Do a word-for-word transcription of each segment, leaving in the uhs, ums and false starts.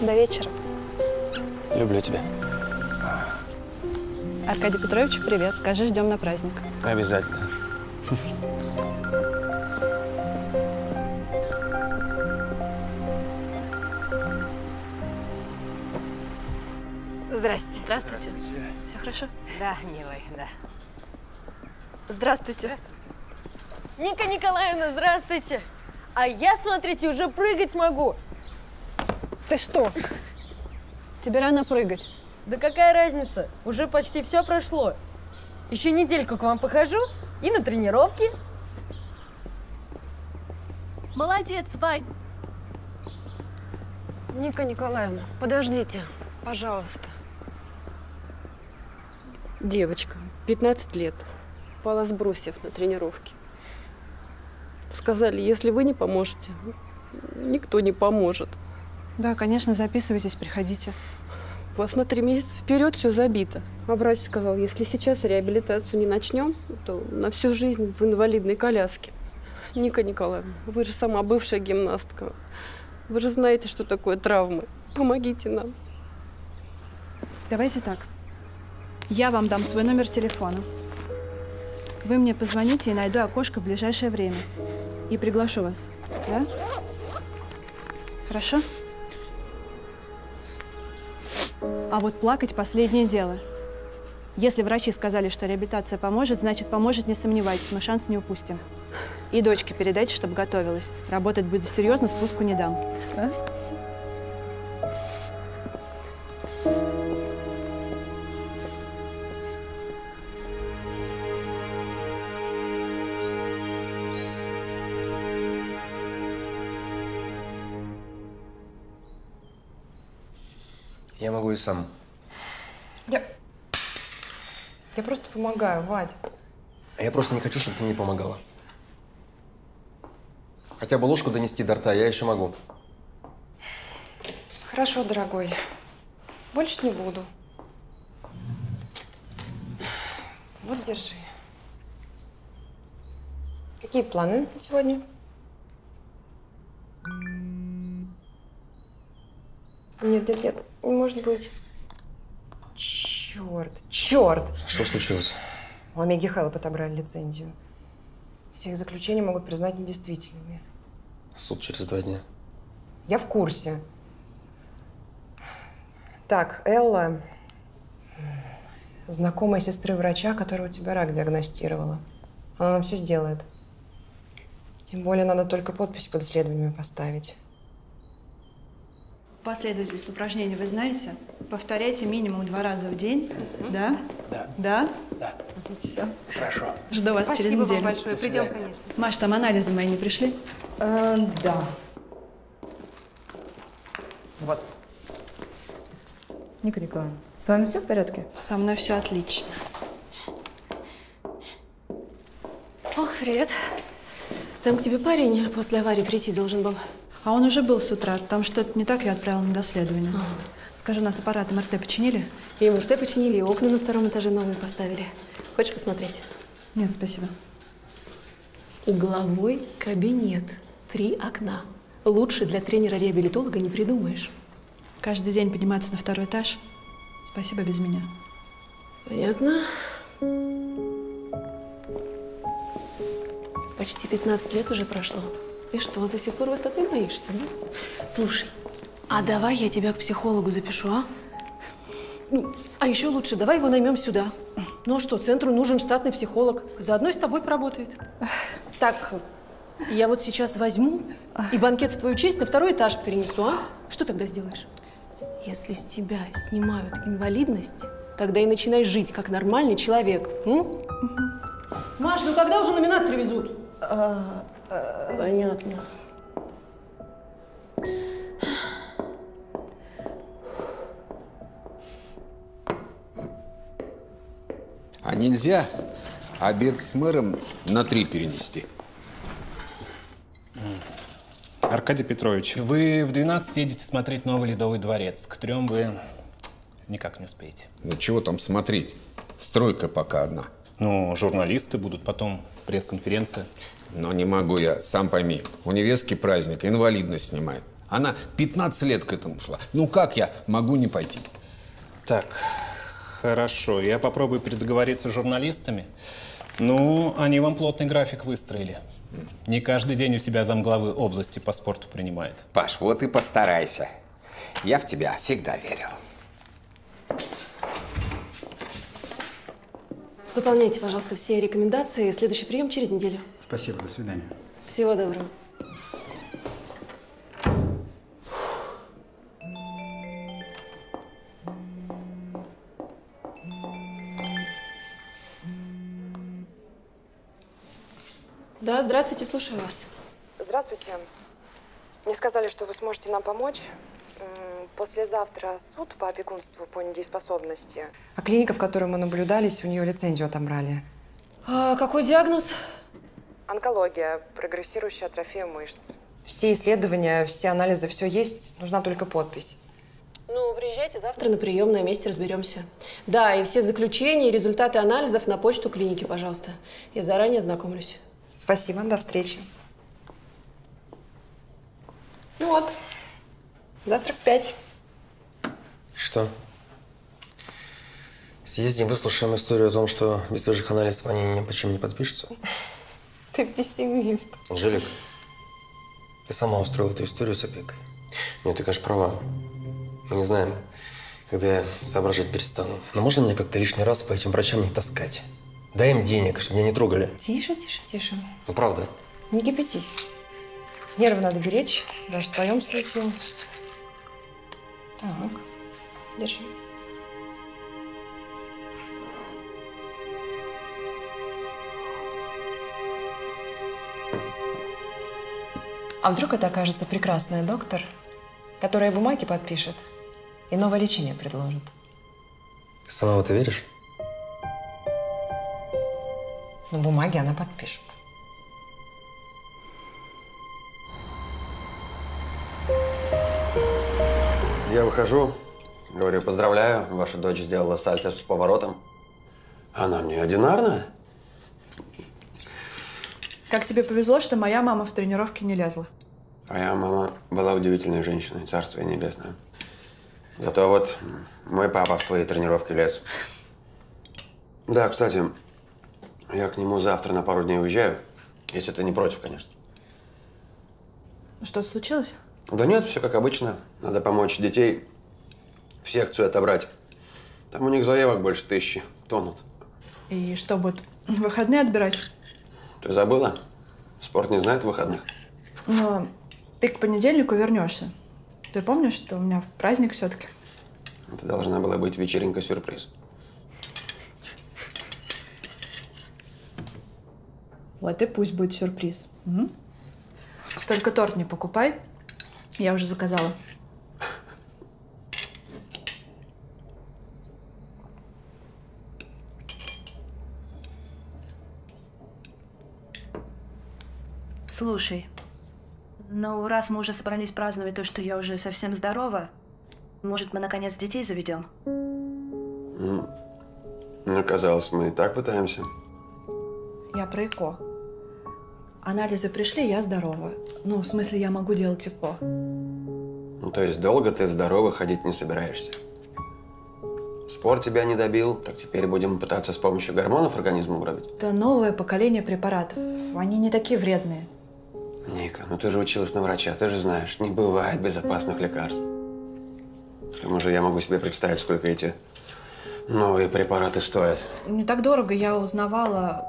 До вечера. Люблю тебя. Аркадий Петрович, привет. Скажи, ждем на праздник. Обязательно. Здравствуйте. Здравствуйте. Все хорошо? Да, милый, да. Здравствуйте. Здравствуйте. Ника Николаевна, здравствуйте. А я, смотрите, уже прыгать могу. Ты что? Тебе рано прыгать. Да какая разница? Уже почти все прошло. Еще недельку к вам похожу и на тренировки. Молодец, Вань. Ника Николаевна, подождите, пожалуйста. Девочка, пятнадцать лет, упала, сбросив на тренировке. Сказали, если вы не поможете, никто не поможет. Да, конечно, записывайтесь, приходите. У вас на три месяца вперед все забито. А врач сказал, если сейчас реабилитацию не начнем, то на всю жизнь в инвалидной коляске. Ника Николаевна, вы же сама бывшая гимнастка. Вы же знаете, что такое травмы. Помогите нам. Давайте так. Я вам дам свой номер телефона. Вы мне позвоните, и найду окошко в ближайшее время. И приглашу вас. Да? Хорошо? А вот плакать – последнее дело. Если врачи сказали, что реабилитация поможет, значит, поможет, не сомневайтесь, мы шанс не упустим. И дочке передайте, чтобы готовилась. Работать буду серьезно, спуску не дам. А? Я могу и сам. Я... Я просто помогаю, Вадь. А я просто не хочу, чтобы ты мне помогала. Хотя бы ложку донести до рта я еще могу. Хорошо, дорогой. Больше не буду. Вот, держи. Какие планы на сегодня? Нет, нет, нет, не может быть. Черт, черт! Что случилось? У Омеги Хэлла отобрали лицензию. Все их заключения могут признать недействительными. Суд через два дня. Я в курсе. Так, Элла, знакомая сестры врача, которая у тебя рак диагностировала. Она нам все сделает. Тем более, надо только подпись под исследованиями поставить. Последовательность упражнений вы знаете? Повторяйте минимум два раза в день. Mm-hmm. Да? Да. Да? Да. Все. Хорошо. Жду вас. Спасибо через неделю. Спасибо большое. Придем, конечно. Маш, там анализы мои не пришли? Э, да. Вот. Ника Николаевна, с вами все в порядке? Со мной все отлично. О, привет. Там к тебе парень после аварии прийти должен был. А он уже был с утра. Там что-то не так, я отправила на доследование. Ага. Скажи, у нас аппарат эм эр тэ починили? И эм эр тэ починили, и окна на втором этаже новые поставили. Хочешь посмотреть? Нет, спасибо. Угловой кабинет. Три окна. Лучше для тренера-реабилитолога не придумаешь. Каждый день подниматься на второй этаж? Спасибо, без меня. Понятно. Почти пятнадцать лет уже прошло. И что, до сих пор высоты боишься, да? Слушай, а давай я тебя к психологу запишу, а? Ну, а еще лучше, давай его наймем сюда. Ну а что, центру нужен штатный психолог. Заодно и с тобой поработает. Так, я вот сейчас возьму и банкет в твою честь на второй этаж перенесу, а? Что тогда сделаешь? Если с тебя снимают инвалидность, тогда и начинай жить как нормальный человек. М? Маш, ну когда уже ламинат привезут? Понятно. А нельзя обед с мэром на три перенести? Аркадий Петрович, вы в двенадцать едете смотреть новый Ледовый дворец. К трем вы никак не успеете. Ну чего там смотреть? Стройка пока одна. Ну, журналисты будут, потом пресс-конференция. Но не могу я, сам пойми. Универский праздник, инвалидность снимает. Она пятнадцать лет к этому шла. Ну как я могу не пойти? Так, хорошо. Я попробую передоговориться с журналистами. Ну, они вам плотный график выстроили. Не каждый день у себя замглавы области по спорту принимает. Паш, вот и постарайся. Я в тебя всегда верил. Выполняйте, пожалуйста, все рекомендации. Следующий прием через неделю. Спасибо, до свидания. Всего доброго. Да, здравствуйте, слушаю вас. Здравствуйте. Мне сказали, что вы сможете нам помочь. Послезавтра суд по опекунству по недееспособности. А клиника, в которой мы наблюдались, у нее лицензию отобрали. А какой диагноз? Онкология, прогрессирующая атрофия мышц. Все исследования, все анализы, все есть, нужна только подпись. Ну, приезжайте завтра на прием, на месте разберемся. Да, и все заключения и результаты анализов на почту клиники, пожалуйста. Я заранее ознакомлюсь. Спасибо, до встречи. Ну вот, завтра в пять. Что? Съездим, выслушаем историю о том, что без свежих анализов они ни по чем не подпишутся. Ты пессимист. Анжелик, ты сама устроила эту историю с опекой. Нет, ты, конечно, права. Мы не знаем, когда я соображать перестану. Но можно мне как-то лишний раз по этим врачам не таскать? Дай им денег, чтобы меня не трогали. Тише, тише, тише. Ну, правда. Не кипятись. Нервы надо беречь, даже в твоем случае. Так, держи. А вдруг это окажется прекрасная доктор, которая бумаги подпишет и новое лечение предложит? Ты сама в это веришь? Но бумаги она подпишет. Я выхожу, говорю, поздравляю, ваша дочь сделала сальто с поворотом. Она мне одинарная. Как тебе повезло, что моя мама в тренировке не лезла. Моя мама была удивительной женщиной, царство небесное. Зато вот мой папа в твоей тренировке лез. Да, кстати, я к нему завтра на пару дней уезжаю, если ты не против, конечно. Что-то случилось? Да нет, все как обычно. Надо помочь детей в секцию отобрать. Там у них заявок больше тысячи, тонут. И что, будет выходные отбирать? Ты забыла? Спорт не знает выходных. Но ты к понедельнику вернешься. Ты помнишь, что у меня в праздник все-таки? Это должна была быть вечеринка-сюрприз. Вот и пусть будет сюрприз. Угу. Только торт не покупай. Я уже заказала. Слушай, ну раз мы уже собрались праздновать то, что я уже совсем здорова, может, мы наконец детей заведем? Ну, ну казалось, мы и так пытаемся. Я про ЭКО. Анализы пришли, я здорова. Ну, в смысле, я могу делать ЭКО. Ну, то есть долго ты в здорово ходить не собираешься? Спорт тебя не добил, так теперь будем пытаться с помощью гормонов организм угробить? Это новое поколение препаратов. Они не такие вредные. Ника, ну ты же училась на врача, ты же знаешь, не бывает безопасных лекарств. К тому же я могу себе представить, сколько эти новые препараты стоят. Не так дорого, я узнавала.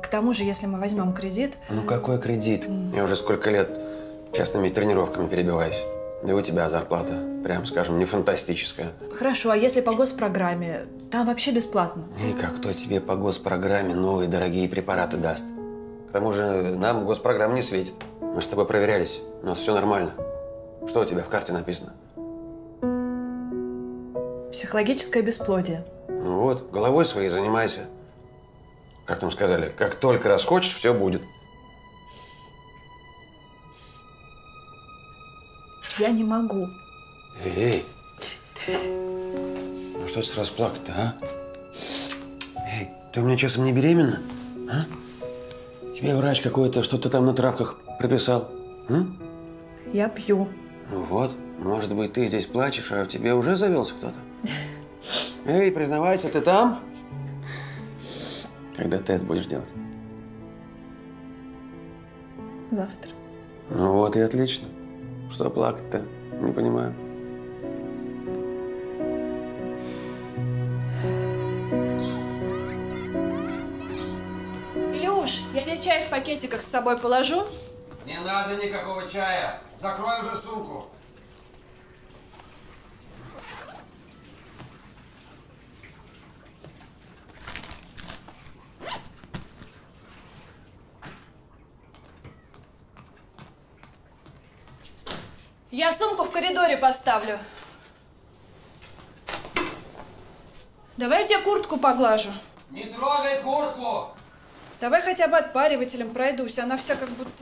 К тому же, если мы возьмем кредит… Ну какой кредит? Я уже сколько лет частными тренировками перебиваюсь. Да и у тебя зарплата, прям скажем, не фантастическая. Хорошо, а если по госпрограмме? Там вообще бесплатно. И как кто тебе по госпрограмме новые дорогие препараты даст? К тому же нам госпрограмма не светит. Мы с тобой проверялись, у нас все нормально. Что у тебя в карте написано? Психологическое бесплодие. Ну вот, головой своей занимайся. Как там сказали, как только расхочешь, все будет. Я не могу. Эй, эй. Ну что сейчас расплакать-то, а? Эй, ты у меня часом не беременна? А? Тебе врач какой-то что-то там на травках прописал? М? Я пью. Ну вот, может быть, ты здесь плачешь, а в тебе уже завелся кто-то? Эй, признавайся, ты там? Когда тест будешь делать? Завтра. Ну вот и отлично. Что плакать-то? Не понимаю. Илюш, я тебе чай в пакетиках с собой положу? Не надо никакого чая. Закрой уже сумку. Я сумку в коридоре поставлю. Давай я тебе куртку поглажу. Не трогай куртку! Давай хотя бы отпаривателем пройдусь, она вся как будто...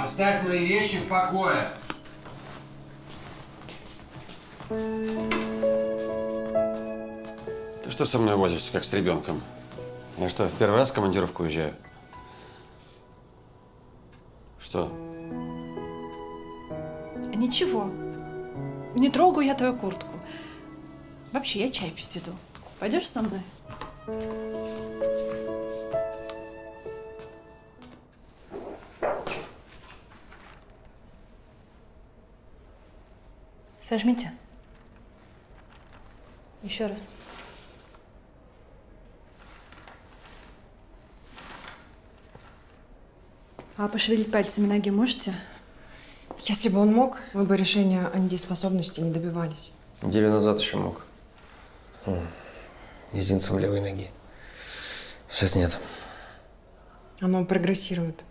Оставь мои вещи в покое. Ты что со мной возишься, как с ребенком? Я что, в первый раз в командировку уезжаю? Что? Ничего. Не трогаю я твою куртку. Вообще, я чай пить иду. Пойдешь со мной? Сожмите. Еще раз. А пошевелить пальцами ноги можете? Если бы он мог, вы бы решения о недееспособности не добивались. Неделю назад еще мог. Мизинцем левой ноги. Сейчас нет. Оно прогрессирует.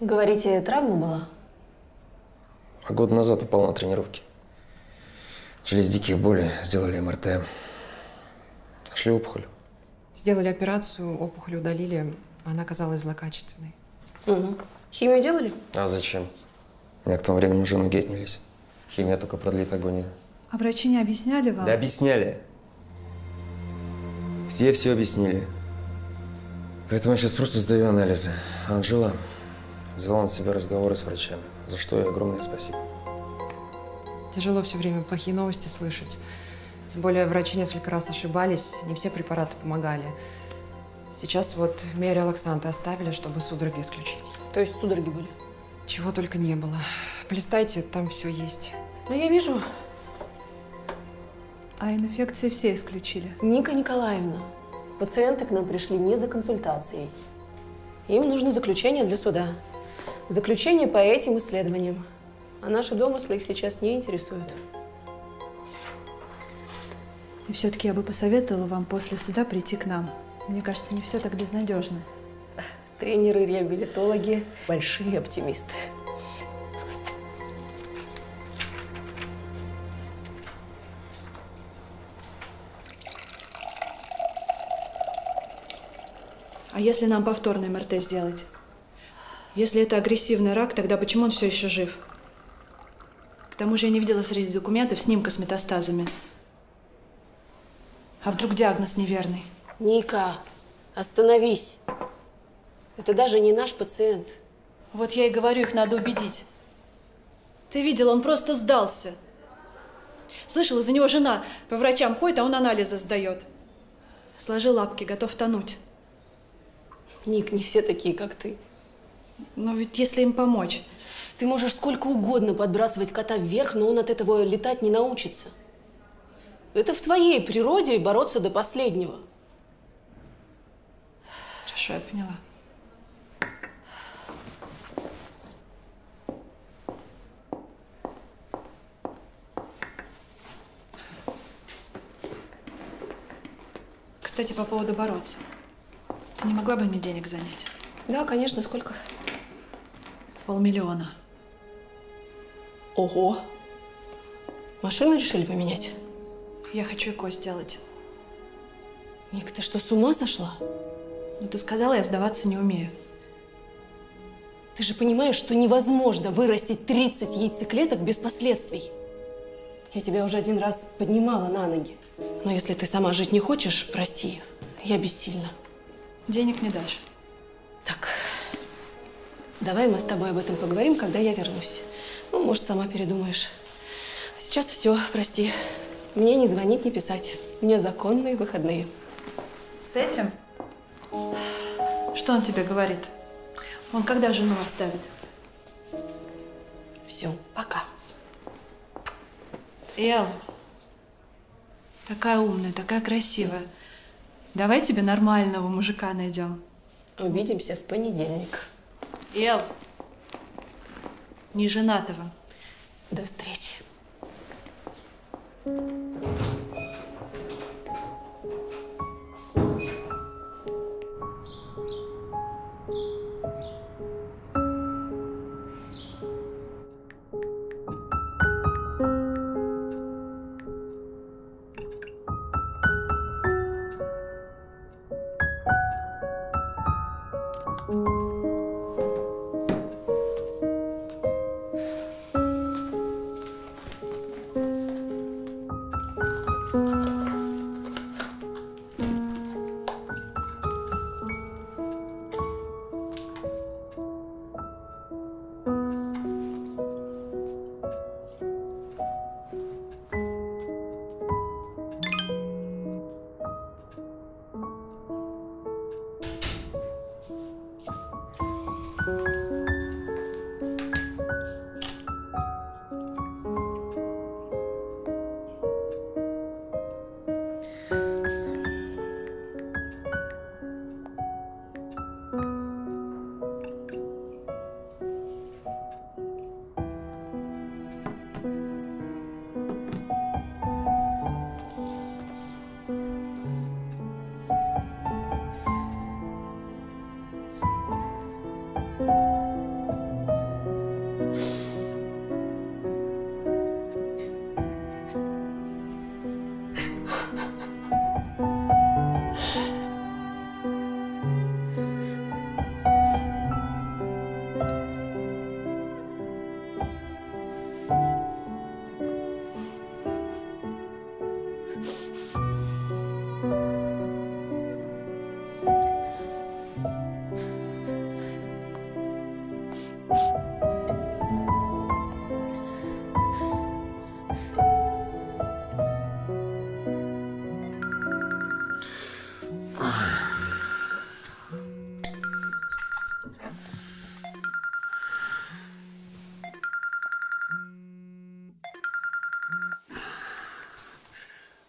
Говорите, травма была? А год назад упал на тренировке. Через дикие боли сделали МРТ. Нашли опухоль. Сделали операцию, опухоль удалили, она оказалась злокачественной. Угу. Химию делали? А зачем? Мне к тому времени уже ноги отнялись. Химия только продлит агонию. А врачи не объясняли вам? Да объясняли. Все все объяснили. Поэтому я сейчас просто сдаю анализы. Анжела взяла на себя разговоры с врачами, за что ей огромное спасибо. Тяжело все время плохие новости слышать. Тем более врачи несколько раз ошибались, не все препараты помогали. Сейчас вот миорелаксанты оставили, чтобы судороги исключить. То есть судороги были? Чего только не было. Полистайте, там все есть. Да я вижу. А инфекции все исключили. Ника Николаевна, пациенты к нам пришли не за консультацией. Им нужно заключение для суда. Заключение по этим исследованиям. А наши домыслы их сейчас не интересуют. И все-таки я бы посоветовала вам после суда прийти к нам. Мне кажется, не все так безнадежно. Тренеры, реабилитологи, большие оптимисты. А если нам повторный МРТ сделать? Если это агрессивный рак, тогда почему он все еще жив? К тому же я не видела среди документов снимка с метастазами. А вдруг диагноз неверный? Ника, остановись. Это даже не наш пациент. Вот я и говорю, их надо убедить. Ты видела, он просто сдался. Слышала, за него жена по врачам ходит, а он анализы сдает. Сложи лапки, готов тонуть. Ник, не все такие, как ты. Но ведь если им помочь... Ты можешь сколько угодно подбрасывать кота вверх, но он от этого летать не научится. Это в твоей природе бороться до последнего. Хорошо, я поняла. Кстати, по поводу бороться. Ты не могла бы мне денег занять? Да, конечно. Сколько? Полмиллиона. Ого! Машину решили поменять? Я хочу ЭКО сделать. Ника, ты что, с ума сошла? Ну, ты сказала, я сдаваться не умею. Ты же понимаешь, что невозможно вырастить тридцать яйцеклеток без последствий. Я тебя уже один раз поднимала на ноги. Но если ты сама жить не хочешь, прости, я бессильна. Денег не дашь. Так, давай мы с тобой об этом поговорим, когда я вернусь. Ну, может, сама передумаешь. А сейчас все, прости. Мне не звонить, не писать. Мне законные выходные. С этим? Что он тебе говорит? Он когда жену оставит? Все, пока. Элла, такая умная, такая красивая. Давай тебе нормального мужика найдем. Увидимся в понедельник. Элла, не женатого. До встречи.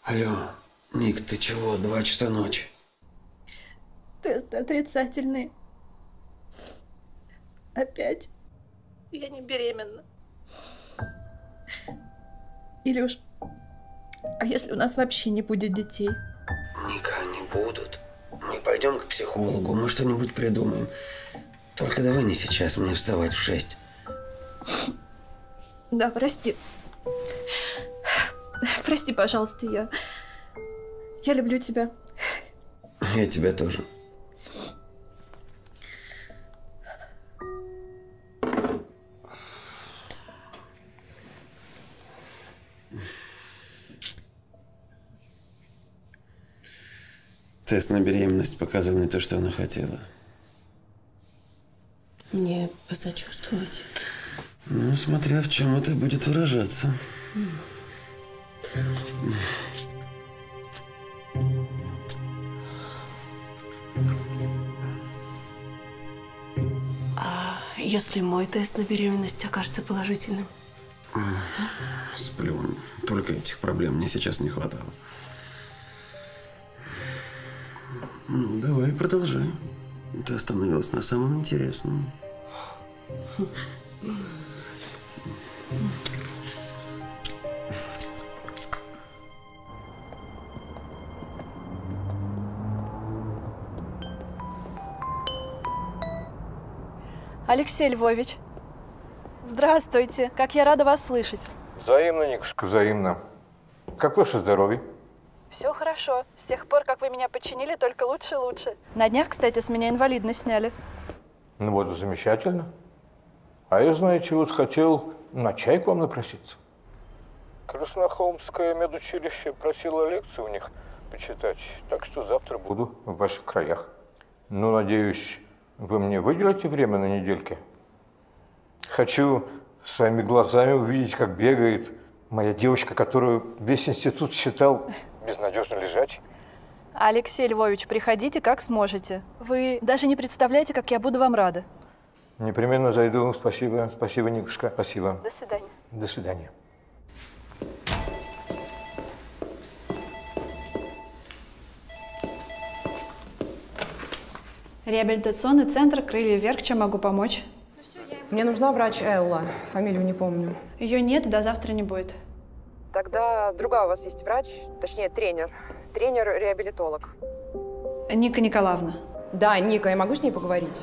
Алло, Ник, ты чего? Два часа ночи. Тест отрицательный. Опять? Я не беременна. Илюш, а если у нас вообще не будет детей? Ника, не будут. Мы пойдем к психологу, мы что-нибудь придумаем. Только давай не сейчас, мне вставать в шесть. Да, прости. Прости, пожалуйста, я... Я люблю тебя. Я тебя тоже. Тест на беременность показал не то, что она хотела. Мне посочувствовать? Ну, смотря в чем это будет выражаться. А если мой тест на беременность окажется положительным? Сплю. Только этих проблем мне сейчас не хватало. Ну, давай, продолжай. Ты остановилась на самом интересном. Алексей Львович, здравствуйте. Как я рада вас слышать. Взаимно, Никушка, взаимно. Как ваше здоровье? Все хорошо. С тех пор, как вы меня подчинили, только лучше и лучше. На днях, кстати, с меня инвалидность сняли. Ну вот, замечательно. А я, знаете, вот хотел на чай к вам напроситься. Краснохолмское медучилище просило лекцию у них почитать, так что завтра буду в ваших краях. Ну, надеюсь, вы мне выделите время на недельке? Хочу своими глазами увидеть, как бегает моя девочка, которую весь институт считал безнадежно лежачей. Алексей Львович, приходите, как сможете. Вы даже не представляете, как я буду вам рада. Непременно зайду. Спасибо. Спасибо, Никушка. Спасибо. До свидания. До свидания. Реабилитационный центр «Крылья вверх». Чем могу помочь? Мне нужна врач Элла. Фамилию не помню. Ее нет и до завтра не будет. Тогда другая у вас есть врач, точнее тренер. Тренер-реабилитолог. Ника Николаевна. Да, Ника. Я могу с ней поговорить?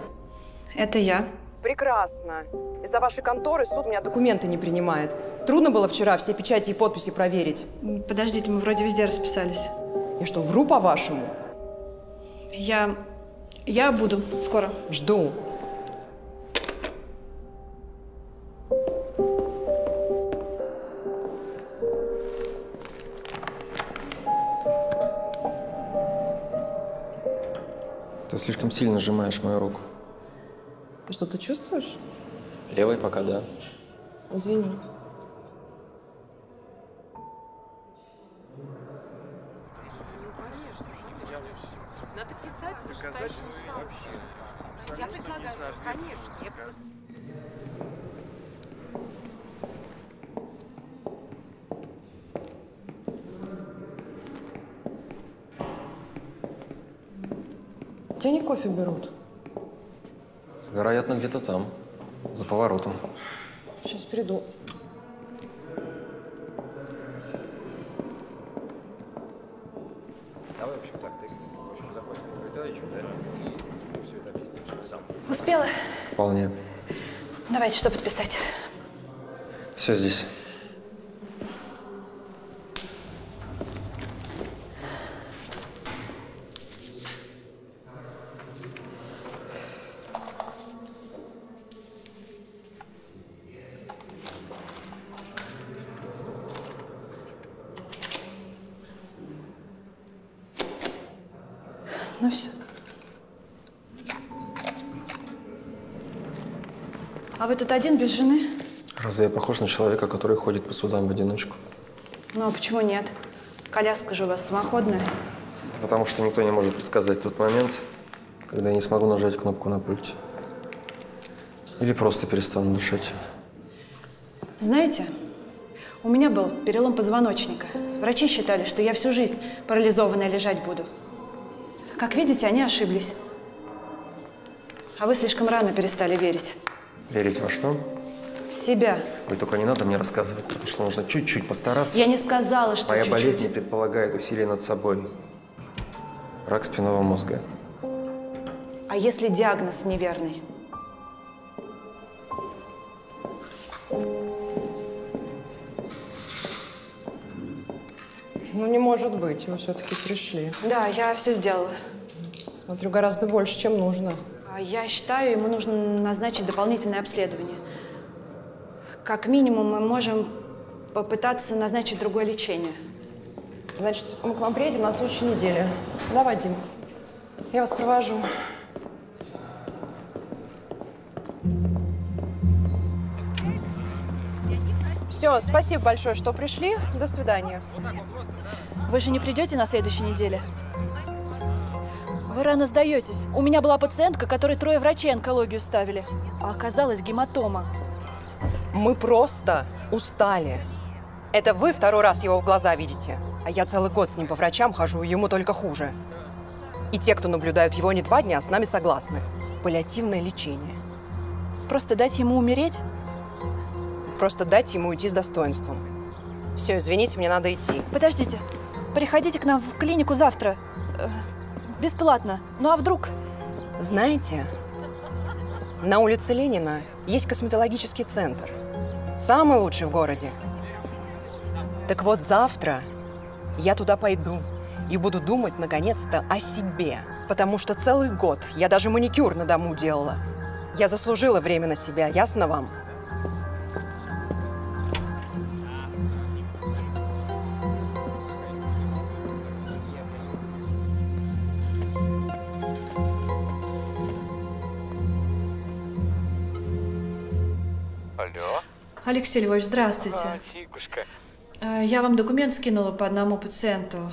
Это я. Прекрасно. Из-за вашей конторы суд у меня документы не принимает. Трудно было вчера все печати и подписи проверить. Подождите, мы вроде везде расписались. Я что, вру по-вашему? Я... Я буду. Скоро. Жду. Ты слишком сильно сжимаешь мою руку. Ты что-то чувствуешь? Левой пока да. Извини. Надо писать, ты считаешь, что я предлагаю, конечно. Я... У тебя не кофе берут? Вероятно, где-то там, за поворотом. Сейчас приду. Давай, в общем, так, ты, в общем, заходишь в передачу, да, и все это объяснишь сам. Успела? Вполне. Давайте, что подписать? Все здесь. Тут один, без жены? Разве я похож на человека, который ходит по судам в одиночку? Ну, а почему нет? Коляска же у вас самоходная. Потому что никто не может предсказать тот момент, когда я не смогу нажать кнопку на пульте. Или просто перестану дышать. Знаете, у меня был перелом позвоночника. Врачи считали, что я всю жизнь парализованная лежать буду. Как видите, они ошиблись. А вы слишком рано перестали верить. Верить во что? В себя. Ой, только не надо мне рассказывать, потому что нужно чуть-чуть постараться. Я не сказала, что чуть-чуть. Моя болезнь предполагает усилие над собой. Рак спинного мозга. А если диагноз неверный? Ну, не может быть. Мы все-таки пришли. Да, я все сделала. Смотрю, гораздо больше, чем нужно. Я считаю, ему нужно назначить дополнительное обследование. Как минимум, мы можем попытаться назначить другое лечение. Значит, мы к вам приедем на следующей неделе. Да, Вадим? Я вас провожу. Все, спасибо большое, что пришли. До свидания. Вы же не придете на следующей неделе? Вы рано сдаетесь. У меня была пациентка, которой трое врачей онкологию ставили, а оказалась гематома. Мы просто устали. Это вы второй раз его в глаза видите, а я целый год с ним по врачам хожу, и ему только хуже. И те, кто наблюдают его не два дня, с нами согласны. Паллиативное лечение. Просто дать ему умереть? Просто дать ему уйти с достоинством. Все, извините, мне надо идти. Подождите. Приходите к нам в клинику завтра. Бесплатно. Ну а вдруг? Знаете, на улице Ленина есть косметологический центр. Самый лучший в городе. Так вот, завтра я туда пойду и буду думать, наконец-то, о себе. Потому что целый год я даже маникюр на дому делала. Я заслужила время на себя, ясно вам? Алло. Алексей Львович, здравствуйте. Васикушка. Я вам документ скинула по одному пациенту.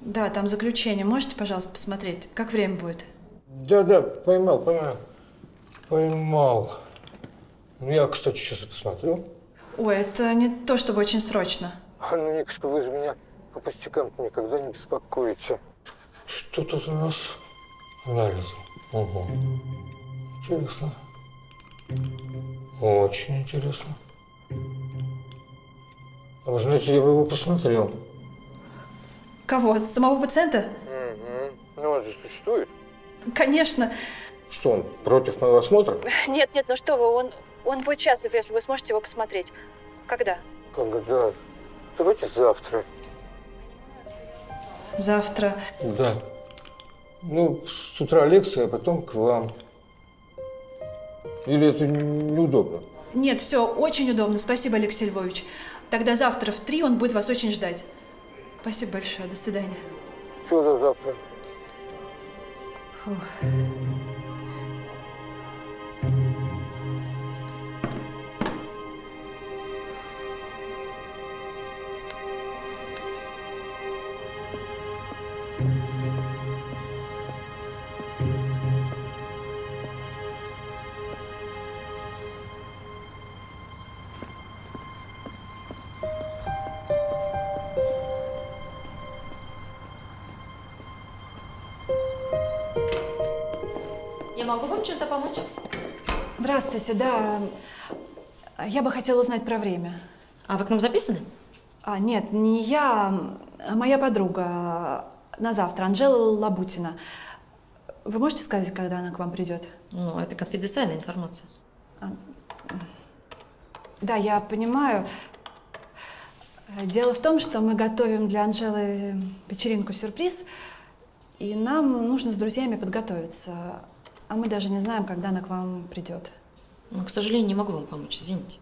Да, там заключение. Можете, пожалуйста, посмотреть? Как время будет? Да, да, поймал, поймал. Поймал. Я, кстати, сейчас и посмотрю. Ой, это не то, чтобы очень срочно. А ну, Никушка, вы же меня по пустякам-то никогда не беспокоите. Что тут у нас? Анализы. Угу. Интересно. Очень интересно. А вы знаете, я бы его посмотрел. Кого? Самого пациента? Угу. Ну, он же существует. Конечно. Что, он против моего осмотра? Нет, нет, ну что вы, он, он будет счастлив, если вы сможете его посмотреть. Когда? Когда? Давайте завтра. Завтра? Да. Ну, с утра лекция, а потом к вам. Или это неудобно? Нет, все, очень удобно. Спасибо, Алексей Львович. Тогда завтра в три он будет вас очень ждать. Спасибо большое. До свидания. Все, до завтра. Фух. Могу вам чем-то помочь? Здравствуйте, да. Я бы хотела узнать про время. А вы к нам записаны? А, нет, не я, а моя подруга на завтра, Анжела Лабутина. Вы можете сказать, когда она к вам придет? Ну, это конфиденциальная информация. А, да, я понимаю. Дело в том, что мы готовим для Анжелы вечеринку-сюрприз, и нам нужно с друзьями подготовиться. А мы даже не знаем, когда она к вам придет. Ну, к сожалению, не могу вам помочь, извините.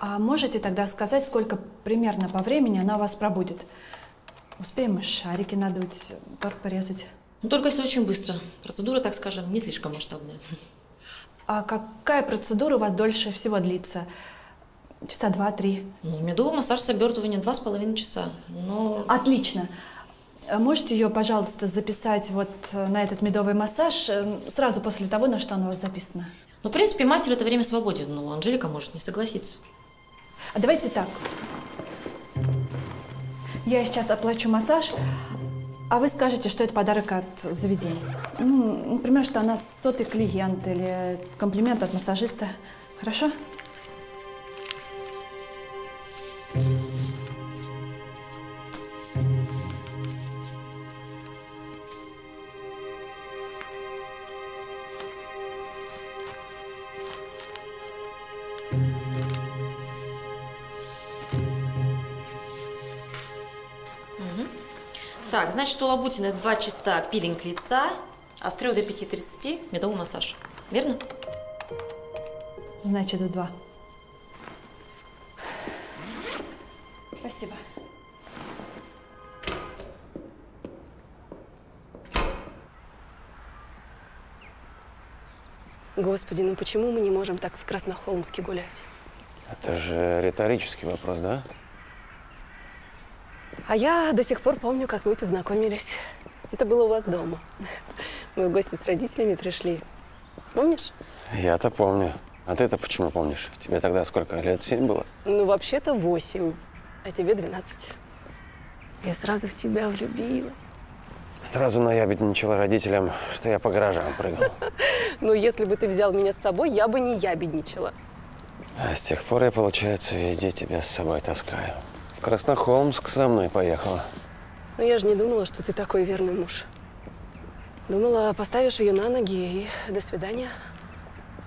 А можете тогда сказать, сколько примерно по времени она у вас пробудет? Успеем мы шарики надуть, торт порезать? Ну, только все очень быстро. Процедура, так скажем, не слишком масштабная. А какая процедура у вас дольше всего длится? Часа два-три? Ну, медовый массаж с обертыванием два с половиной часа. Но... Отлично. Можете ее, пожалуйста, записать вот на этот медовый массаж сразу после того, на что она у вас записана? Ну, в принципе, матери это время свободен, но Анжелика может не согласиться. А давайте так. Я сейчас оплачу массаж, а вы скажете, что это подарок от заведения. Ну, например, что она сотый клиент или комплимент от массажиста. Хорошо? Так, значит, у Лабутиной два часа пилинг лица, а с трёх до пяти тридцати медовый массаж. Верно? Значит, в два. Спасибо. Господи, ну почему мы не можем так в Краснохолмске гулять? Это же риторический вопрос, да? А я до сих пор помню, как мы познакомились. Это было у вас дома. Мы в гости с родителями пришли. Помнишь? Я-то помню. А ты-то почему помнишь? Тебе тогда сколько? Лет семь было? Ну, вообще-то восемь. А тебе двенадцать. Я сразу в тебя влюбилась. Сразу наябедничала родителям, что я по гаражам прыгал. Ну, если бы ты взял меня с собой, я бы не ябедничала. А с тех пор я, получается, везде тебя с собой таскаю. Краснохолмск со мной поехала. Но я же не думала, что ты такой верный муж. Думала, поставишь ее на ноги и до свидания.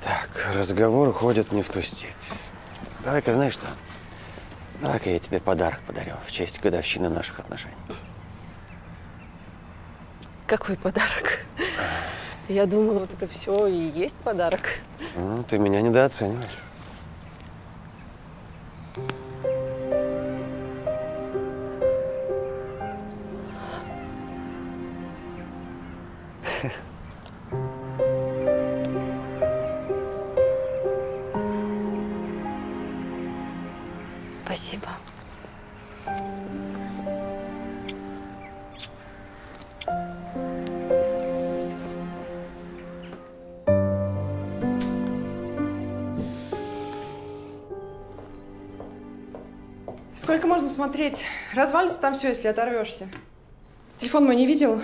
Так, разговор уходит не в ту степь. Давай-ка, знаешь что? Давай-ка я тебе подарок подарю в честь годовщины наших отношений. Какой подарок? Я думала, вот это все и есть подарок. Ну, ты меня недооцениваешь. Спасибо. Сколько можно смотреть? Развалится там все, если оторвешься. Телефон мой не видел?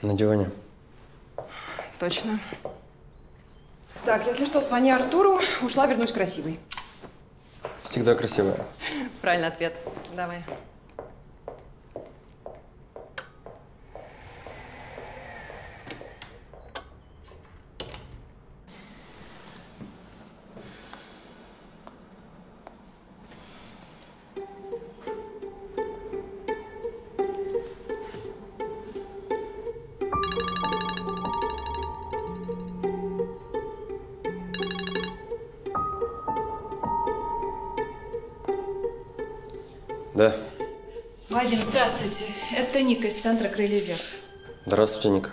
На диване. Точно. Так, если что, звони Артуру. Ушла, вернусь красивой. Всегда красивая. Правильный ответ. Давай. Да. Вадим, здравствуйте. Это Ника из центра «Крылья вверх». Здравствуйте, Ника.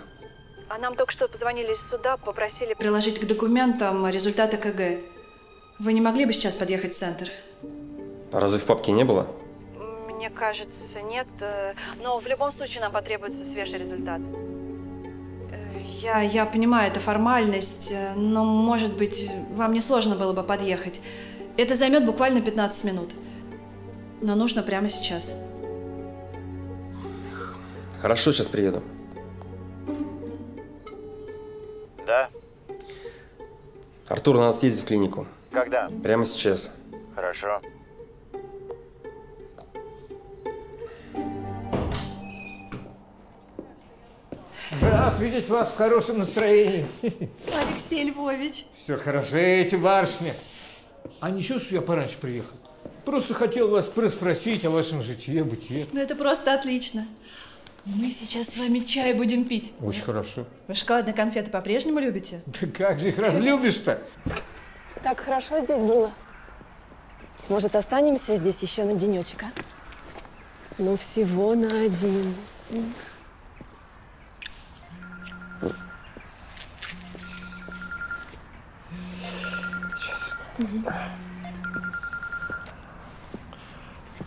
А нам только что позвонили из суда, попросили приложить к документам результаты ЭКГ. Вы не могли бы сейчас подъехать в центр? А разве в папке не было? Мне кажется, нет. Но в любом случае нам потребуется свежий результат. Я, я понимаю, это формальность, но, может быть, вам не сложно было бы подъехать. Это займет буквально пятнадцать минут. Но нужно прямо сейчас. Хорошо, сейчас приеду. Да? Артур, надо съездить в клинику. Когда? Прямо сейчас. Хорошо. Рад видеть вас в хорошем настроении. Алексей Львович. Все хорошо, эти барышни. А ничего, что я пораньше приехал? Просто хотел вас проспросить о вашем житье-бытие. Ну, это просто отлично. Мы сейчас с вами чай будем пить. Очень хорошо. Вы шоколадные конфеты по-прежнему любите? Да как же их разлюбишь-то? Так хорошо здесь было. Может, останемся здесь еще на денечек, а? Ну, всего на один.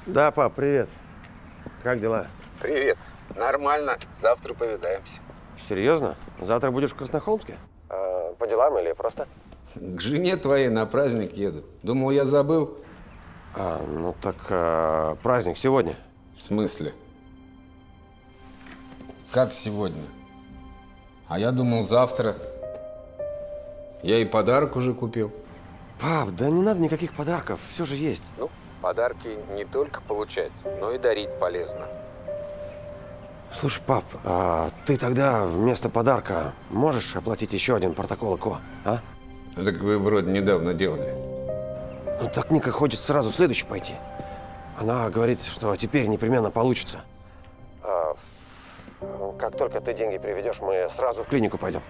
Да, пап, привет. Как дела? Привет. Нормально. Завтра повидаемся. Серьезно? Завтра будешь в Краснохолмске? А, по делам или просто? К жене твоей на праздник еду. Думал, я забыл. А, ну так а, праздник сегодня. В смысле? Как сегодня? А я думал, завтра. Я и подарок уже купил. Пап, да не надо никаких подарков. Все же есть. Ну? Подарки не только получать, но и дарить полезно. Слушай, пап, а ты тогда вместо подарка можешь оплатить еще один протокол ЭКО, а? Так вы вроде недавно делали. Ну так Ника хочет сразу следующий пойти. Она говорит, что теперь непременно получится. А, как только ты деньги приведешь, мы сразу в клинику пойдем.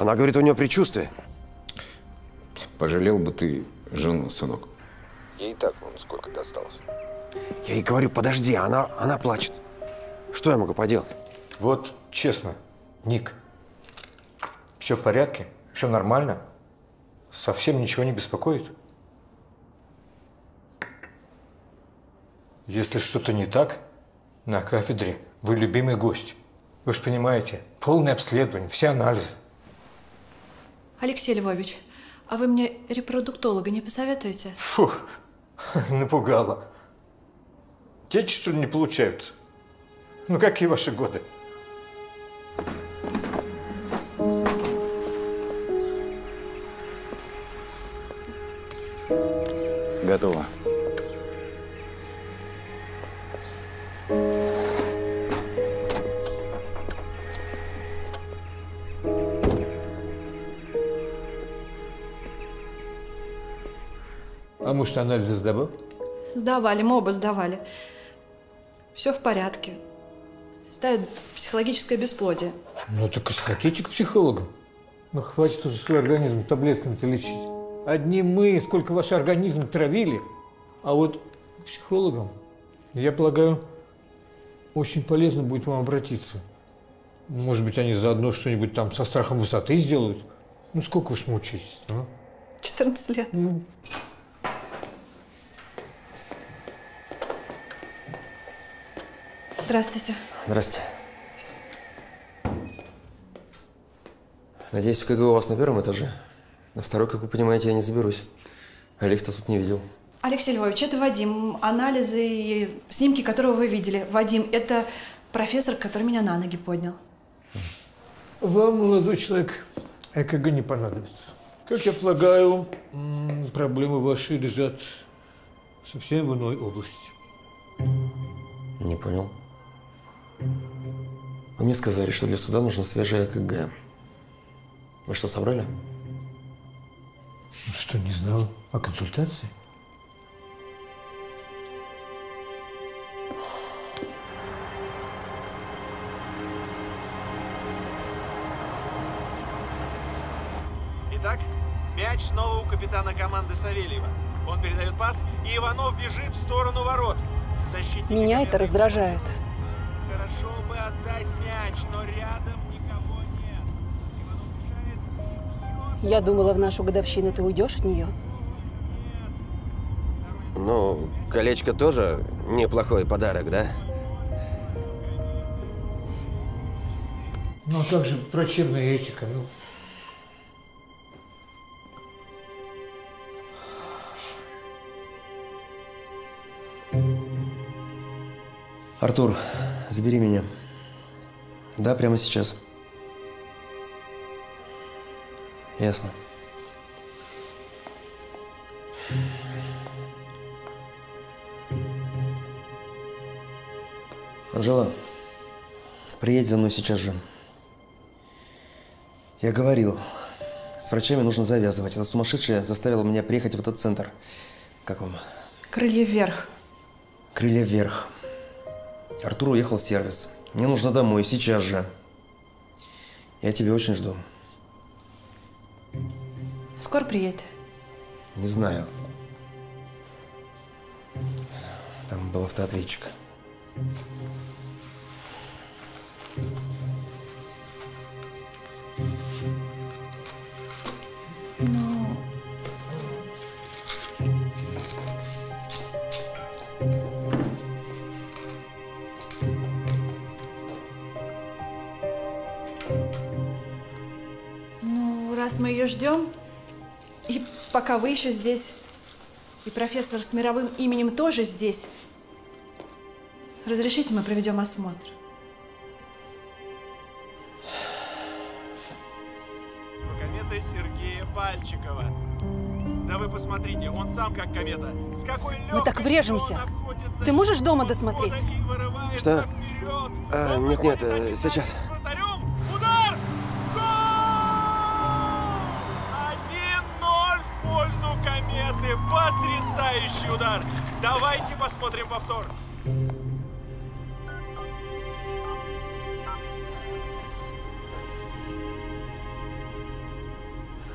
Она говорит, у нее предчувствие. Пожалел бы ты жену, сынок. Ей и так вон сколько досталось. Я ей говорю, подожди, она, она плачет. Что я могу поделать? Вот честно, Ник, все в порядке, все нормально, совсем ничего не беспокоит. Если что-то не так, на кафедре вы любимый гость. Вы же понимаете, полное обследование, все анализы. Алексей Львович, а вы мне репродуктолога не посоветуете? Фух. Напугала. Дети, что ли, не получаются? Ну, какие ваши годы? Готово. А муж анализы сдавал? Сдавали, мы оба сдавали. Все в порядке. Ставят психологическое бесплодие. Ну так сходите к психологу. Ну хватит уже свой организм таблетками-то лечить. Одни мы, сколько ваш организм травили, а вот к психологам, я полагаю, очень полезно будет вам обратиться. Может быть, они заодно что-нибудь там со страхом высоты сделают. Ну сколько уж мучаетесь, ну? четырнадцать лет. Ну. Здравствуйте. Здравствуйте. Надеюсь, ЭКГ у вас на первом этаже? На второй, как вы понимаете, я не заберусь. А лифта тут не видел. Алексей Львович, это Вадим. Анализы и снимки, которые вы видели. Вадим, это профессор, который меня на ноги поднял. Вам, молодой человек, ЭКГ не понадобится. Как я полагаю, проблемы ваши лежат совсем в иной области. Не понял. Вы мне сказали, что для суда нужно свежее ЭКГ. Вы что, собрали? Ну что, не знал о консультации? Итак, мяч снова у капитана команды Савельева. Он передает пас, и Иванов бежит в сторону ворот. Защитники меня это раздражает. Хорошо бы отдать мяч, но рядом никого нет. Иванов решает... Я думала, в нашу годовщину ты уйдешь от нее. Ну, колечко тоже неплохой подарок, да? Ну, а как же врачебная этика? Ну? Артур, забери меня. Да, прямо сейчас. Ясно. Анжела, приедь за мной сейчас же. Я говорил, с врачами нужно завязывать. Эта сумасшедшая заставила меня приехать в этот центр. Как вам? Крылья вверх. Крылья вверх. Артур уехал в сервис. Мне нужно домой, сейчас же. Я тебя очень жду. Скоро приедет? Не знаю. Там был автоответчик. Ну... Раз мы ее ждем, и пока вы еще здесь, и профессор с мировым именем тоже здесь, разрешите, мы проведем осмотр. Комета Сергея Пальчикова. Да вы посмотрите, он сам как комета. С какой легкостью мы так врежемся. Ты можешь дома досмотреть? Что? А, нет, нет, сейчас. Потрясающий удар! Давайте посмотрим повтор.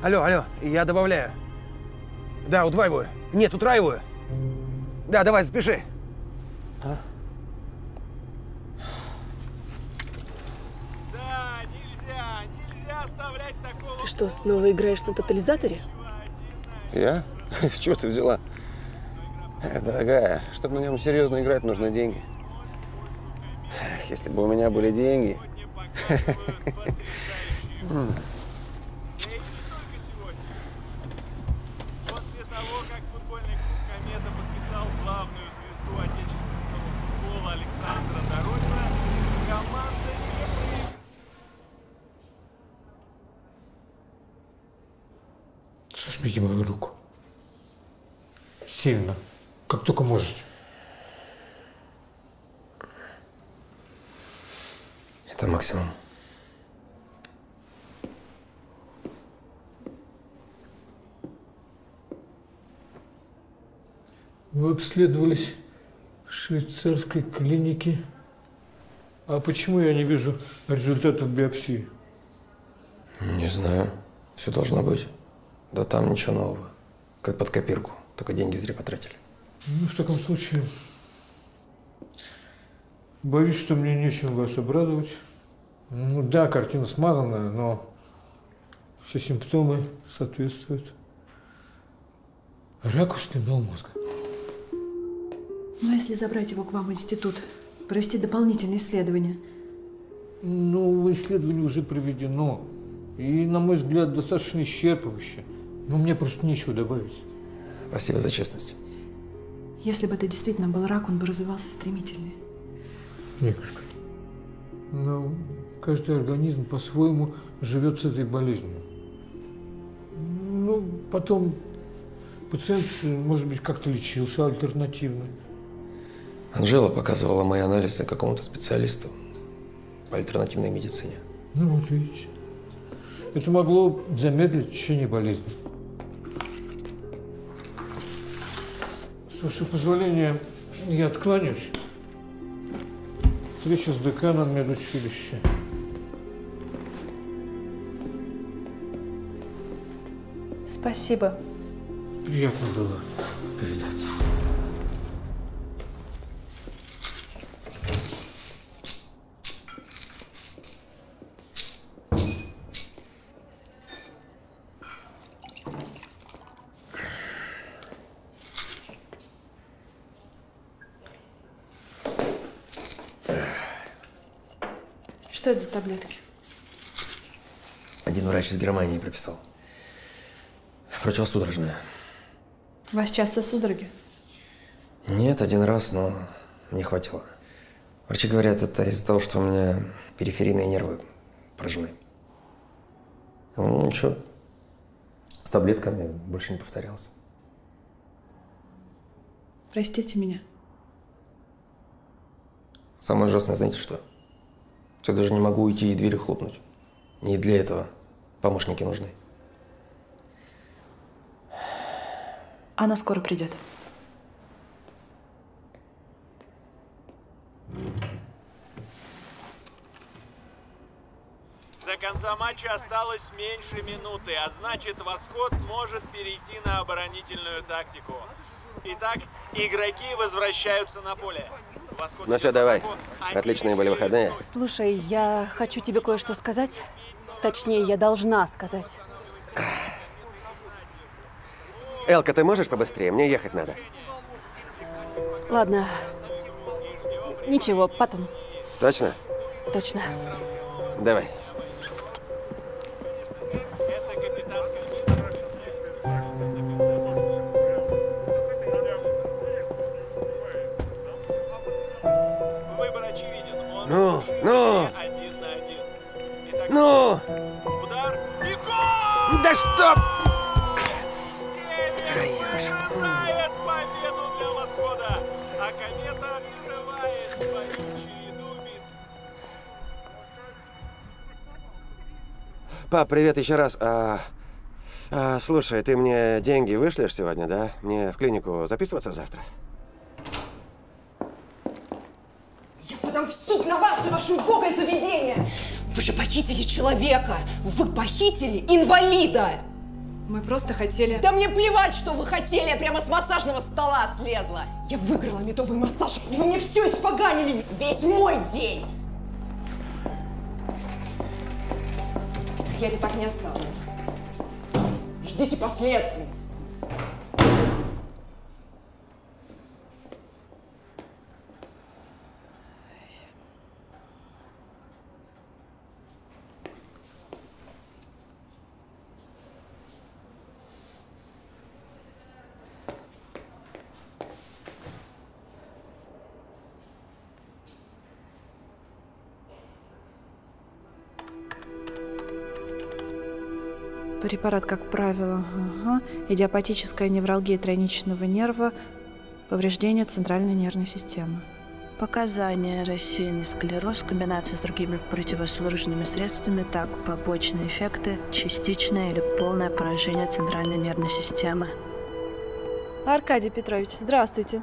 Алло, алло, я добавляю. Да, удваиваю. Нет, утраиваю. Да, давай, запиши. А? Да, нельзя, нельзя оставлять такого... Ты что, снова играешь на тотализаторе? Я? С чего ты взяла? Дорогая, чтобы на нем серьезно играть, нужны деньги. Если бы у меня были деньги. После того, как футбольный клуб «Комета» подписал главную звезду отечественного футбола Александра Доронина, команда не проиграла. Сожмите мою руку. Сильно, как только можете. Это максимум. Вы обследовались в швейцарской клинике. А почему я не вижу результатов биопсии? Не знаю. Все должно быть. Да там ничего нового. Как под копирку. Только деньги зря потратили. Ну, в таком случае, боюсь, что мне нечем вас обрадовать. Ну да, картина смазанная, но все симптомы соответствуют. Рак спинного мозга. Ну, если забрать его к вам в институт, провести дополнительные исследования? Ну, исследование уже проведено. И, на мой взгляд, достаточно исчерпывающе. Но мне просто нечего добавить. Спасибо за честность. Если бы это действительно был рак, он бы развивался стремительнее. Никушка, ну, каждый организм по-своему живет с этой болезнью. Ну, потом пациент, может быть, как-то лечился альтернативно. Анжела показывала мои анализы какому-то специалисту по альтернативной медицине. Ну, вот видите. Это могло замедлить течение болезни. С вашего позволения, я откланяюсь. Встреча с деканом медучилища. Спасибо. Приятно было повидаться. Что это за таблетки? Один врач из Германии прописал. Противосудорожная. У вас часто судороги? Нет, один раз, но не хватило. Врачи говорят, это из-за того, что у меня периферийные нервы поражены. Ну, ничего. С таблетками больше не повторялось. Простите меня. Самое ужасное, знаете что? Я даже не могу уйти и дверью хлопнуть. Не для этого помощники нужны. Она скоро придет. До конца матча осталось меньше минуты, а значит, восход может перейти на оборонительную тактику. Итак, игроки возвращаются на поле. Ну все, давай. Отличные были выходные. Слушай, я хочу тебе кое-что сказать. Точнее, я должна сказать. Элка, ты можешь побыстрее? Мне ехать надо. Ладно. Ничего, потом. Точно? Точно. Давай. Ну, ну, ну, удар и гол! Да что? Вторая победу для восхода, а комета открывает свою череду без... Пап, привет еще раз. А, а, слушай, ты мне деньги вышлешь сегодня, да? Мне в клинику записываться завтра? Ваше убогое заведение! Вы же похитили человека! Вы похитили инвалида! Мы просто хотели… Да мне плевать, что вы хотели! Я прямо с массажного стола слезла! Я выиграла медовый массаж, и вы мне все испоганили! Весь мой день! Я это так не оставлю. Ждите последствий! Препарат, как правило, ага. Идиопатическая невралгия тройничного нерва, повреждение центральной нервной системы. Показания: рассеянный склероз в комбинации с другими противосудорожными средствами, так, побочные эффекты, частичное или полное поражение центральной нервной системы. Аркадий Петрович, здравствуйте.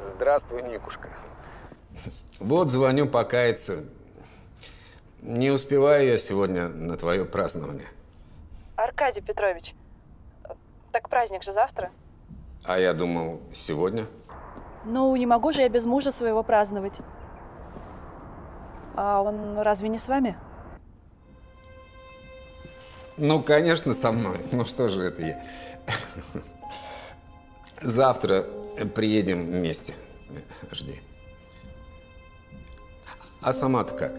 Здравствуй, Никушка. Вот звоню покаяться. Не успеваю я сегодня на твое празднование. Аркадий Петрович, так праздник же завтра. А я думал, сегодня. Ну, не могу же я без мужа своего праздновать. А он разве не с вами? Ну, конечно, со мной. Ну, что же это я. Завтра приедем вместе. Жди. А сама-то как?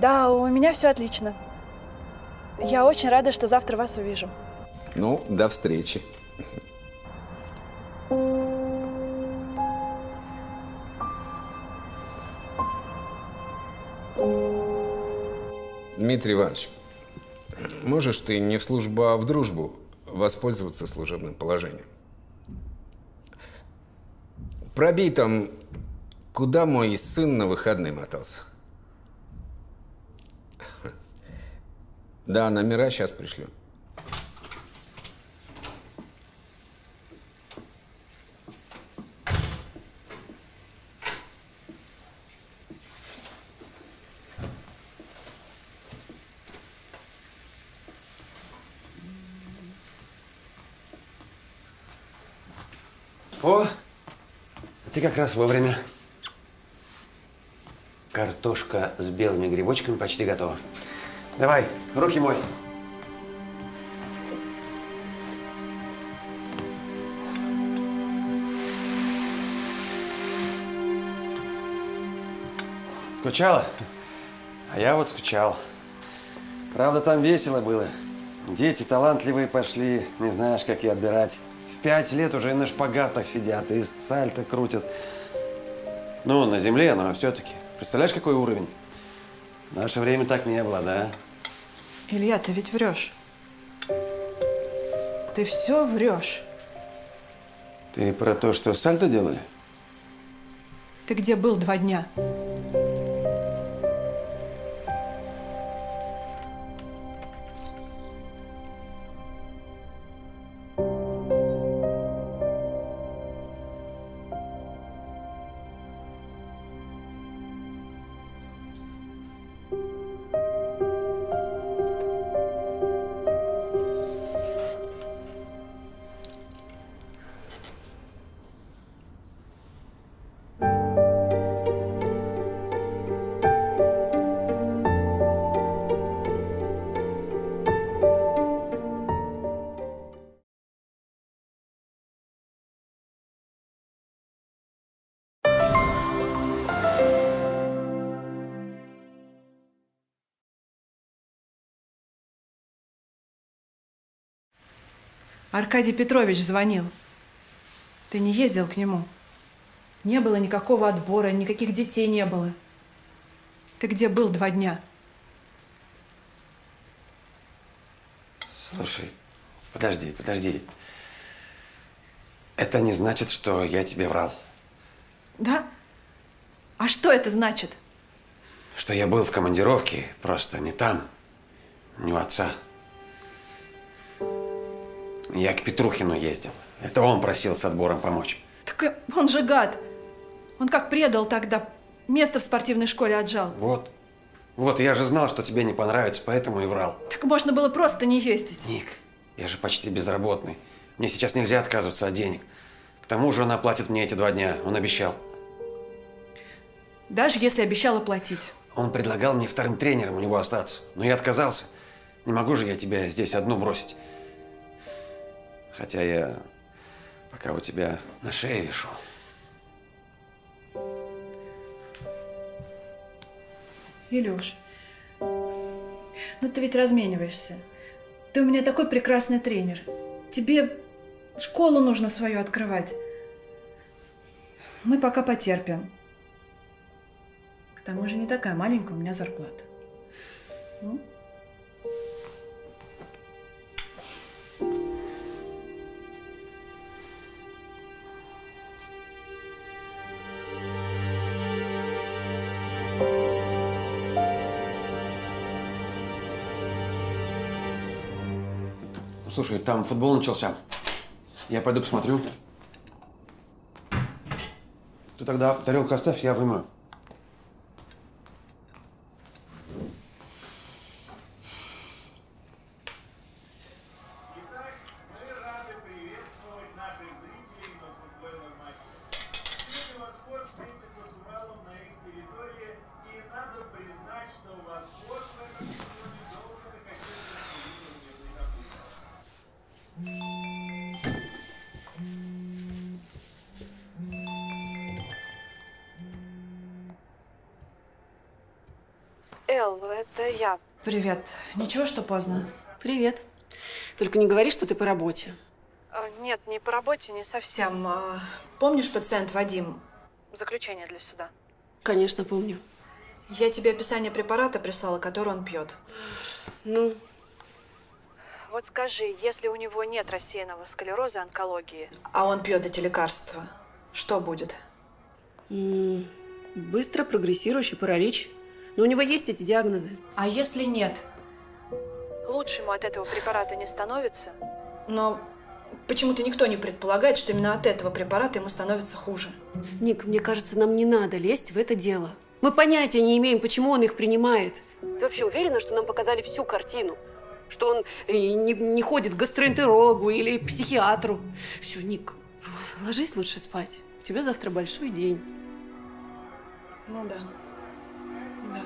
Да, у меня все отлично. Я очень рада, что завтра вас увижу. Ну, до встречи. Дмитрий Иванович, можешь ты не в службу, а в дружбу воспользоваться служебным положением? Пробей там, куда мой сын на выходные мотался. Да, номера сейчас пришлю. О, ты как раз вовремя. Картошка с белыми грибочками почти готова. Давай, руки мой. Скучала? А я вот скучал. Правда, там весело было. Дети талантливые пошли, не знаешь, как и отбирать. В пять лет уже на шпагатах сидят и сальто крутят. Ну, на земле, но все-таки. Представляешь, какой уровень? В наше время так не было, да? Илья, ты ведь врешь. Ты все врешь. Ты про то, что сальто делали? Ты где был два дня? Аркадий Петрович звонил. Ты не ездил к нему? Не было никакого отбора, никаких детей не было. Ты где был два дня? Слушай, подожди, подожди. Это не значит, что я тебе врал. Да? А что это значит? Что я был в командировке, просто не там, не у отца. Я к Петрухину ездил. Это он просил с отбором помочь. Так он же гад. Он как предал тогда. Место в спортивной школе отжал. Вот. Вот, я же знал, что тебе не понравится, поэтому и врал. Так можно было просто не ездить. Ник, я же почти безработный. Мне сейчас нельзя отказываться от денег. К тому же он оплатит мне эти два дня. Он обещал. Даже если обещал оплатить. Он предлагал мне вторым тренером у него остаться. Но я отказался. Не могу же я тебя здесь одну бросить. Хотя я пока у тебя на шее вишу. Илюш, ну ты ведь размениваешься. Ты у меня такой прекрасный тренер. Тебе школу нужно свою открывать. Мы пока потерпим. К тому же не такая маленькая у меня зарплата. Ну? Слушай, там футбол начался. Я пойду посмотрю. Ты тогда тарелку оставь, я вымою. Элла, это я. Привет. Ничего, что поздно? Привет. Только не говори, что ты по работе. Нет, не по работе, не совсем. Помнишь, пациент Вадим? Заключение для суда. Конечно, помню. Я тебе описание препарата прислала, который он пьет. Ну? Вот скажи, если у него нет рассеянного склероза, онкологии, а он пьет эти лекарства, что будет? М-м, быстро прогрессирующий паралич. Но у него есть эти диагнозы. А если нет? Лучше ему от этого препарата не становится. Но почему-то никто не предполагает, что именно от этого препарата ему становится хуже. Ник, мне кажется, нам не надо лезть в это дело. Мы понятия не имеем, почему он их принимает. Ты вообще уверена, что нам показали всю картину? Что он не, не ходит к гастроэнтерологу или к психиатру? Все, Ник, ложись лучше спать. У тебя завтра большой день. Ну да. Да,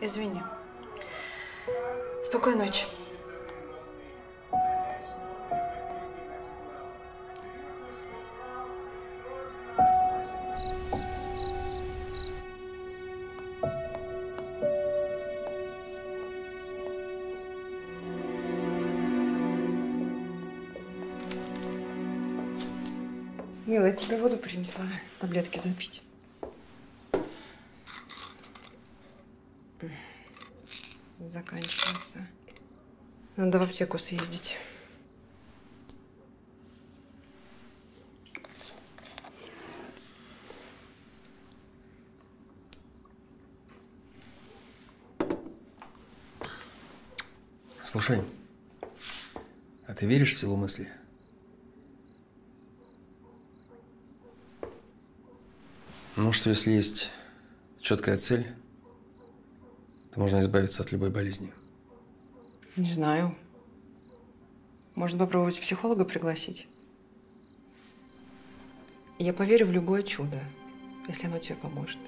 извини. Спокойной ночи. Мила, я тебе воду принесла, таблетки запить. Заканчивался. Надо в аптеку съездить. Слушай, а ты веришь в силу мысли? Ну, что если есть четкая цель, то можно избавиться от любой болезни. Не знаю. Можно попробовать психолога пригласить. Я поверю в любое чудо, если оно тебе поможет.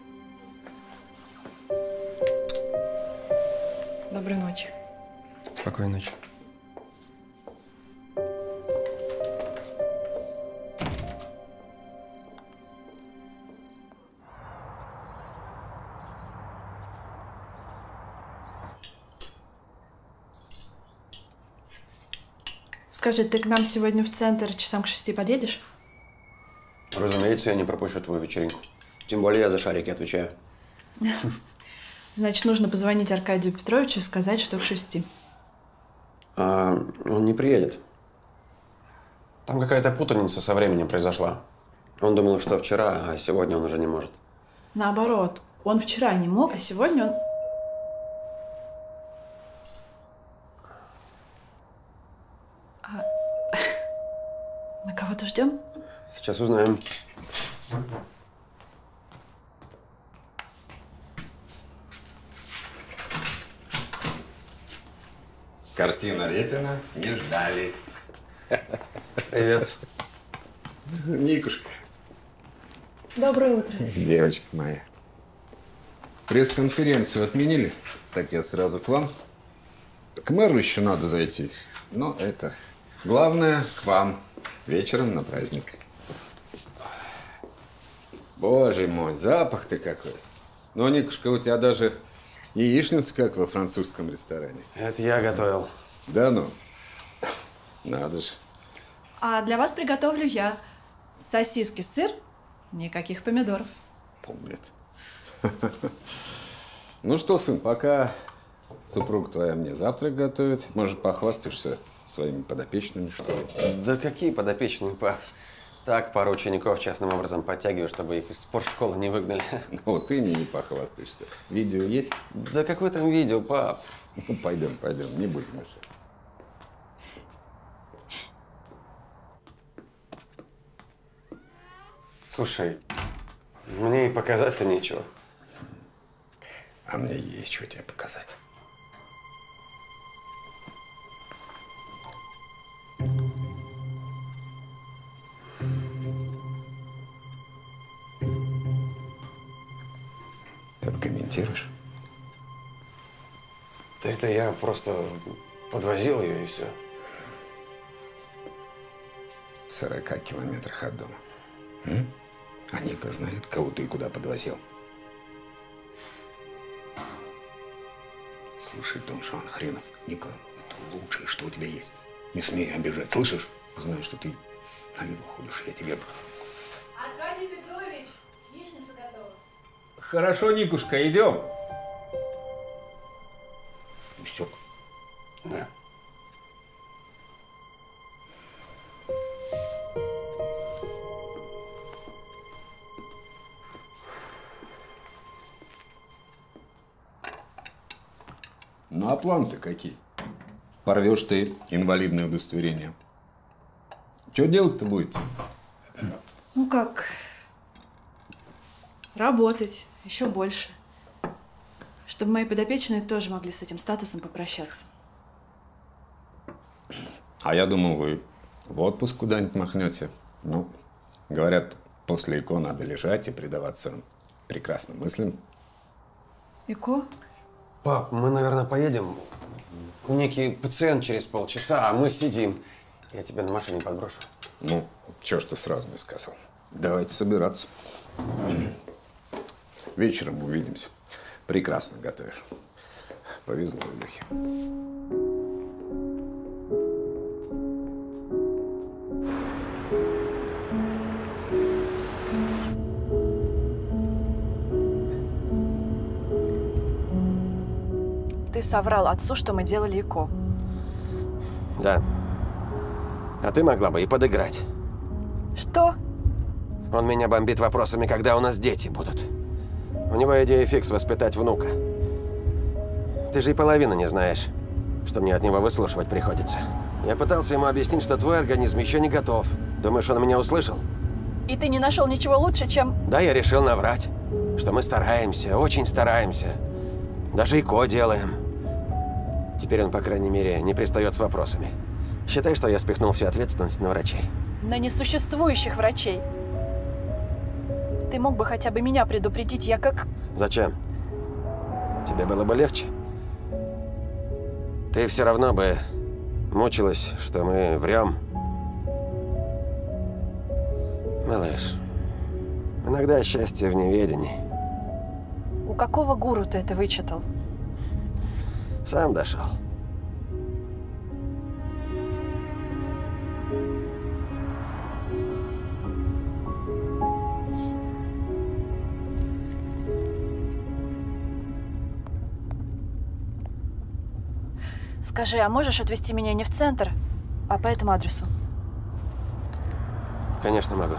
Доброй ночи. Спокойной ночи. Скажи, ты к нам сегодня в центр часам к шести подъедешь? Разумеется, я не пропущу твою вечеринку. Тем более я за шарики отвечаю. Значит, нужно позвонить Аркадию Петровичу и сказать, что к шести. А, он не приедет. Там какая-то путаница со временем произошла. Он думал, что вчера, а сегодня он уже не может. Наоборот, он вчера не мог, а сегодня он… Кого-то ждем? Сейчас узнаем. Картина Репина не ждали. Привет. Никушка. Доброе утро. Девочка моя. Пресс-конференцию отменили, так я сразу к вам. К мэру еще надо зайти, но это главное к вам. Вечером на праздник. Боже мой, запах-то какой. Ну, Никушка, у тебя даже яичница, как во французском ресторане. Это я готовил. Да ну, надо же. А для вас приготовлю я сосиски, сыр, никаких помидоров. Помнит. Ну что, сын, пока супруга твоя мне завтрак готовит, может, похвастаешься своими подопечными, что ли? Да какие подопечные, па? Так, пару учеников частным образом подтягиваю, чтобы их из спортшколы не выгнали. Ну, ты мне не похвастаешься. Видео есть? Да какое там видео, пап? Ну, пойдем, пойдем, не будем мешать. Слушай, мне и показать-то нечего. А мне есть что тебе показать. Откомментируешь? Да это я просто подвозил ее и все. В сорока километрах от дома. М? А Ника знает, кого ты и куда подвозил. Слушай, Том, что он хренов, Ника, это лучшее, что у тебя есть. Не смей обижать, слышишь? Знаю, что ты налево ходишь, я тебе... Аркадий Петрович, яичница готова. Хорошо, Никушка, идем. Усек. Да. Ну а план-то какие? Порвешь ты инвалидное удостоверение. Что делать-то будете? Ну как? Работать еще больше. Чтобы мои подопечные тоже могли с этим статусом попрощаться. А я думал, вы в отпуск куда-нибудь махнете. Ну, говорят, после ЭКО надо лежать и предаваться прекрасным мыслям. ЭКО? Пап, мы, наверное, поедем. Некий пациент через полчаса, а мы сидим. Я тебя на машине подброшу. Ну, чё ж ты сразу не сказал. Давайте собираться. Вечером увидимся. Прекрасно готовишь. Повезло, Илюхе. Ты соврал отцу, что мы делали ЭКО. Да. А ты могла бы и подыграть. Что? Он меня бомбит вопросами, когда у нас дети будут. У него идея фикс воспитать внука. Ты же и половину не знаешь, что мне от него выслушивать приходится. Я пытался ему объяснить, что твой организм еще не готов. Думаешь, он меня услышал? И ты не нашел ничего лучше, чем… Да, я решил наврать, что мы стараемся, очень стараемся. Даже ЭКО делаем. Теперь он, по крайней мере, не пристает с вопросами. Считай, что я спихнул всю ответственность на врачей. На несуществующих врачей. Ты мог бы хотя бы меня предупредить, я как… Зачем? Тебе было бы легче. Ты все равно бы мучилась, что мы врем. Малыш, иногда счастье в неведении. У какого гуру ты это вычитал? Сам дошел. Скажи, а можешь отвезти меня не в центр, а по этому адресу? Конечно, могу.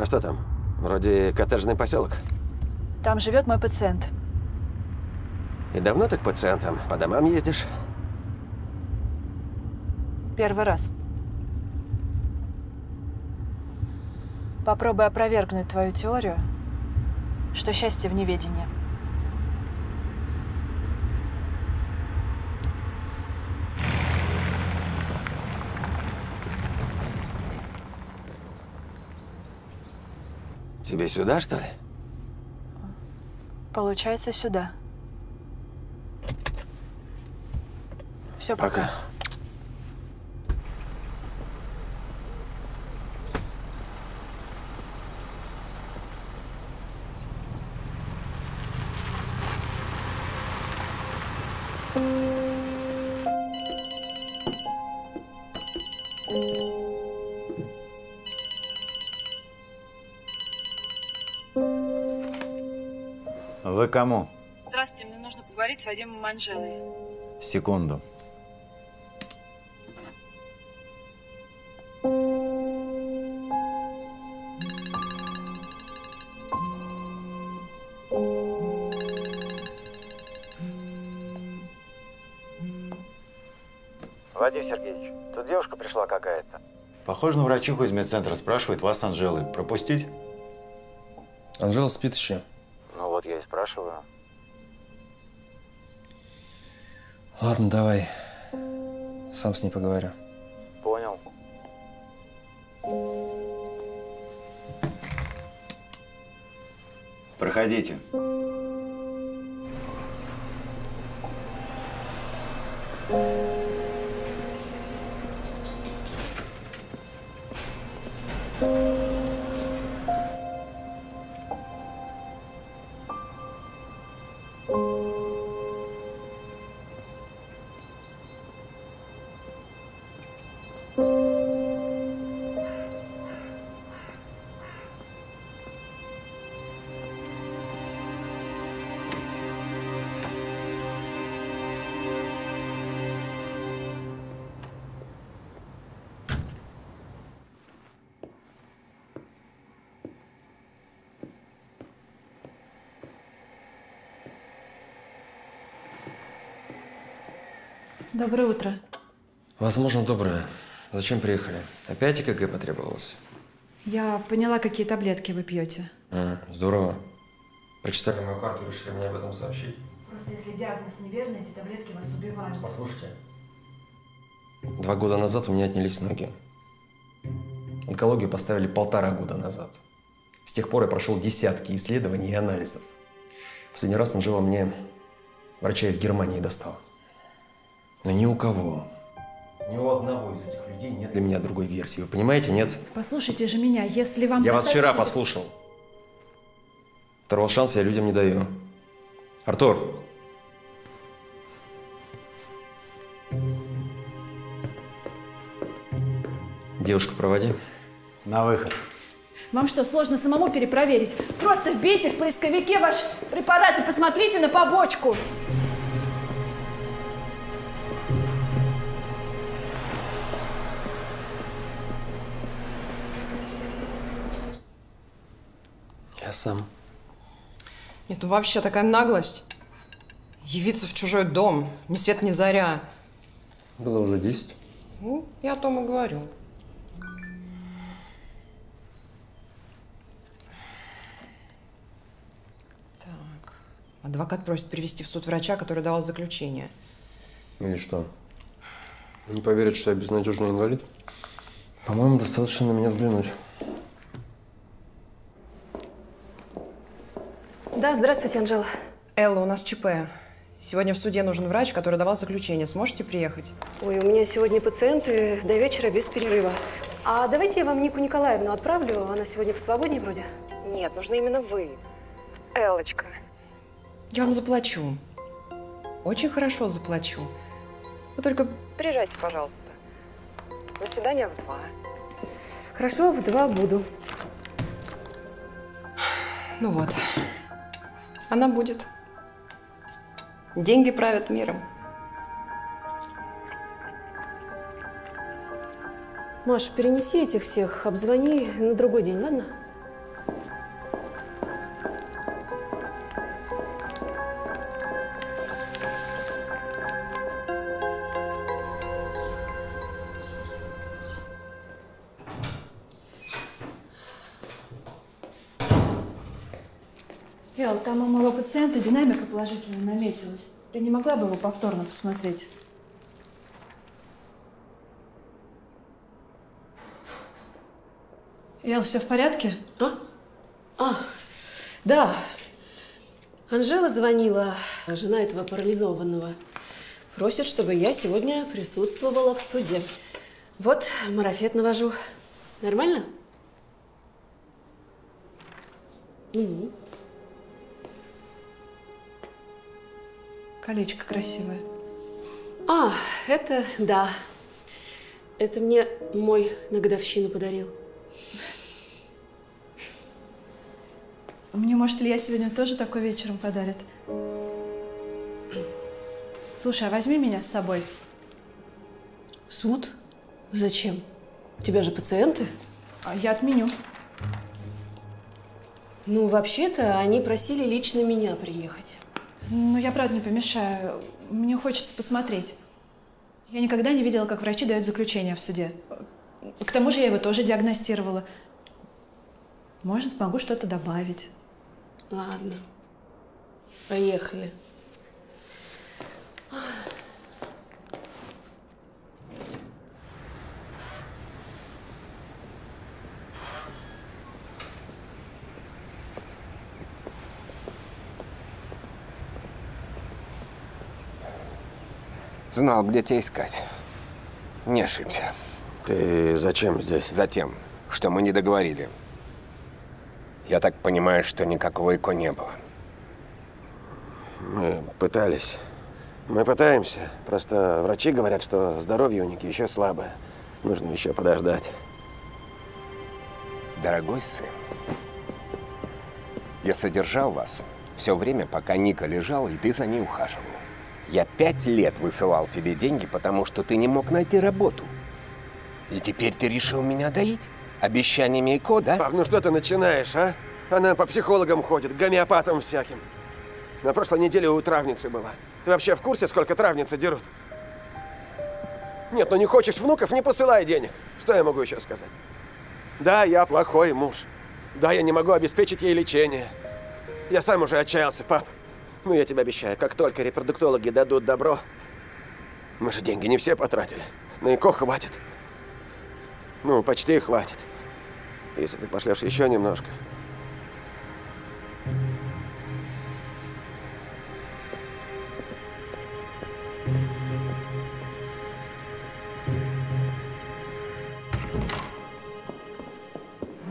А что там? Вроде коттеджный поселок. Там живет мой пациент. И давно ты к пациентам? По домам ездишь? Первый раз. Попробуй опровергнуть твою теорию, что счастье в неведении. Тебе сюда, что ли? Получается, сюда. Все, пока. пока. Вы кому? Здравствуйте, мне нужно поговорить с Вадимом и Анжелой. Секунду. Вадим Сергеевич, тут девушка пришла какая-то. Похоже на врачиху из медцентра, спрашивает вас с Анжелой. Пропустить? Анжела спит еще. Вот я и спрашиваю. Ладно, давай. Сам с ней поговорю. Понял. Проходите. Доброе утро. Возможно, доброе. Зачем приехали? Опять ЭКГ потребовалось? Я поняла, какие таблетки вы пьете. А, здорово. Прочитали мою карту, решили мне об этом сообщить. Просто если диагноз неверный, эти таблетки вас убивают. Послушайте. Два года назад у меня отнялись ноги. Онкологию поставили полтора года назад. С тех пор я прошел десятки исследований и анализов. Последний раз Анжела мне врача из Германии достала. Но ни у кого, ни у одного из этих людей нет для меня другой версии. Вы понимаете, нет? Послушайте же меня, если вам… Я вас вчера послушал. Второго шанса я людям не даю. Артур! Девушку проводи. На выход. Вам что, сложно самому перепроверить? Просто вбейте в поисковике ваш препарат и посмотрите на побочку. Я сам. Это вообще такая наглость. Явиться в чужой дом. Ни свет, ни заря. Было уже десять. Ну, я о том и говорю. Адвокат просит привести в суд врача, который давал заключение. Или что? Не поверят, что я безнадежный инвалид? По-моему, достаточно на меня взглянуть. Да, здравствуйте, Анжела. Элла, у нас ЧП. Сегодня в суде нужен врач, который давал заключение. Сможете приехать? Ой, у меня сегодня пациенты до вечера без перерыва. А давайте я вам Нику Николаевну отправлю. Она сегодня посвободнее вроде. Нет, нужны именно вы. Эллочка. Я вам заплачу. Очень хорошо заплачу. Вы только приезжайте, пожалуйста. Заседание в два. Хорошо, в два буду. Ну вот. Она будет. Деньги правят миром. Маш, перенеси этих всех, обзвони на другой день, ладно? Там у моего пациента динамика положительно наметилась. Ты не могла бы его повторно посмотреть? Эл, все в порядке? А? А, да. Анжела звонила, жена этого парализованного. Просит, чтобы я сегодня присутствовала в суде. Вот, марафет навожу. Нормально? Угу. Колечко красивое. А, это да. Это мне мой на годовщину подарил. Мне, может, Илья сегодня тоже такой вечером подарит? Слушай, а возьми меня с собой. В суд? Зачем? У тебя же пациенты. А я отменю. Ну, вообще-то, они просили лично меня приехать. Ну, я правда не помешаю. Мне хочется посмотреть. Я никогда не видела, как врачи дают заключение в суде. К тому же я его тоже диагностировала. Может, смогу что-то добавить. Ладно. Поехали. Знал, где тебя искать. Не ошибся. Ты зачем здесь? Затем, что мы не договорили. Я так понимаю, что никакого ЭКО не было. Мы пытались. Мы пытаемся. Просто врачи говорят, что здоровье у Ники еще слабое. Нужно еще подождать. Дорогой сын, я содержал вас все время, пока Ника лежала, и ты за ней ухаживал. Я пять лет высылал тебе деньги, потому что ты не мог найти работу. И теперь ты решил меня доить? Обещаниями ЭКО, да? Пап, ну что ты начинаешь, а? Она по психологам ходит, гомеопатам всяким. На прошлой неделе у травницы была. Ты вообще в курсе, сколько травницы дерут? Нет, ну не хочешь внуков, не посылай денег. Что я могу еще сказать? Да, я плохой муж. Да, я не могу обеспечить ей лечение. Я сам уже отчаялся, пап. Ну, я тебе обещаю, как только репродуктологи дадут добро, мы же деньги не все потратили. На ЭКО хватит. Ну, почти хватит. Если ты пошлешь еще немножко.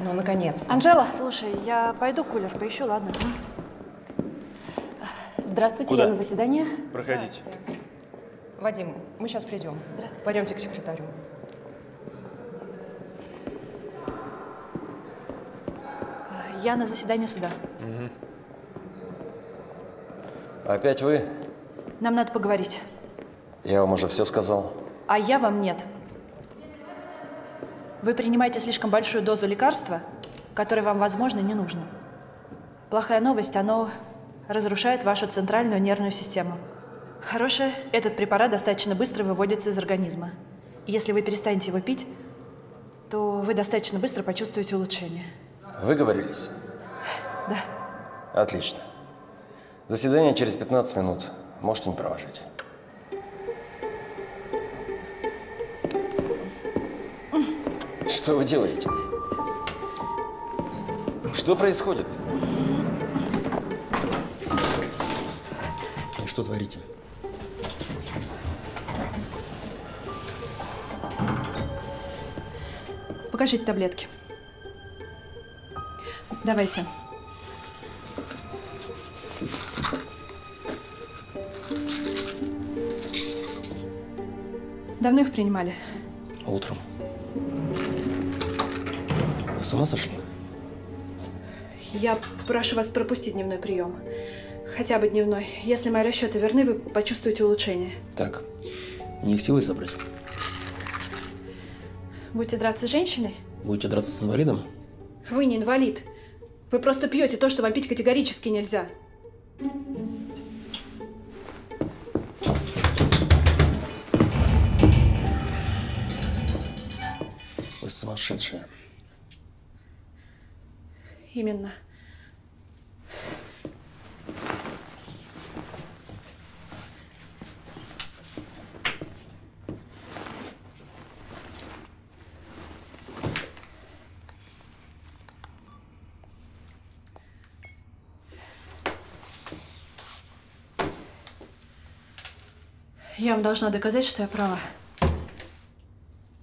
Ну, наконец-то. Анжела! Слушай, я пойду кулер поищу, ладно? Здравствуйте, куда? Я на заседание. Проходите. Вадим, мы сейчас придем. Здравствуйте. Пойдемте к секретарю. Я на заседание суда. Угу. Опять вы? Нам надо поговорить. Я вам уже все сказал. А я вам нет. Вы принимаете слишком большую дозу лекарства, которое вам, возможно, не нужно. Плохая новость, оно разрушает вашу центральную нервную систему. Хорошая, этот препарат достаточно быстро выводится из организма. И если вы перестанете его пить, то вы достаточно быстро почувствуете улучшение. Выговорились? Да. Отлично. Заседание через пятнадцать минут. Можете не провожать. Что вы делаете? Что происходит? И что творите? Покажите таблетки. Давайте. Давно их принимали? Утром. Вы с ума сошли? Я прошу вас пропустить дневной прием. Хотя бы дневной. Если мои расчеты верны, вы почувствуете улучшение. Так. Не их силой забрать. Будете драться с женщиной? Будете драться с инвалидом? Вы не инвалид. Вы просто пьете то, что вам пить категорически нельзя. Вы сумасшедшая. Именно. Я вам должна доказать, что я права.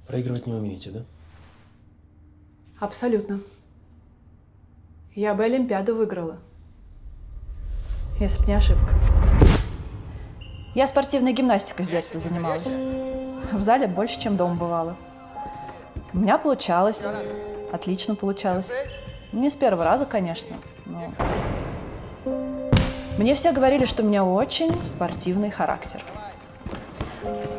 Проигрывать не умеете, да? Абсолютно. Я бы Олимпиаду выиграла, если б не ошибка. Я спортивной гимнастикой с детства занималась. В зале больше, чем дома бывало. У меня получалось. Отлично получалось. Не с первого раза, конечно, но… Мне все говорили, что у меня очень спортивный характер.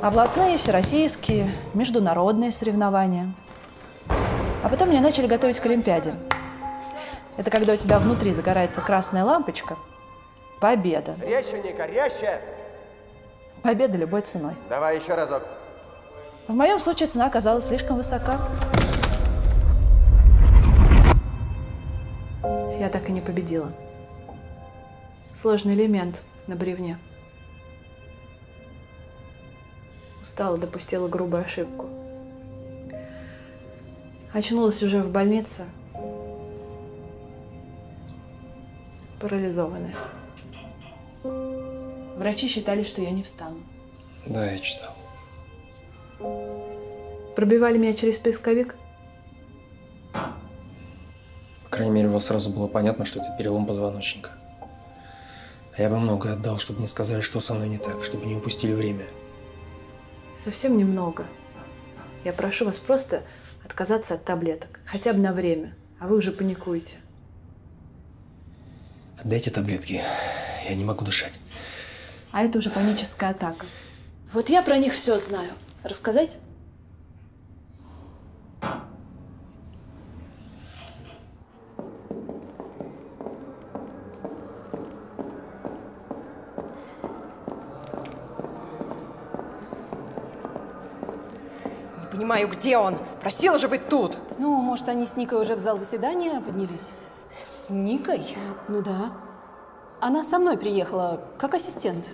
Областные, всероссийские, международные соревнования. А потом меня начали готовить к Олимпиаде. Это когда у тебя внутри загорается красная лампочка. Победа. Резче, Ника, резче! Победа любой ценой. Давай еще разок. В моем случае цена оказалась слишком высока. Я так и не победила. Сложный элемент на бревне. Устала, допустила грубую ошибку. Очнулась уже в больнице, парализованная. Врачи считали, что я не встану. Да, я читал. Пробивали меня через поисковик? По крайней мере, у вас сразу было понятно, что это перелом позвоночника. А я бы многое отдал, чтобы мне сказали, что со мной не так, чтобы не упустили время. Совсем немного. Я прошу вас просто отказаться от таблеток. Хотя бы на время. А вы уже паникуете. Отдайте таблетки. Я не могу дышать. А это уже паническая атака. Вот я про них все знаю. Рассказать? понимаю, где он. Просила же быть тут. Ну, может, они с Никой уже в зал заседания поднялись? С Никой? Ну да. Она со мной приехала, как ассистент.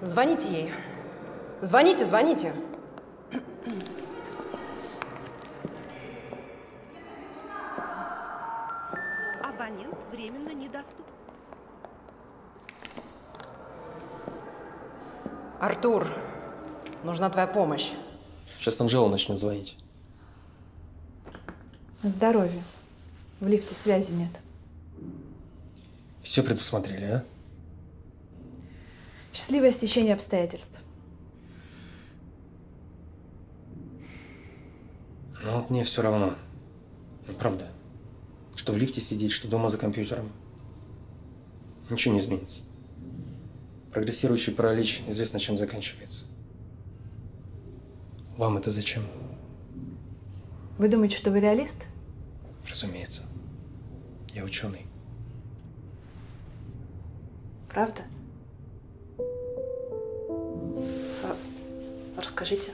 Звоните ей. Звоните, звоните. Абонент временно недоступен. Артур, нужна твоя помощь. Сейчас Анжела начнет звонить. Здоровье. В лифте связи нет. Все предусмотрели, а? Счастливое стечение обстоятельств. Ну вот мне все равно. Правда. Что в лифте сидеть, что дома за компьютером. Ничего не изменится. Прогрессирующий паралич известно, чем заканчивается. Вам это зачем? Вы думаете, что вы реалист? Разумеется. Я ученый. Правда? А, расскажите.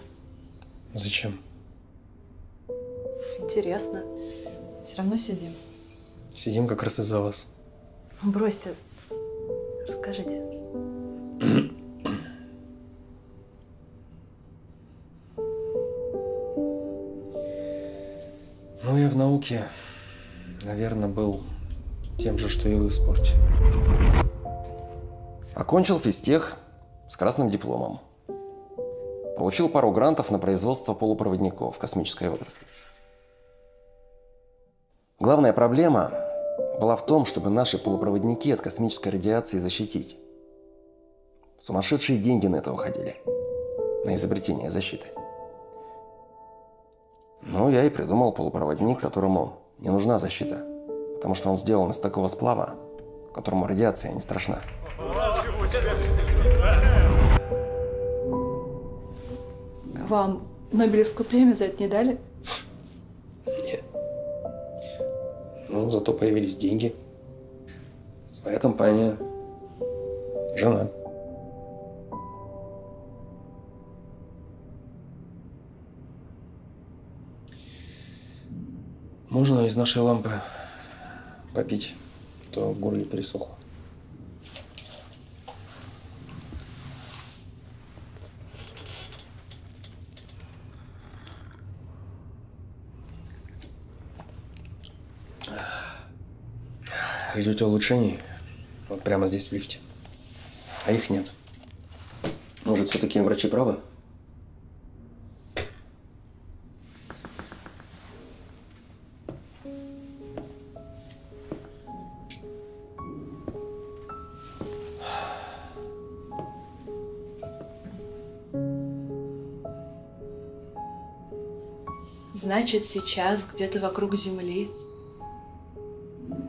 Зачем? Интересно. Все равно сидим. Сидим как раз из-за вас. Бросьте. Расскажите. Ну, я в науке, наверное, был тем же, что и вы в спорте. Окончил физтех с красным дипломом. Получил пару грантов на производство полупроводников в космической отрасли. Главная проблема была в том, чтобы наши полупроводники от космической радиации защитить. Сумасшедшие деньги на это уходили. На изобретение защиты. Ну, я и придумал полупроводник, которому не нужна защита. Потому что он сделан из такого сплава, которому радиация не страшна. Вам Нобелевскую премию за это не дали? Нет. Ну, зато появились деньги. Своя компания. Жена. Можно из нашей лампы попить, то в горле пересохло. Ждете улучшений? Вот прямо здесь в лифте. А их нет. Может, все-таки врачи правы? Значит, сейчас где-то вокруг Земли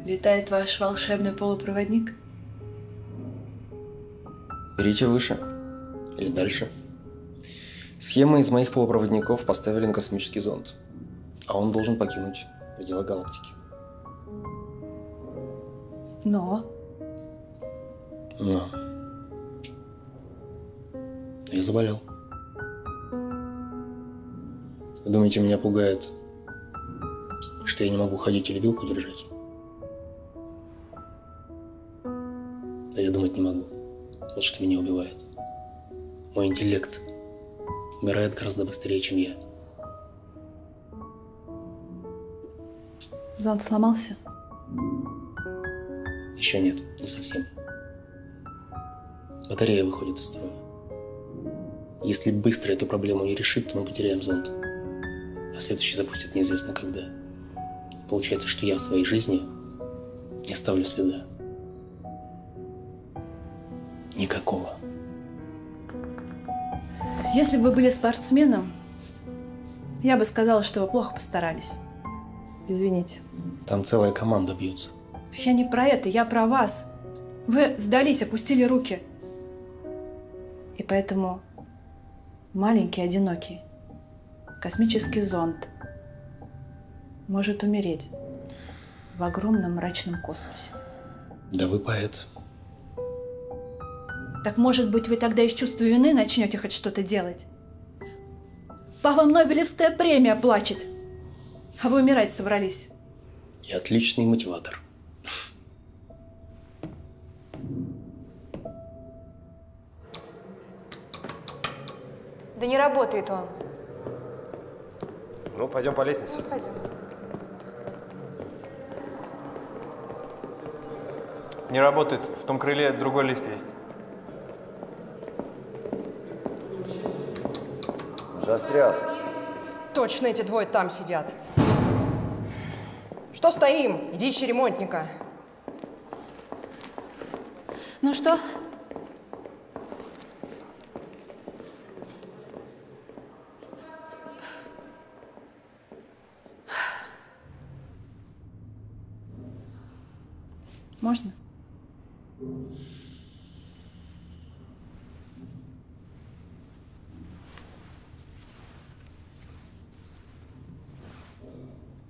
летает ваш волшебный полупроводник? Берите выше. Или дальше. Схемы из моих полупроводников поставили на космический зонд. А он должен покинуть пределы галактики. Но? Но. Я заболел. Вы думаете, меня пугает, что я не могу ходить или вилку держать? Да я думать не могу. Вот что меня убивает. Мой интеллект умирает гораздо быстрее, чем я. Зонд сломался? Еще нет, не совсем. Батарея выходит из строя. Если быстро эту проблему не решить, то мы потеряем зонд. А следующий запустят неизвестно когда. Получается, что я в своей жизни не оставлю следа. Никакого. Если бы вы были спортсменом, я бы сказала, что вы плохо постарались. Извините. Там целая команда бьется. Я не про это, я про вас. Вы сдались, опустили руки. И поэтому маленький, одинокий космический зонд может умереть в огромном мрачном космосе. Да вы поэт. Так может быть, вы тогда из чувства вины начнете хоть что-то делать? По вам Нобелевская премия плачет. А вы умирать собрались. И отличный мотиватор. Да не работает он. Ну, пойдем по лестнице. Пойдем. Не работает. В том крыле другой лифт есть. Застрял. Точно эти двое там сидят. Что стоим? Иди ищи ремонтника. Ну что? Можно?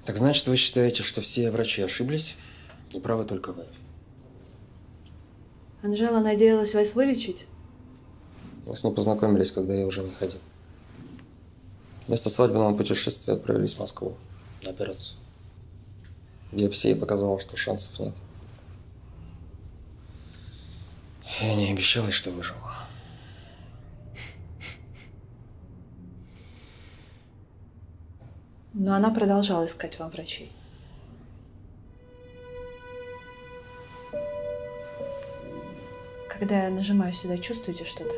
Так значит, вы считаете, что все врачи ошиблись, и правы только вы? Анжела надеялась вас вылечить? Мы с ней познакомились, когда я уже не ходил. Вместо свадебного путешествия отправились в Москву на операцию. Биопсия показала, что шансов нет. Я не обещалась, что выживу. Но она продолжала искать вам врачей. Когда я нажимаю сюда, чувствуете что-то?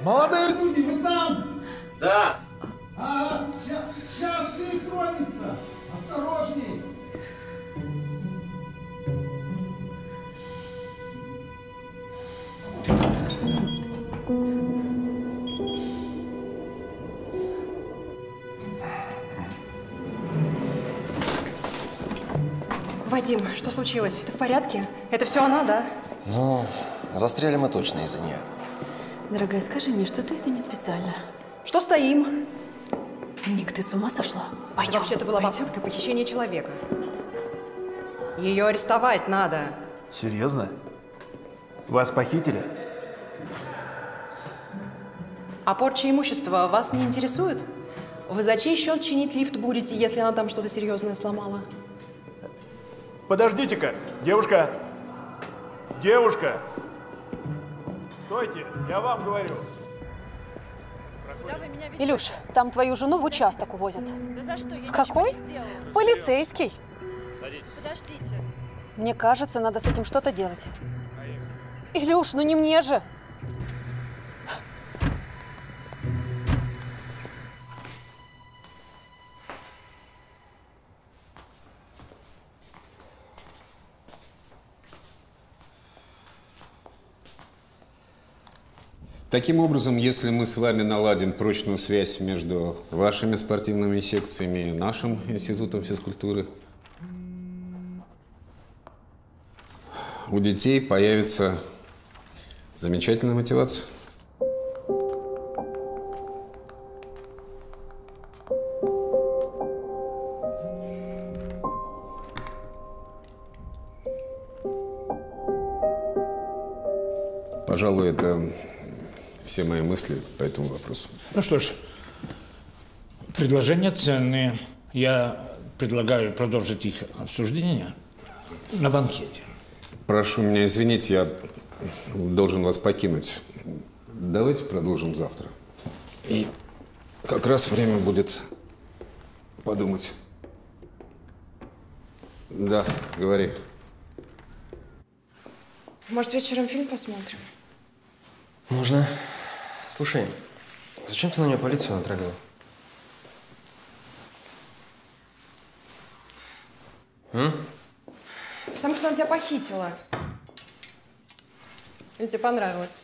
Молодые люди, вы там? Да. А, сейчас, сейчас перекроется. Осторожней. Вадим, что случилось? Ты в порядке? Это все она, да? Ну, застряли мы точно из-за нее. Дорогая, скажи мне, что ты это не специально. Что стоим? Ник, ты с ума сошла? Пойдем. Да, вообще-то была попытка похищения человека. Ее арестовать надо. Серьезно? Вас похитили? А порча имущества вас не интересует? Вы за чей счет чинить лифт будете, если она там что-то серьезное сломала? Подождите-ка, девушка, девушка, стойте, я вам говорю. Илюш, там твою жену в участок увозят. Да за что? Я Какой? Полицейский. Садитесь. Подождите. Мне кажется, надо с этим что-то делать. Поехали. Илюш, ну не мне же. Таким образом, если мы с вами наладим прочную связь между вашими спортивными секциями и нашим институтом физкультуры, у детей появится замечательная мотивация. Пожалуй, это... все мои мысли по этому вопросу. Ну что ж, предложения ценные. Я предлагаю продолжить их обсуждение на банкете. Прошу меня извинить, я должен вас покинуть. Давайте продолжим завтра. И как раз время будет подумать. Да, говори. Может, вечером фильм посмотрим? Можно. Слушай, зачем ты на нее полицию натравила? Потому что она тебя похитила. И тебе понравилось.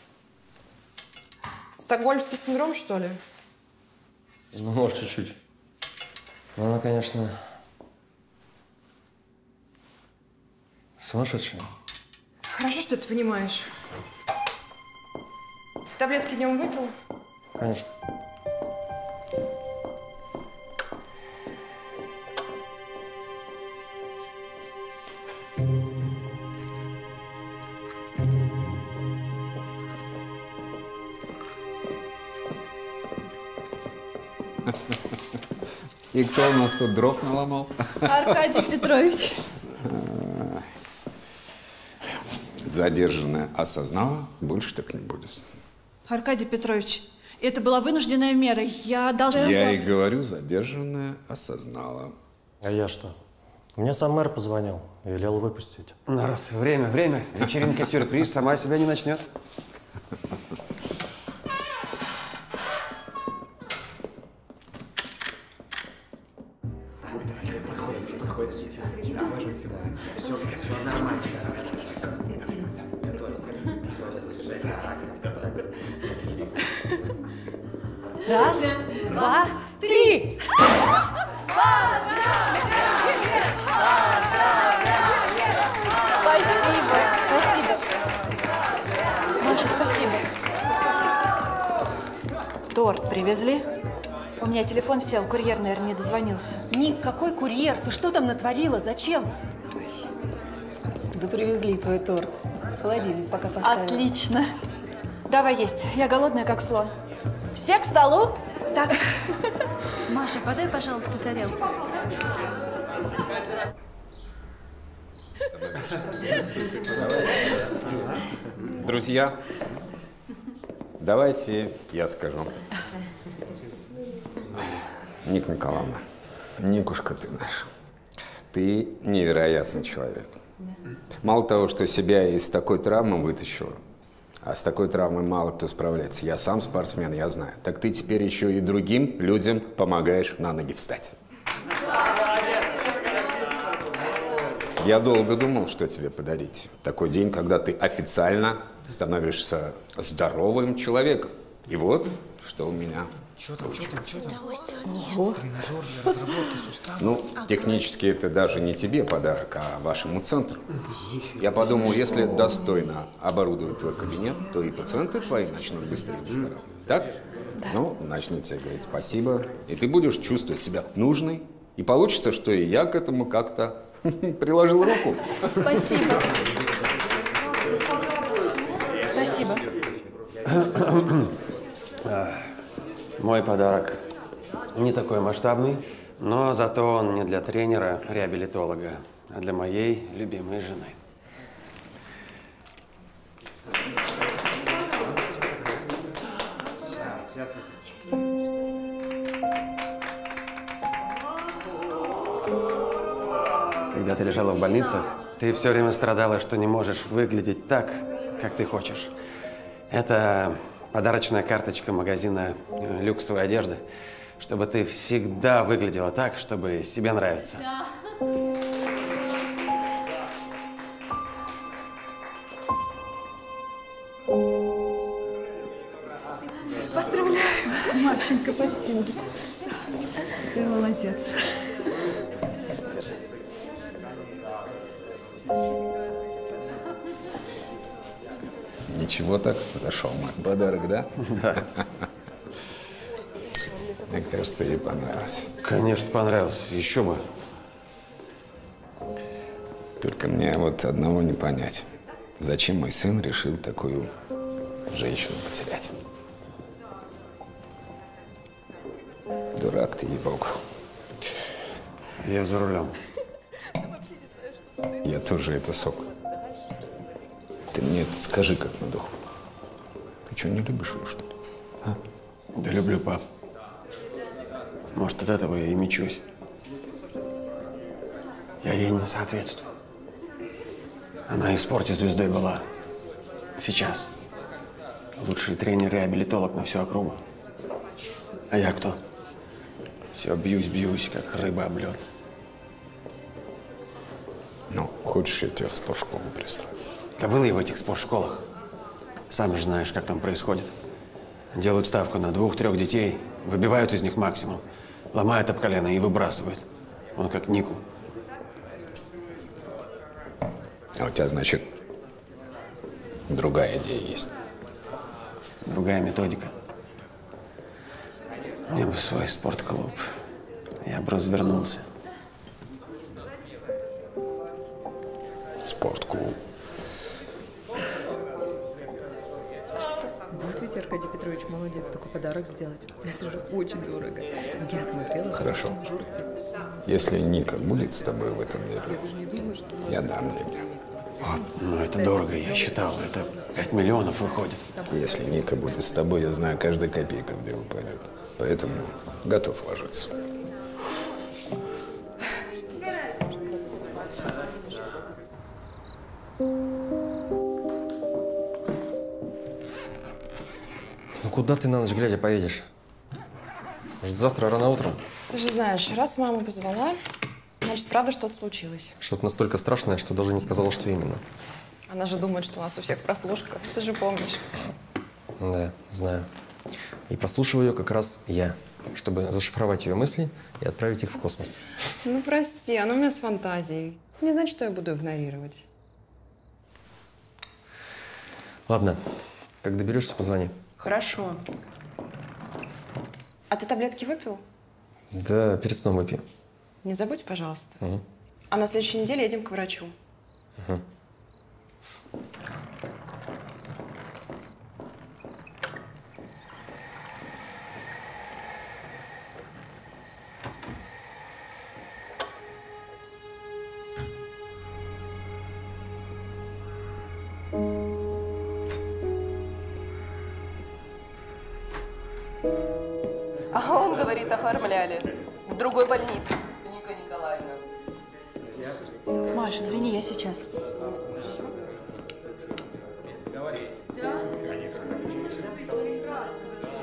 Стокгольмский синдром, что ли? Ну, может, чуть-чуть. Но она, конечно, сумасшедшая. Хорошо, что ты понимаешь. Ты таблетки днем выпил? Конечно. И кто у нас тут дров наломал? Аркадий Петрович. Задержанная осознала, больше так не будет. Аркадий Петрович, это была вынужденная мера. Я должна... Я и говорю, задержанная осознала. А я что? Мне сам мэр позвонил и велел выпустить. Народ, время, время. Вечеринка сюрприз, сама себя не начнет. Раз, два, три! Поздравляем! Поздравляем! Спасибо, спасибо. Маша, спасибо. Торт привезли. У меня телефон сел, курьер, наверное, не дозвонился. Ник, какой курьер? Ты что там натворила? Зачем? Да привезли твой торт. В холодильник пока поставим. Отлично. Давай есть. Я голодная, как слон. Все к столу? Так. Маша, подай, пожалуйста, тарелку. Друзья, давайте я скажу. Ника Николаевна, Никушка ты наш. Ты невероятный человек. Мало того, что себя из такой травмы вытащила, а с такой травмой мало кто справляется. Я сам спортсмен, я знаю. Так ты теперь еще и другим людям помогаешь на ноги встать. Я долго думал, что тебе подарить. Такой день, когда ты официально становишься здоровым человеком. И вот, что у меня. Что там, что там, что там? Нет. Тренажер для разработки суставов. Ну, технически это даже не тебе подарок, а вашему центру. Я подумал, если достойно оборудуют твой кабинет, то и пациенты твои начнут быстрее выздороветь. Так? Да. Ну, начнут тебе говорить спасибо, и ты будешь чувствовать себя нужной. И получится, что и я к этому как-то приложил руку. Спасибо. Спасибо. Мой подарок не такой масштабный, но зато он не для тренера-реабилитолога, а для моей любимой жены. Когда ты лежала в больницах, ты все время страдала, что не можешь выглядеть так, как ты хочешь. Это... подарочная карточка магазина люксовой одежды, чтобы ты всегда выглядела так, чтобы себе нравиться. Да. Поздравляю. Машенька, спасибо. Ты молодец. Ничего так, зашел мой подарок, да? Да. Мне кажется, ей понравилось. Конечно, понравилось. Еще бы. Только мне вот одного не понять. Зачем мой сын решил такую женщину потерять? Дурак ты, ей-богу. Я за рулем. Я тоже это сок. Ты мне это скажи, как на духу. Ты что, не любишь его, что ли? А? Да люблю, пап. Может, от этого я и мечусь. Я ей не соответствую. Она и в спорте звездой была. Сейчас. Лучший тренер-реабилитолог на всю округу. А я кто? Все, бьюсь-бьюсь, как рыба об лед. Ну, хочешь, я тебя в спортшколу пристрою? Да было и в этих спортшколах. Сам же знаешь, как там происходит. Делают ставку на двух-трех детей, выбивают из них максимум, ломают об колено и выбрасывают. Он как Нику. А у тебя, значит, другая идея есть? Другая методика. Мне бы свой спортклуб. Я бы развернулся. Спортклуб. можете, Аркадий Петрович, молодец, такой подарок сделать. Это же очень дорого. Я смотрела. Хорошо. Если Ника будет с тобой в этом мире, я дам тебе. О, ну это дорого, я считал, это пять миллионов выходит. Если Ника будет с тобой, я знаю, каждая копейка в дело пойдет. Поэтому готов ложиться. Ну куда ты на ночь глядя поедешь? Может, завтра рано утром? Ты же знаешь, раз мама позвала, значит, правда, что-то случилось. Что-то настолько страшное, что даже не сказала, что именно. Она же думает, что у нас у всех прослушка. Ты же помнишь. Да, знаю. И прослушиваю ее как раз я, чтобы зашифровать ее мысли и отправить их в космос. Ну, прости, она у меня с фантазией. Не значит, что я буду игнорировать. Ладно, как доберешься, позвони. Хорошо. А ты таблетки выпил? Да, перед сном выпью. Не забудь, пожалуйста. Угу. А на следующей неделе едем к врачу. Угу. А он говорит, оформляли в другой больнице. Ника Николаевна. Маш, извини, я сейчас.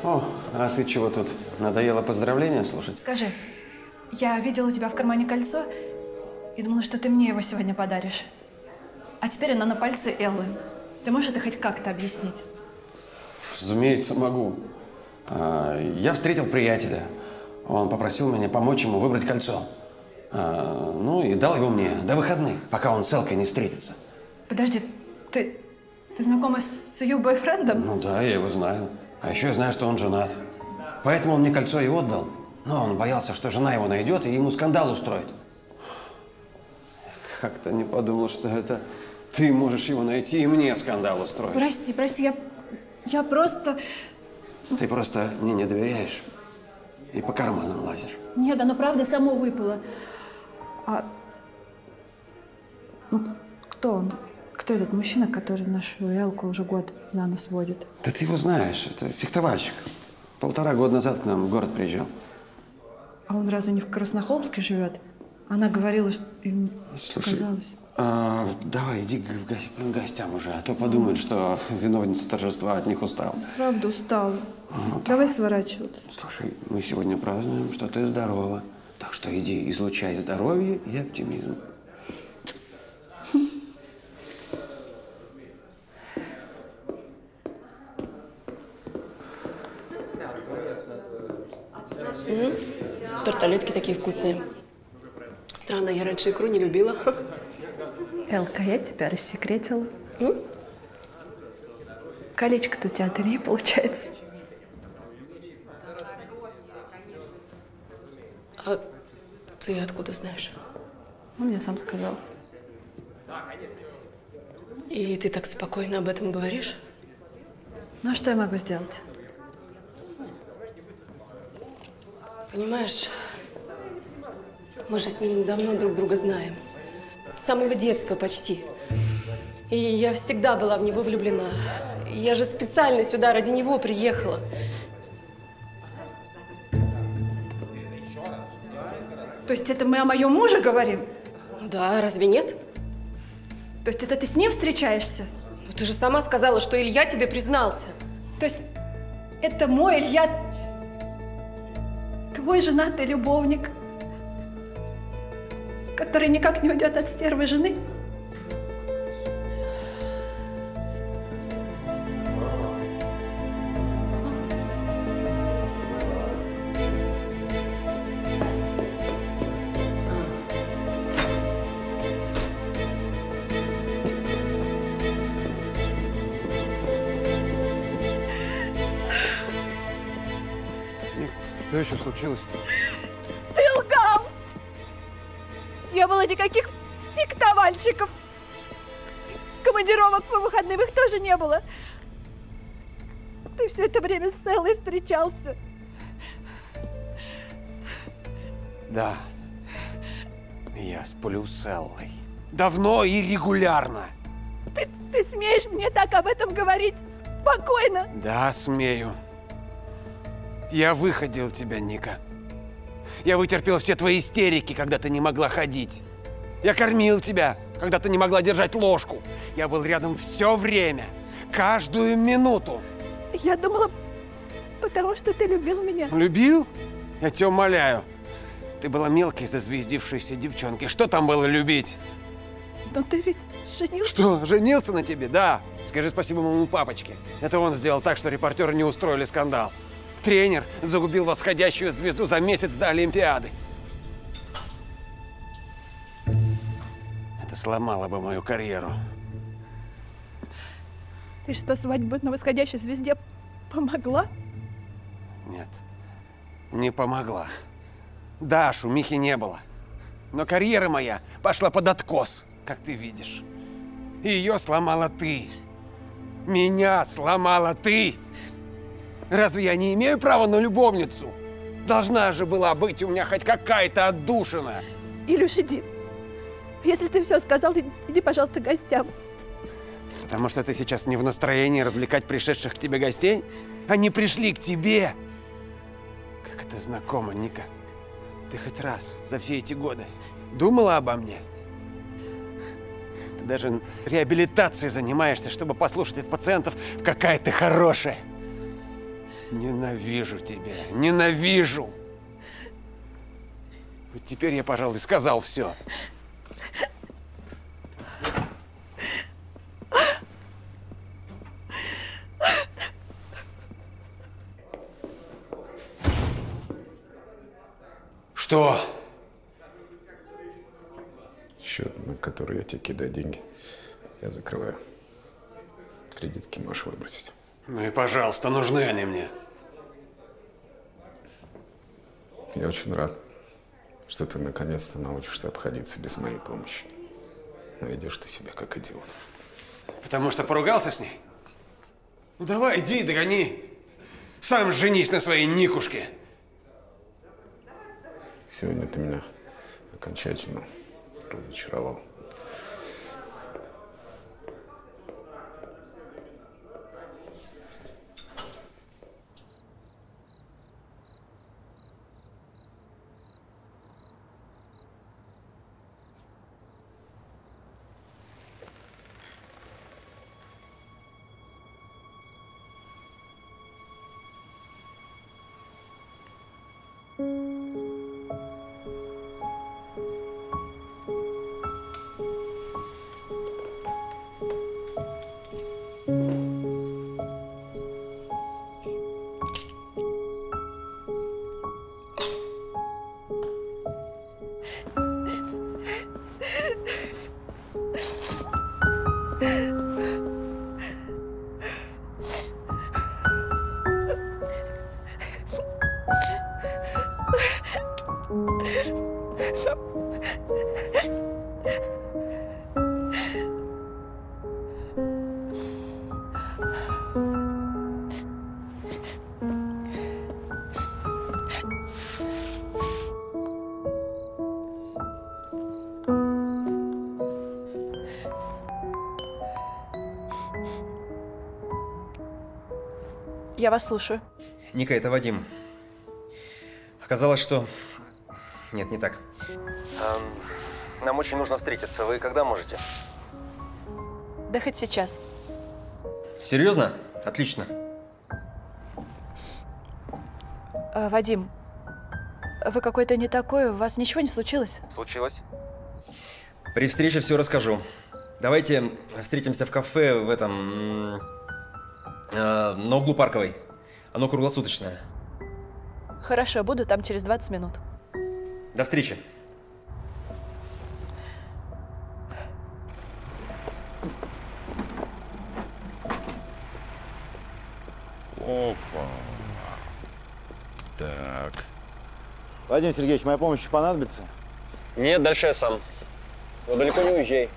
О, а ты чего тут? Надоело поздравления слушать? Скажи, я видела у тебя в кармане кольцо и думала, что ты мне его сегодня подаришь. А теперь оно на пальце Эллы. Ты можешь это хоть как-то объяснить? Разумеется, могу. Я встретил приятеля. Он попросил меня помочь ему выбрать кольцо. Ну и дал его мне до выходных, пока он с Элкой не встретится. Подожди, ты, ты знакома с ее бойфрендом? Ну да, я его знаю. А еще я знаю, что он женат. Поэтому он мне кольцо и отдал. Но он боялся, что жена его найдет и ему скандал устроит. Как-то не подумал, что это ты можешь его найти и мне скандал устроить. Прости, прости, я, я просто… Ты просто мне не доверяешь и по карманам лазишь. Нет, оно правда само выпало. А… Ну, кто он? Кто этот мужчина, который нашу Элку уже год за нос водит? Да ты его знаешь, это фехтовальщик. Полтора года назад к нам в город приезжал. А он разве не в Краснохолмске живет? Она говорила, что… Слушай, казалось… а, давай, иди к гостям уже, а то подумают, что виновница торжества от них устала. Правда устала. Ну, давай так. Сворачиваться. Слушай, мы сегодня празднуем, что ты здорова. Так что иди, излучай здоровье и оптимизм. Тарталетки такие вкусные. Странно, я раньше икру не любила. Элка, я тебя рассекретила. Mm? Колечко-то у тебя от Ильи получается. А ты откуда знаешь? Он мне сам сказал. И ты так спокойно об этом говоришь? Ну а что я могу сделать? Понимаешь… Мы же с ним давно друг друга знаем. С самого детства почти. И я всегда была в него влюблена. Я же специально сюда ради него приехала. То есть это мы о моем муже говорим? Ну да, разве нет? То есть это ты с ним встречаешься? Ну ты же сама сказала, что Илья тебе признался. То есть это мой Илья… Твой женатый любовник… который никак не уйдет от стервы жены. Что еще случилось? Не было никаких фехтовальщиков. Командировок по выходным их тоже не было. ты все это время с Эллой встречался? Да, я сплю с Эллой. Давно и регулярно. Ты, ты смеешь мне так об этом говорить? Спокойно. Да, смею. Я выходил тебя, Ника. Я вытерпел все твои истерики, когда ты не могла ходить. Я кормил тебя, когда ты не могла держать ложку. Я был рядом все время, каждую минуту. Я думала, потому что ты любил меня. Любил? Я тебя умоляю. Ты была мелкой, зазвездившейся девчонкой. Что там было любить? Но ты ведь женился. Что, женился на тебе? Да. Скажи спасибо моему папочке. Это он сделал так, что репортеры не устроили скандал. Тренер загубил восходящую звезду за месяц до Олимпиады. Это сломало бы мою карьеру. И что, свадьба на восходящей звезде помогла? Нет, не помогла. Да, шумихи не было. Но карьера моя пошла под откос, как ты видишь. Ее сломала ты. Меня сломала ты. Разве я не имею права на любовницу? Должна же была быть у меня хоть какая-то отдушина. Илюш, иди. Если ты все сказал, иди, пожалуйста, к гостям. Потому что ты сейчас не в настроении развлекать пришедших к тебе гостей? Они пришли к тебе. Как это знакомо, Ника. Ты хоть раз за все эти годы думала обо мне? Ты даже реабилитацией занимаешься, чтобы послушать от пациентов, какая ты хорошая. Ненавижу тебя, ненавижу. Вот теперь я, пожалуй, сказал все. Что? Счет, на который я тебе кидаю деньги, я закрываю. Кредитки можешь выбросить. Ну и пожалуйста, нужны они мне. Я очень рад, что ты наконец-то научишься обходиться без моей помощи. Но ведешь ты себя как идиот. Потому что поругался с ней? Ну давай, иди, догони. Сам женись на своей Никушке. Сегодня ты меня окончательно разочаровал. Я вас слушаю. Ника, это Вадим. Оказалось, что… Нет, не так. Нам очень нужно встретиться. Вы когда можете? Да хоть сейчас. Серьезно? Отлично. А, Вадим, вы какой-то не такой. У вас ничего не случилось? Случилось. При встрече все расскажу. Давайте встретимся в кафе в этом… На углу Парковой. Оно круглосуточное. Хорошо, буду там через двадцать минут. До встречи. Опа. Так. Владимир Сергеевич, моя помощь понадобится? Нет, дальше я сам. Но далеко не уезжай.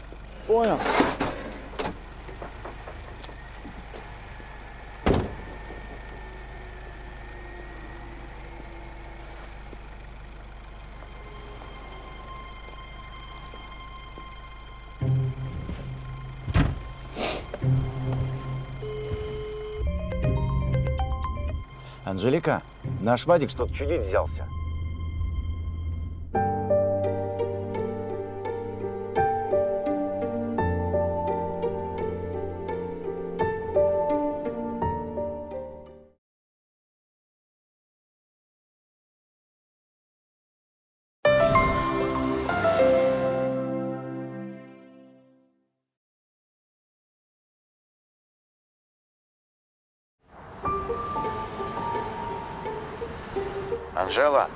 Понял. Анжелика, наш Вадик что-то чудить взялся. Анжела,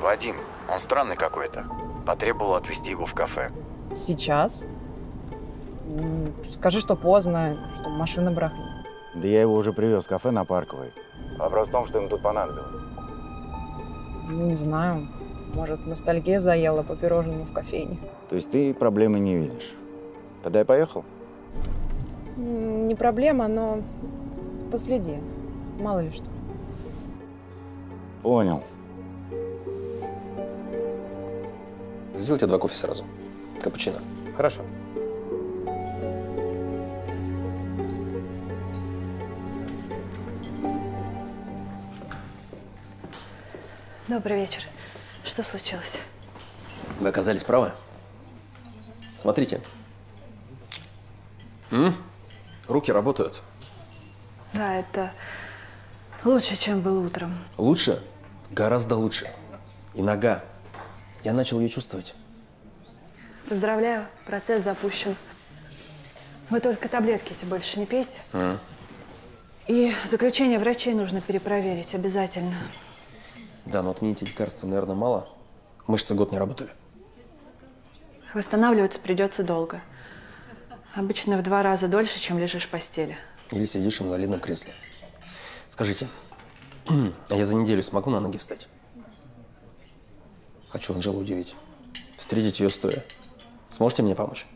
Вадим, он странный какой-то. Потребовал отвезти его в кафе. Сейчас? Скажи, что поздно, что машина барахлит. Да я его уже привез в кафе на Парковой. Вопрос в том, что ему тут понадобилось. Не знаю. Может, ностальгия заела по пирожному в кофейне. То есть ты проблемы не видишь? Тогда я поехал? Не проблема, но последи. Мало ли что. Понял. Сделайте два кофе сразу. Капучино. Хорошо. Добрый вечер. Что случилось? Вы оказались правы. Смотрите. М? Руки работают. Да, это лучше, чем было утром. Лучше? Гораздо лучше. И нога. Я начал ее чувствовать. Поздравляю, процесс запущен. Вы только таблетки эти больше не пейте. Mm. И заключение врачей нужно перепроверить обязательно. Да, но отменить лекарства, наверное, мало. Мышцы год не работали. Восстанавливаться придется долго. Обычно в два раза дольше, чем лежишь в постели. Или сидишь в инвалидном кресле. Скажите, а я за неделю смогу на ноги встать? Хочу Анжелу удивить. Встретить ее стоя. Сможете мне помочь?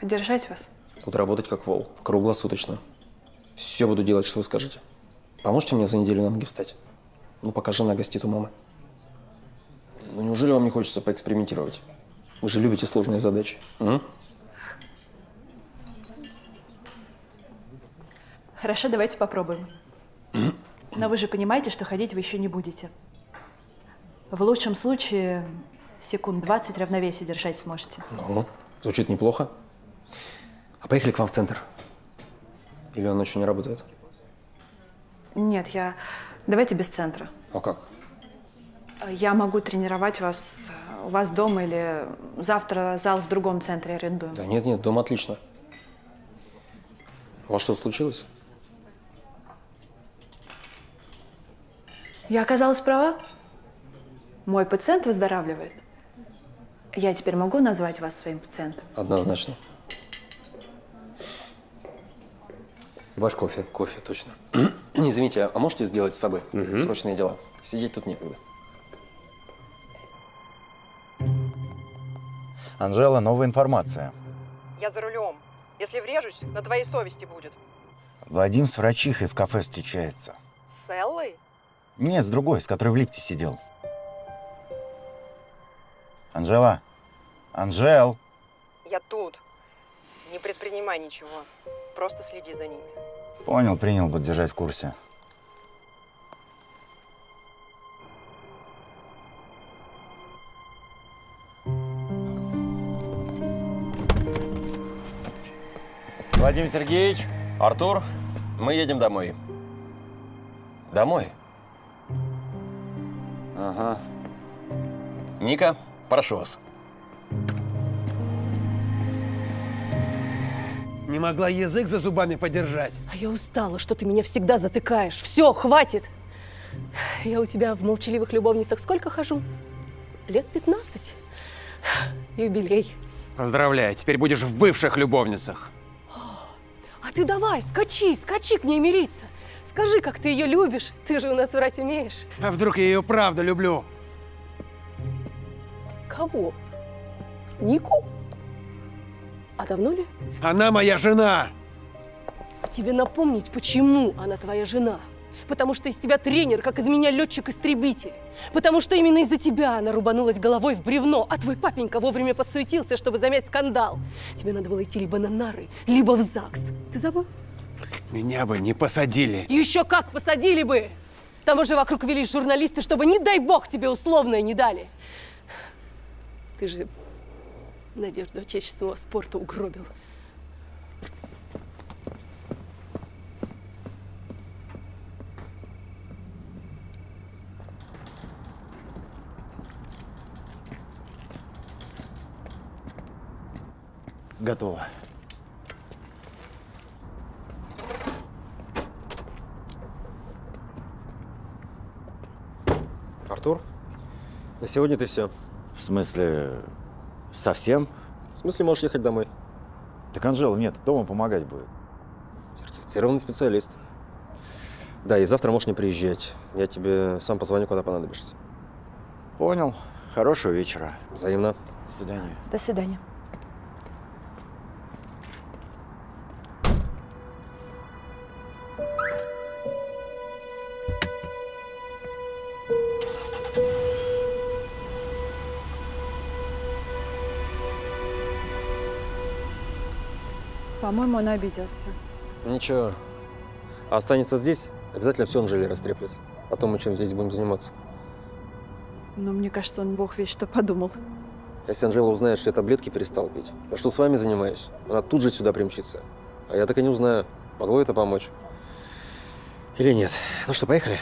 Поддержать вас? Буду работать как вол. Круглосуточно. Все буду делать, что вы скажете. Поможете мне за неделю на ноги встать? Ну, пока жена гостит у мамы. Ну, неужели вам не хочется поэкспериментировать? Вы же любите сложные задачи. М? Хорошо, давайте попробуем. Но вы же понимаете, что ходить вы еще не будете. В лучшем случае секунд двадцать равновесие держать сможете. Ну, звучит неплохо. А поехали к вам в центр? Или он ночью не работает? Нет, я… Давайте без центра. А как? Я могу тренировать вас у вас дома или завтра зал в другом центре арендуем. Да нет, нет, дома отлично. У вас что-то случилось? Я оказалась права. Мой пациент выздоравливает. Я теперь могу назвать вас своим пациентом? Однозначно. Ваш кофе. Кофе, точно. Не, извините, а можете сделать с собой? Угу. Срочные дела. Сидеть тут некогда. Анжела, новая информация. Я за рулем. Если врежусь, на твоей совести будет. Вадим с врачихой в кафе встречается. С Эллой? Нет, с другой, с которой в лифте сидел. Анжела! Анжел! Я тут. Не предпринимай ничего. Просто следи за ними. Понял, принял, буду держать в курсе. Вадим Сергеевич! Артур, мы едем домой. Домой? Ага. Ника, прошу вас. Не могла язык за зубами подержать. А я устала, что ты меня всегда затыкаешь. Все, хватит. Я у тебя в молчаливых любовницах сколько хожу? Лет пятнадцать. Юбилей. Поздравляю, теперь будешь в бывших любовницах. А ты давай, скачи, скачи к ней мириться. Скажи, как ты ее любишь. Ты же у нас врать умеешь. А вдруг я ее правда люблю? Кого? Нику? А давно ли? Она моя жена! Тебе напомнить, почему она твоя жена? Потому что из тебя тренер, как из меня летчик-истребитель. Потому что именно из-за тебя она рубанулась головой в бревно, а твой папенька вовремя подсуетился, чтобы замять скандал. Тебе надо было идти либо на нары, либо в ЗАГС. Ты забыл? Меня бы не посадили. Еще как посадили бы! К тому же вокруг велись журналисты, чтобы, не дай бог, тебе условное не дали. Ты же надежду отечественного спорта угробил. Готово. Артур, на сегодня ты все. В смысле, совсем? В смысле, можешь ехать домой. Так Анжела нет, дома помогать будет. Сертифицированный специалист. Да, и завтра можешь не приезжать. Я тебе сам позвоню, когда понадобишься. Понял. Хорошего вечера. Взаимно. До свидания. До свидания. По-моему, он обиделся. Ничего. А останется здесь, обязательно все Анжеле растреплет. Потом мы чем здесь будем заниматься. Но мне кажется, он бог весь что подумал. Если Анжела узнает, что я таблетки перестал пить, а что с вами занимаюсь, она тут же сюда примчится. А я так и не узнаю, могло это помочь или нет. Ну что, поехали?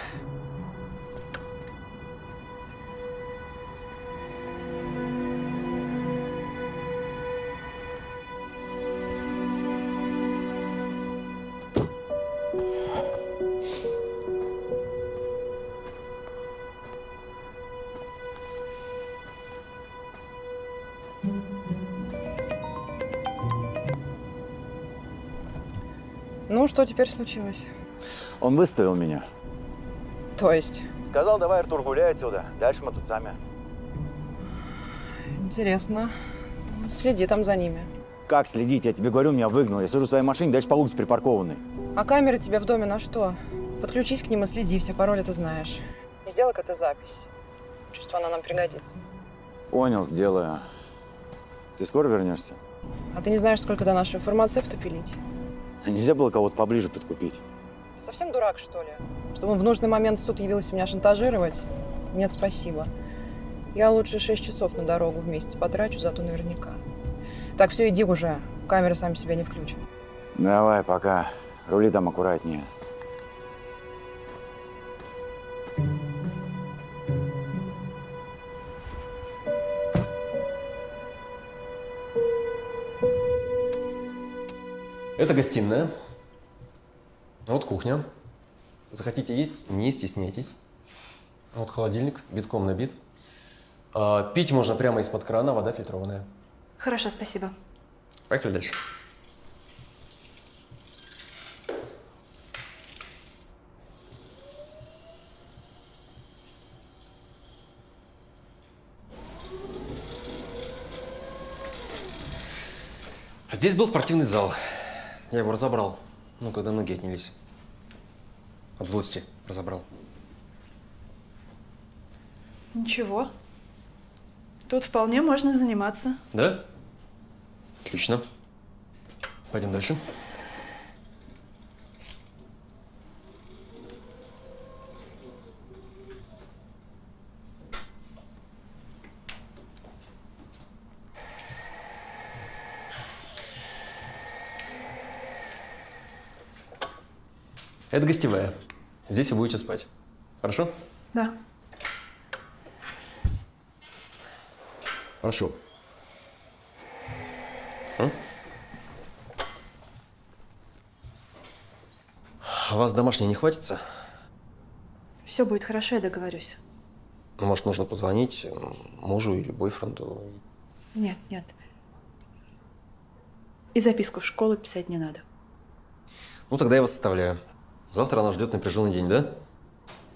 Ну, что теперь случилось? Он выставил меня. То есть? Сказал, давай, Артур, гуляй отсюда. Дальше мы тут сами. Интересно. Следи там за ними. Как следить? Я тебе говорю, меня выгнал. Я сижу в своей машине, дальше по улице припаркованной. А камеры тебе в доме на что? Подключись к ним и следи. Все пароли ты знаешь. Сделай-ка это запись. Чувствую, она нам пригодится. Понял, сделаю. Ты скоро вернешься? А ты не знаешь, сколько до нашей информации втопилить? Нельзя было кого-то поближе подкупить. Ты совсем дурак, что ли? Чтобы в нужный момент суд явился меня шантажировать? Нет, спасибо. Я лучше шесть часов на дорогу вместе потрачу, зато наверняка. Так, все, иди уже. Камеры сами себя не включат. Давай, пока. Рули там аккуратнее. Это гостиная, вот кухня, захотите есть, не стесняйтесь, вот холодильник, битком набит, а, пить можно прямо из-под крана, вода фильтрованная. Хорошо, спасибо. Поехали дальше. Здесь был спортивный зал. Я его разобрал, ну, когда ноги отнялись. От злости разобрал. Ничего. Тут вполне можно заниматься. Да? Отлично. Пойдем дальше. Это гостевая. Здесь вы будете спать. Хорошо? Да. Хорошо. А? Вас домашней не хватится? Все будет хорошо, я договорюсь. Ну, может, нужно позвонить мужу или бойфренду? Нет, нет. И записку в школу писать не надо. Ну, тогда я вас оставляю. Завтра она ждет напряженный день, да?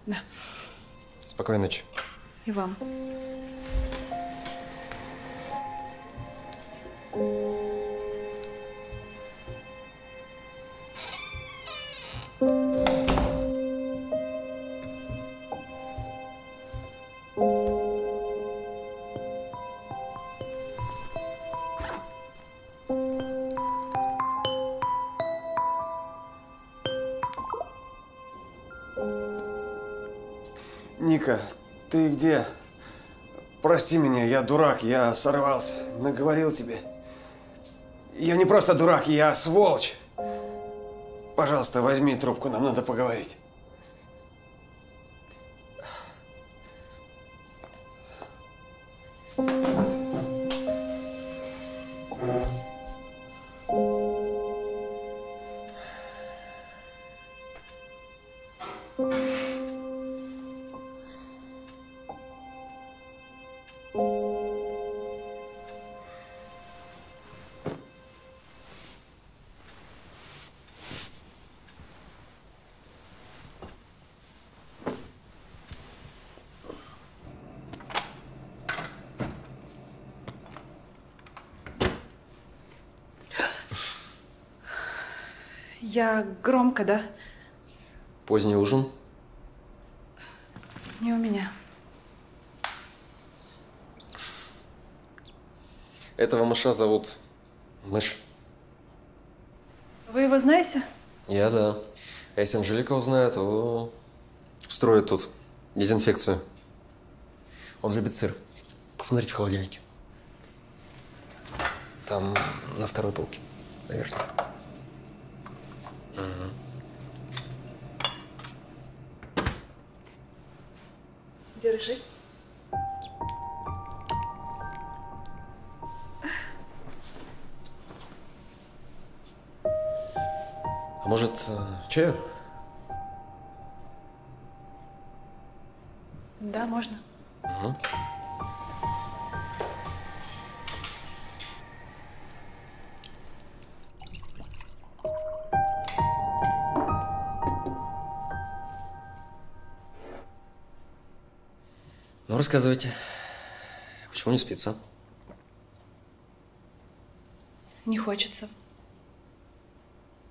Да. Спокойной ночи. И вам. Ника, ты где? Прости меня, я дурак, я сорвался, наговорил тебе. Я не просто дурак, я сволочь. Пожалуйста, возьми трубку, нам надо поговорить. Я громко, да? Поздний ужин? Не у меня. Этого мыша зовут Мыш. Вы его знаете? Я, да. А если Анжелика узнает, то устроит тут дезинфекцию. Он любит сыр. Посмотрите в холодильнике. Там на второй полке, наверное. Держи. А может, чаю? Да, можно. Угу. Ну, рассказывайте, почему не спится? Не хочется.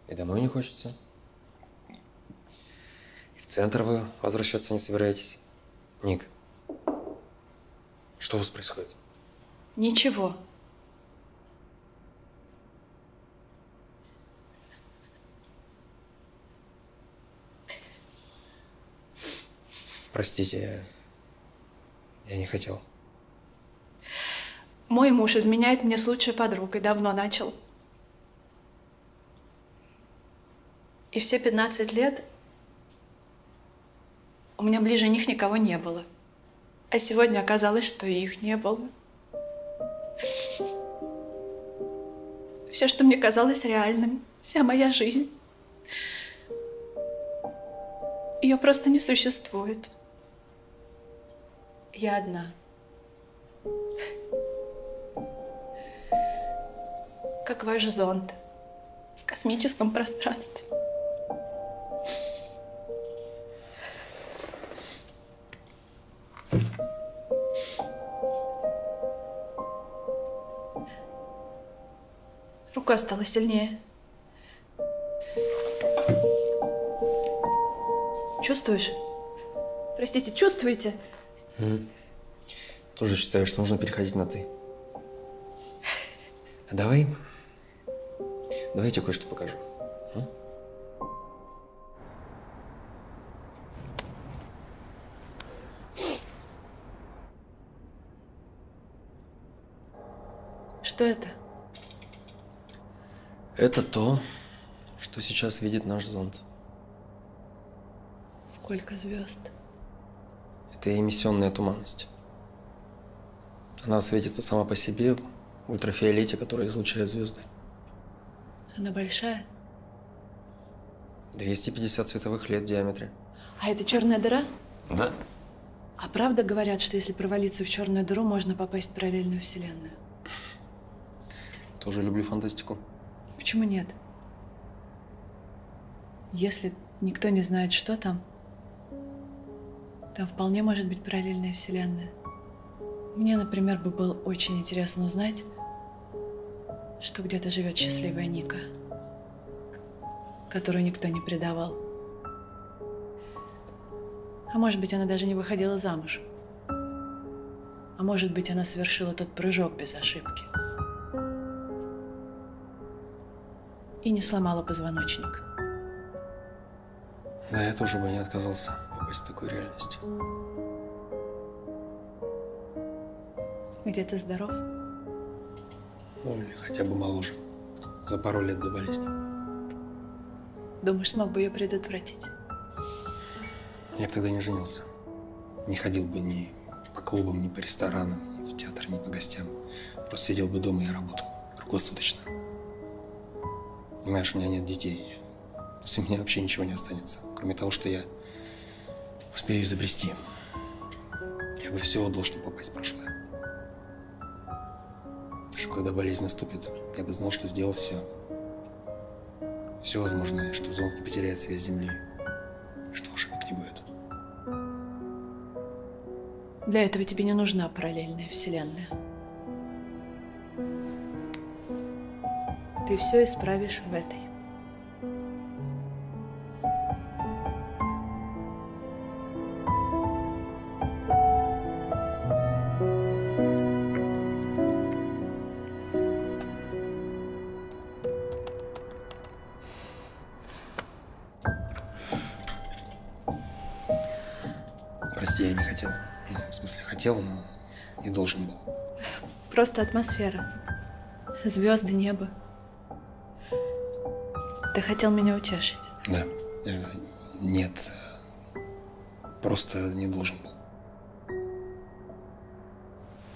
И домой не хочется? И в центр вы возвращаться не собираетесь? Ник, что у вас происходит? Ничего. Простите, я... Я не хотел. Мой муж изменяет мне с лучшей подругой. Давно начал. И все пятнадцать лет у меня ближе них никого не было. А сегодня оказалось, что и их не было. Все, что мне казалось реальным, вся моя жизнь, ее просто не существует. Я одна. Как ваш зонд в космическом пространстве. Рука стала сильнее. Чувствуешь? Простите, чувствуете? Mm. Тоже считаю, что нужно переходить на «ты». А давай, давай я тебе кое-что покажу. А? Что это? Это то, что сейчас видит наш зонд. Сколько звезд? Это эмиссионная туманность. Она светится сама по себе в ультрафиолете, который излучают звезды. Она большая? двести пятьдесят световых лет в диаметре. А это черная дыра? Да. А правда говорят, что если провалиться в черную дыру, можно попасть в параллельную вселенную? Тоже люблю фантастику. Почему нет? Если никто не знает, что там, там вполне может быть параллельная вселенная. Мне, например, бы было очень интересно узнать, что где-то живет счастливая Ника, которую никто не предавал. А может быть, она даже не выходила замуж. А может быть, она совершила тот прыжок без ошибки. И не сломала позвоночник. Да, я тоже бы не отказался попасть в такую реальность. Где ты здоров? Ну, или хотя бы моложе. За пару лет до болезни. Думаешь, смог бы ее предотвратить? Я бы тогда не женился. Не ходил бы ни по клубам, ни по ресторанам, ни в театр, ни по гостям. Просто сидел бы дома и работал. Круглосуточно. Знаешь, у меня нет детей. После меня вообще ничего не останется. Кроме того, что я успею изобрести. Я бы все отдал, чтобы попасть в прошлое. Потому что когда болезнь наступит, я бы знал, что сделал все. Все возможное, что зонд не потеряет связь с землей. Что ошибок не будет. Для этого тебе не нужна параллельная вселенная. Ты все исправишь в этой. Прости, я не хотел. Ну, в смысле, хотел, но не должен был. Просто атмосфера. Звезды, небо. Ты хотел меня утешить? Да. Нет. Просто не должен был.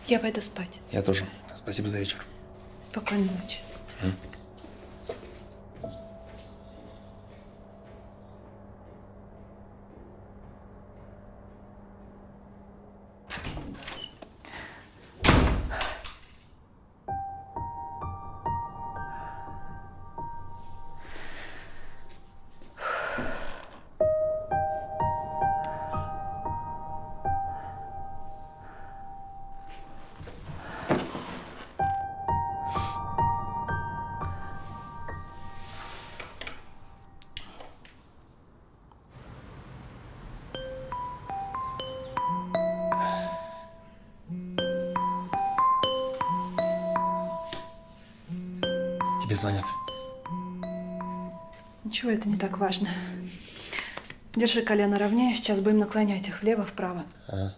Я пойду спать. Я тоже. Спасибо за вечер. Спокойной ночи. М? Звонят. Ничего, это не так важно. Держи колено ровнее, сейчас будем наклонять их влево-вправо. А.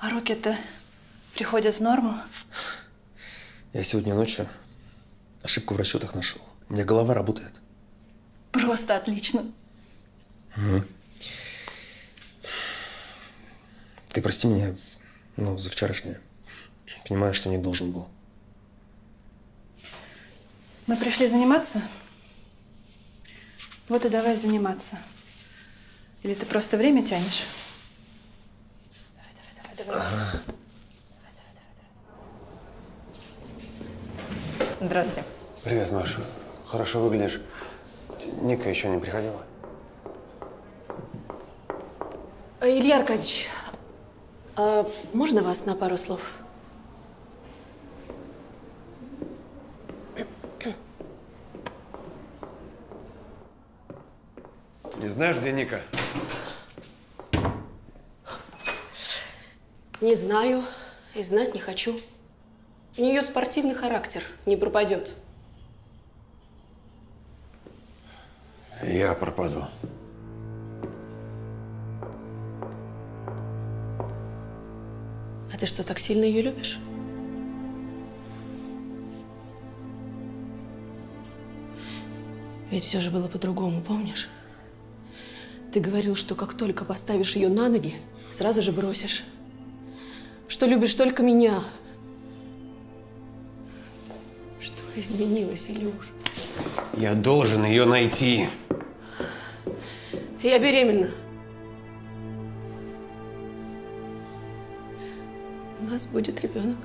А руки-то приходят в норму? Я сегодня ночью ошибку в расчетах нашел. У меня голова работает. Просто отлично. Угу. Ты прости меня, ну, за вчерашнее. Понимаю, что не должен был. Мы пришли заниматься? Вот и давай заниматься. Или ты просто время тянешь? Давай, давай, давай, давай. Ага. Давай, давай, давай, давай. Здравствуйте. Привет, Маша. Хорошо выглядишь. Ника еще не приходила? Илья Аркадьевич. А можно вас на пару слов? Не знаешь, где Ника? Не знаю и знать не хочу. У нее спортивный характер, не пропадет. Я пропаду. А ты что, так сильно ее любишь? Ведь все же было по-другому, помнишь? Ты говорил, что как только поставишь ее на ноги, сразу же бросишь. Что любишь только меня. Что изменилось, Илюш? Я должен ее найти. Я беременна. У нас будет ребенок.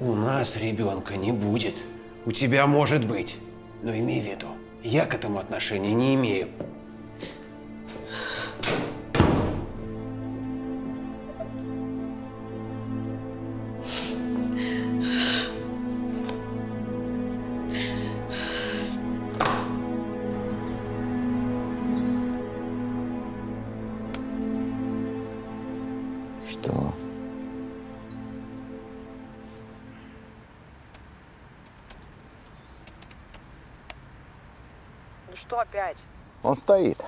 У нас ребенка не будет. У тебя может быть. Но имей в виду, я к этому отношения не имею. Опять. Он стоит.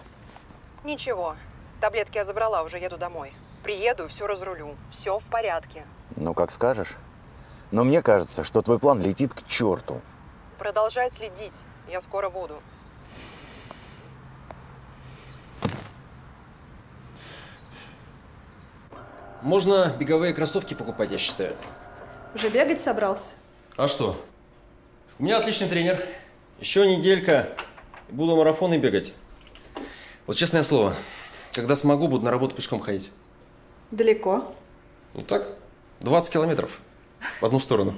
Ничего. Таблетки я забрала, уже еду домой. Приеду, все разрулю. Все в порядке. Ну, как скажешь. Но мне кажется, что твой план летит к черту. Продолжай следить. Я скоро буду. Можно беговые кроссовки покупать, я считаю. Уже бегать собрался? А что? У меня отличный тренер. Еще неделька, и буду марафоны бегать. Вот честное слово, когда смогу, буду на работу пешком ходить. Далеко? Ну так, двадцать километров в одну сторону.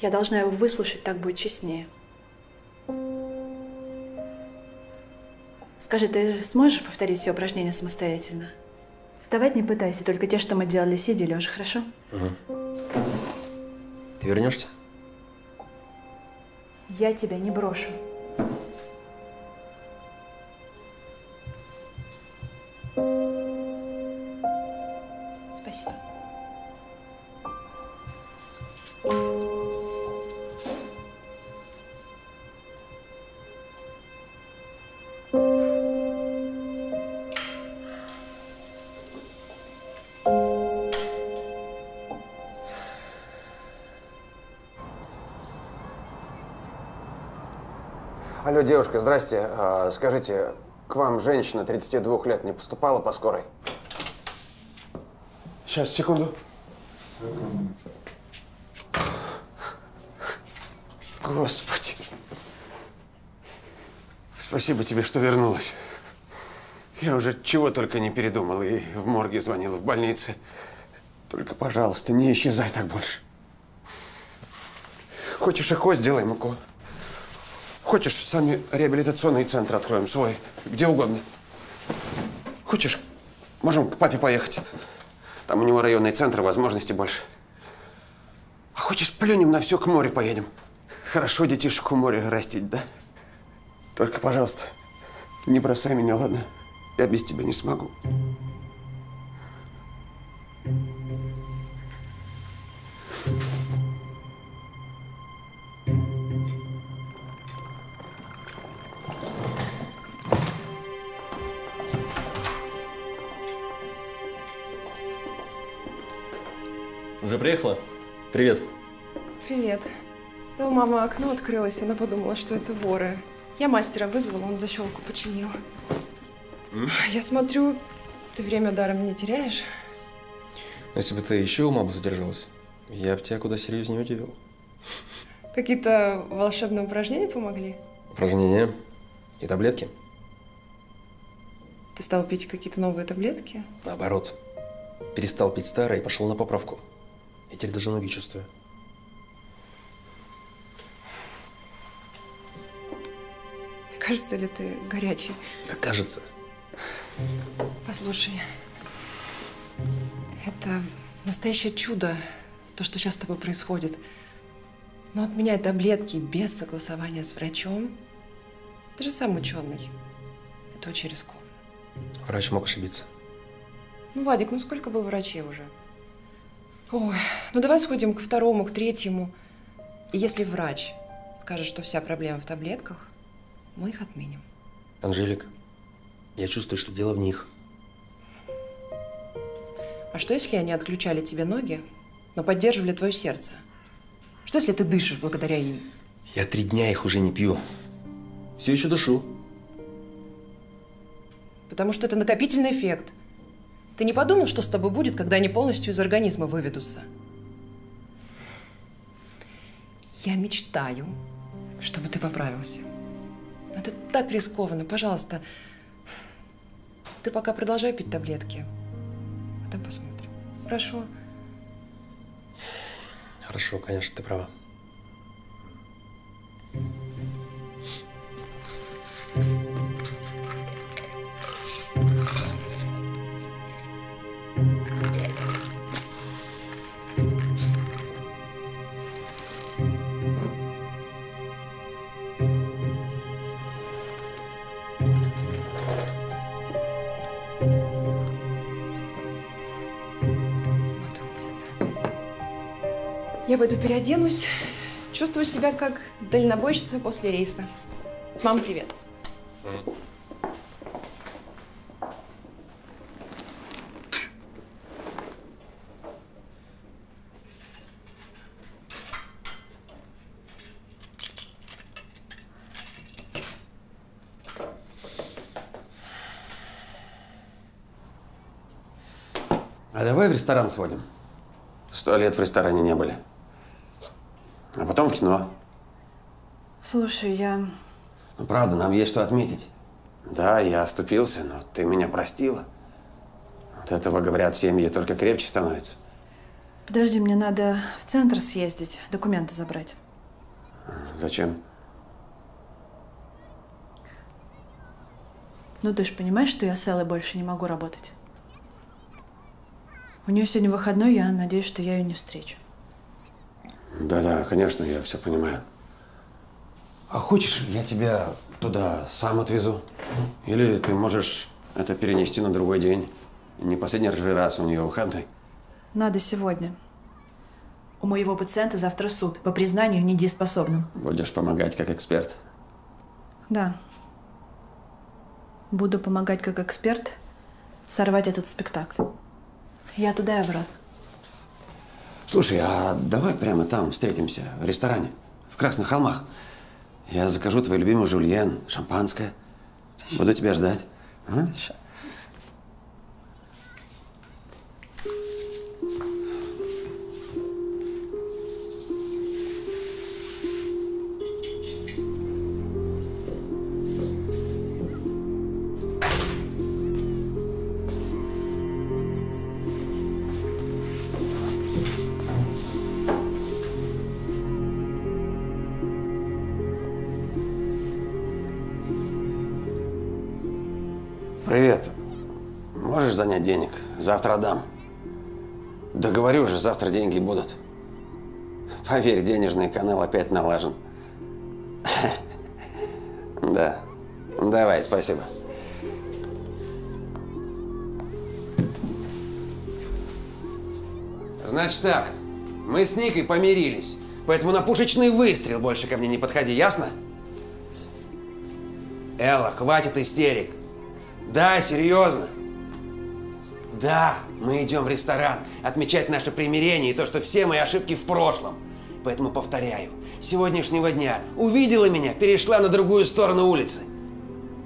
Я должна его выслушать, так будет честнее. Скажи, ты сможешь повторить все упражнения самостоятельно? Вставать не пытайся, только те, что мы делали сидя, лежа, хорошо? Угу. Ты вернешься? Я тебя не брошу. Спасибо. Алло, девушка, здрасте. А, скажите, к вам женщина тридцати двух лет не поступала по скорой? Сейчас, секунду. Господи. Спасибо тебе, что вернулась. Я уже чего только не передумал. И в морге звонил, и в больнице. Только, пожалуйста, не исчезай так больше. Хочешь ЭКО, сделаем ЭКО. Хочешь, сами реабилитационный центр откроем, свой, где угодно. Хочешь, можем к папе поехать. Там у него районный центр, возможностей больше. А хочешь, плюнем на все, к морю поедем. Хорошо детишек у моря растить, да? Только, пожалуйста, не бросай меня, ладно? Я без тебя не смогу. Приехала? Привет. Привет. Да, у мамы окно открылось, она подумала, что это воры. Я мастера вызвала, он защелку починил. М? Я смотрю, ты время даром не теряешь. Если бы ты еще у мамы задержалась, я бы тебя куда серьезнее удивил. Какие-то волшебные упражнения помогли? Упражнения и таблетки. Ты стал пить какие-то новые таблетки? Наоборот. Перестал пить старые и пошел на поправку. Я теперь даже ноги чувствую. Кажется ли ты горячий? Да, кажется. Послушай, это настоящее чудо, то, что сейчас с тобой происходит. Но отменять таблетки без согласования с врачом, ты же сам ученый. Это очень рискованно. Врач мог ошибиться. Ну, Вадик, ну сколько было врачей уже? Ой, ну давай сходим к второму, к третьему. И если врач скажет, что вся проблема в таблетках, мы их отменим. Анжелик, я чувствую, что дело в них. А что, если они отключали тебе ноги, но поддерживали твое сердце? Что, если ты дышишь благодаря им? Я три дня их уже не пью. Все еще дышу. Потому что это накопительный эффект. Ты не подумал, что с тобой будет, когда они полностью из организма выведутся? Я мечтаю, чтобы ты поправился. Но это так рискованно. Пожалуйста, ты пока продолжай пить таблетки. А там посмотрим. Прошу. Хорошо, конечно, ты права. Я пойду переоденусь. Чувствую себя как дальнобойщица после рейса. Мам, привет. А давай в ресторан сходим. Сто лет в ресторане не были. А потом в кино. Слушай, я… Ну, правда, нам есть что отметить. Да, я оступился, но ты меня простила. От этого, говорят, семьи только крепче становятся. Подожди, мне надо в центр съездить, документы забрать. Зачем? Ну, ты же понимаешь, что я с Эллой больше не могу работать. У нее сегодня выходной, я надеюсь, что я ее не встречу. Да-да, конечно, я все понимаю. А хочешь, я тебя туда сам отвезу? Или ты можешь это перенести на другой день? Не последний же раз у нее выходной. Надо сегодня. У моего пациента завтра суд по признанию недееспособным. Будешь помогать как эксперт? Да. Буду помогать как эксперт сорвать этот спектакль. Я туда и обратно. Слушай, а давай прямо там встретимся, в ресторане, в Красных Холмах. Я закажу твой любимый жульен, шампанское. Буду тебя ждать. А? Занять денег. Завтра отдам. Да говорю же, завтра деньги будут. Поверь, денежный канал опять налажен. Да. Давай, спасибо. Значит так, мы с Никой помирились, поэтому на пушечный выстрел больше ко мне не подходи, ясно? Элла, хватит истерик. Да, серьезно. Да, мы идем в ресторан отмечать наше примирение и то, что все мои ошибки в прошлом. Поэтому повторяю, с сегодняшнего дня увидела меня, перешла на другую сторону улицы.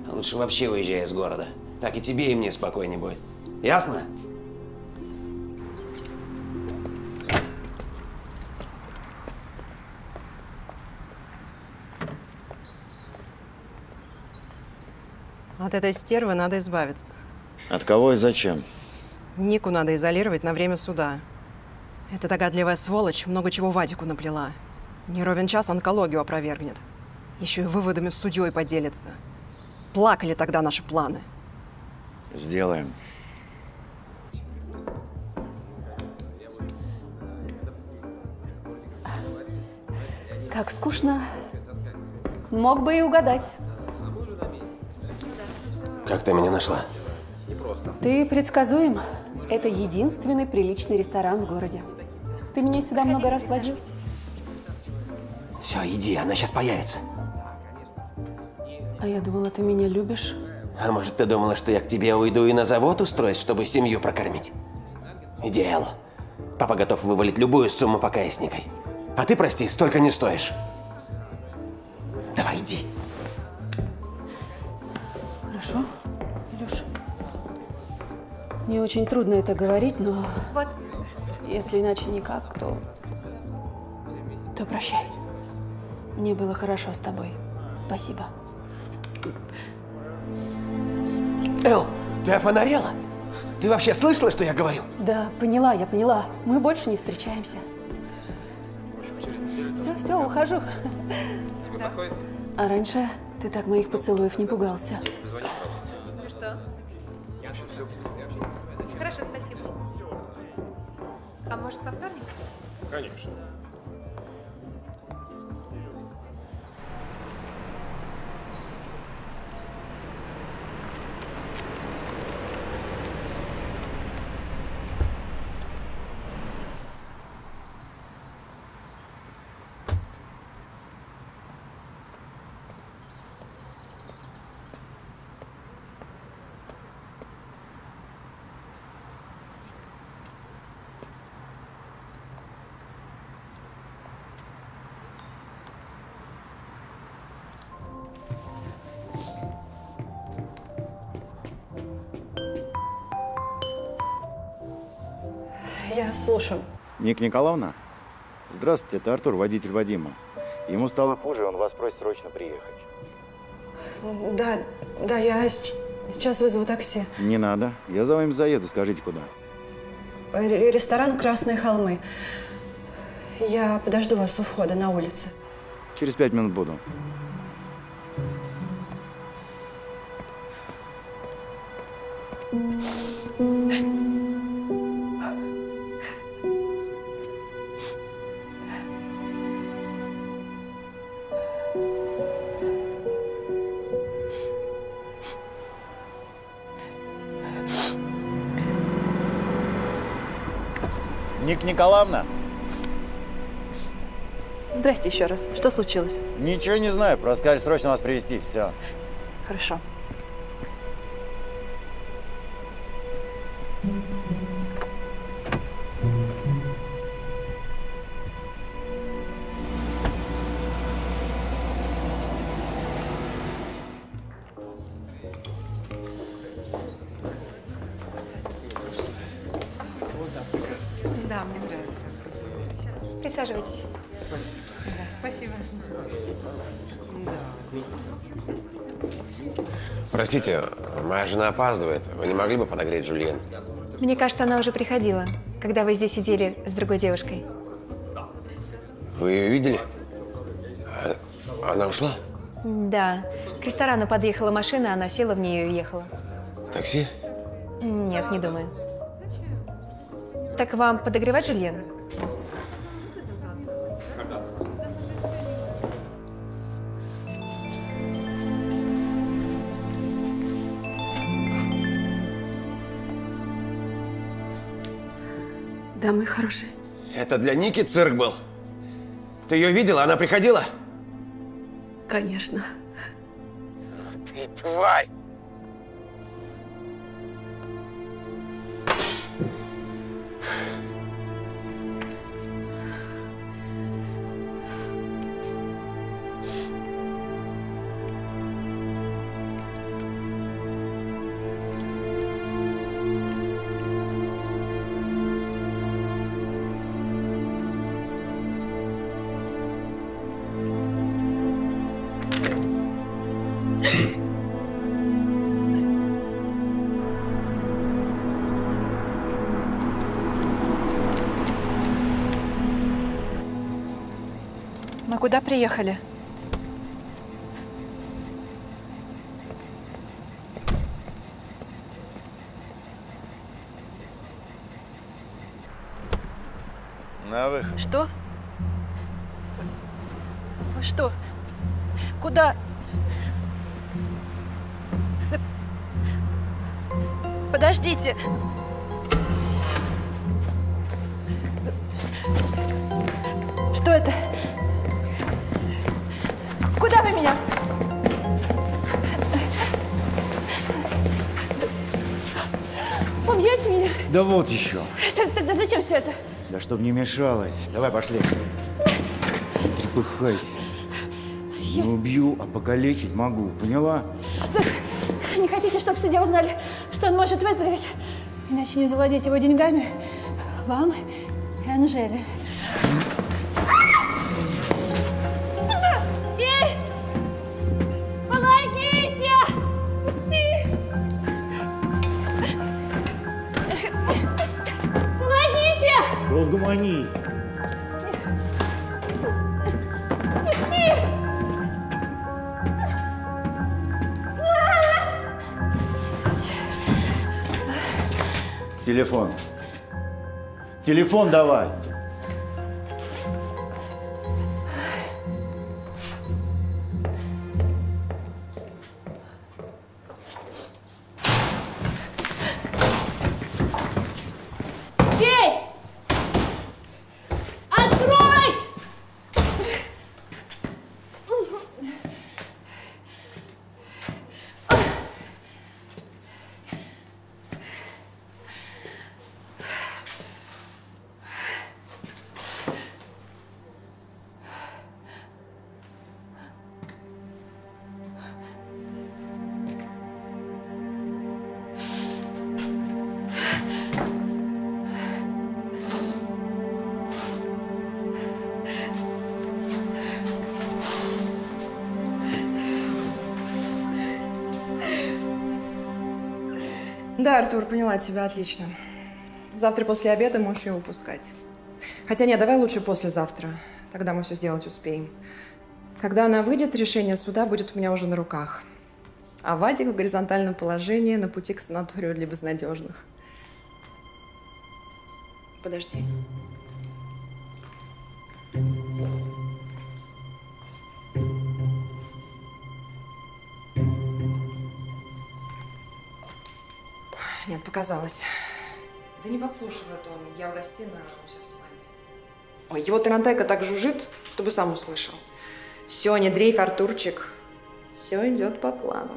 А лучше вообще уезжай из города. Так и тебе, и мне спокойнее будет. Ясно? От этой стервы надо избавиться. От кого и зачем? Нику надо изолировать на время суда. Эта догадливая сволочь много чего Вадику наплела. Не ровен час онкологию опровергнет. Еще и выводами с судьей поделится. Плакали тогда наши планы. Сделаем. Как скучно. Мог бы и угадать. Как ты меня нашла? Ты предсказуем. Это единственный приличный ресторан в городе. Ты меня сюда много раз водил. Все, иди, она сейчас появится. А я думала, ты меня любишь. А может, ты думала, что я к тебе уйду и на завод устроюсь, чтобы семью прокормить? Иди, Элла. Папа готов вывалить любую сумму, пока я с Никой. А ты, прости, столько не стоишь. Давай, иди. Хорошо. Мне очень трудно это говорить, но вот. Если иначе никак, то, то прощай. Мне было хорошо с тобой. Спасибо. Эл, ты офонарела? Ты вообще слышала, что я говорил? Да, поняла, я поняла. Мы больше не встречаемся. Все, все, ухожу. А раньше ты так моих поцелуев не пугался. Ну что? Хорошо, спасибо. А может, во вторник? Конечно. Слушаю. Ника Николаевна? Здравствуйте, это Артур, водитель Вадима. Ему стало хуже, он вас просит срочно приехать. Да, да, я сейчас вызову такси. Не надо. Я за вами заеду, скажите, куда. Ресторан «Красные холмы». Я подожду вас у входа на улице. Через пять минут буду. Николаевна? Здрасте еще раз. Что случилось? Ничего не знаю. Просто сказали срочно вас привезти. Все. Хорошо. Простите, моя жена опаздывает. Вы не могли бы подогреть жульен? Мне кажется, она уже приходила, когда вы здесь сидели с другой девушкой. Вы ее видели? Она ушла? Да. К ресторану подъехала машина, она села в нее и уехала. В такси? Нет, не думаю. Так вам подогревать жульен? Да, мой хороший. Это для Ники цирк был. Ты ее видела? Она приходила? Конечно. Ты тварь! Куда приехали? На выход. Что? Вы что? Куда? Подождите. Что это? Куда вы меня? Убьете меня? Да вот еще. Тогда зачем все это? Да чтобы не мешалось. Давай, пошли. Трепыхайся. Я... Не убью, а покалечить могу. Поняла? Да. Не хотите, чтобы в суде узнали, что он может выздороветь? Иначе не завладеть его деньгами вам и Анжеле. Куда? угомонись. Телефон. Телефон давай. Да, Артур, поняла тебя отлично. Завтра после обеда можешь ее упускать. Хотя нет, давай лучше послезавтра. Тогда мы все сделать успеем. Когда она выйдет, решение суда будет у меня уже на руках. А Вадик в горизонтальном положении на пути к санаторию для безнадежных. Подожди. Нет, показалось. Да не подслушивает он. Я в гостиной, а он все в спальне. Ой, его тарантайка так жужжит, чтобы сам услышал. Все, не дрейф, Артурчик. Все идет по плану.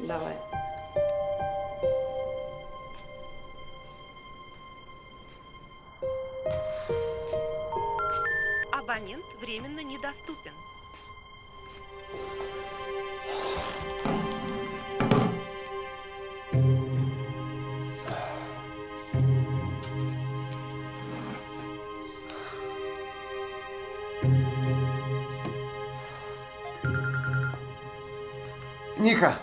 Давай. Абонент временно недоступен. Ника!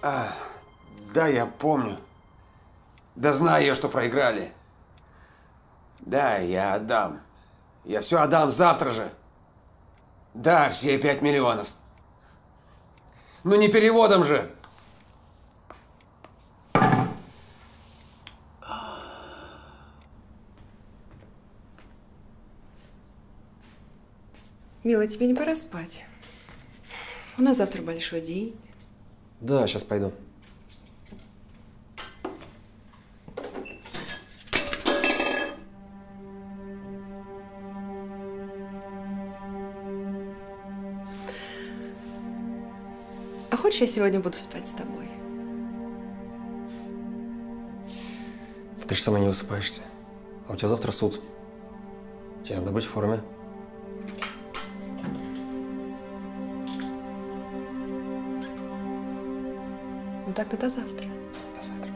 А, да, я помню. Да знаю я, что проиграли. Да, я отдам. Я все отдам завтра же. Да, все пять миллионов. Ну не переводом же. Мила, тебе не пора спать? У нас завтра большой день. Да, сейчас пойду. А хочешь, я сегодня буду спать с тобой? Ты же сама не высыпаешься. А у тебя завтра суд. Тебе надо быть в форме. Тогда до завтра. До завтра.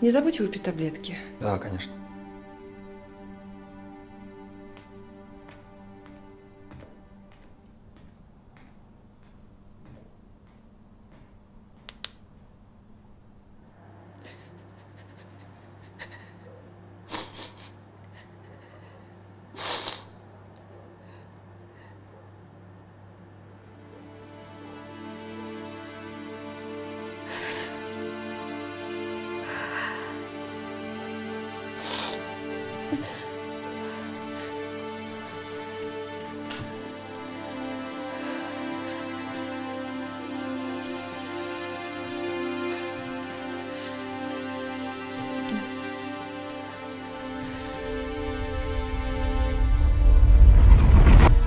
Не забудь выпить таблетки. Да, конечно.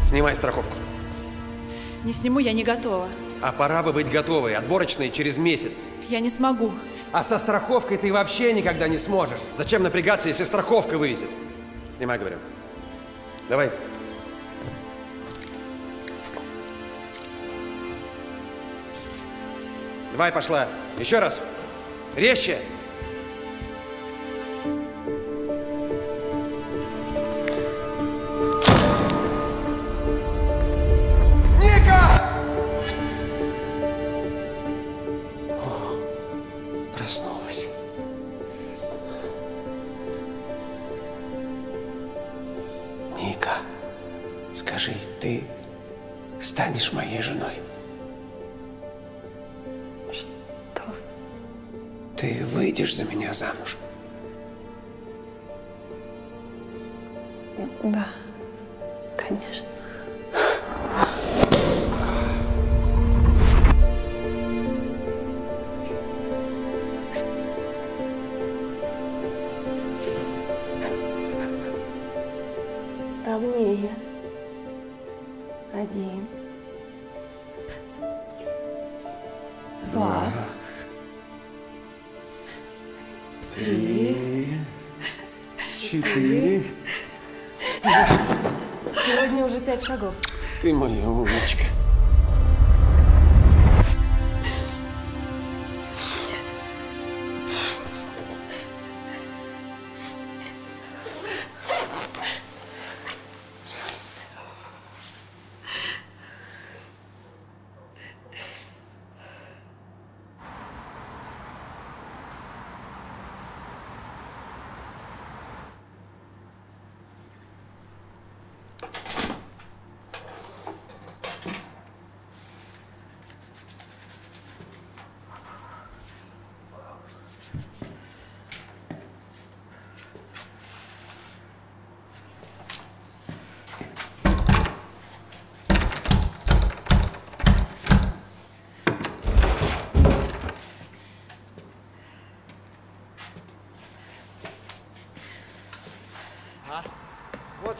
Снимай страховку. Не сниму, я не готова. А пора бы быть готовой. Отборочные через месяц. Я не смогу. А со страховкой ты вообще никогда не сможешь. Зачем напрягаться, если страховка вывезет? Снимай, говорю. Давай. Давай, пошла. Еще раз. Резче. женой. Что? Ты выйдешь за меня замуж? Да, конечно. Ровнее. Один. Два. Три. Четыре. Пять. Сегодня уже пять шагов. Ты моя умничка.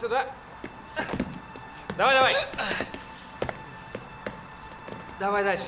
Сюда. Давай, давай. Давай дальше.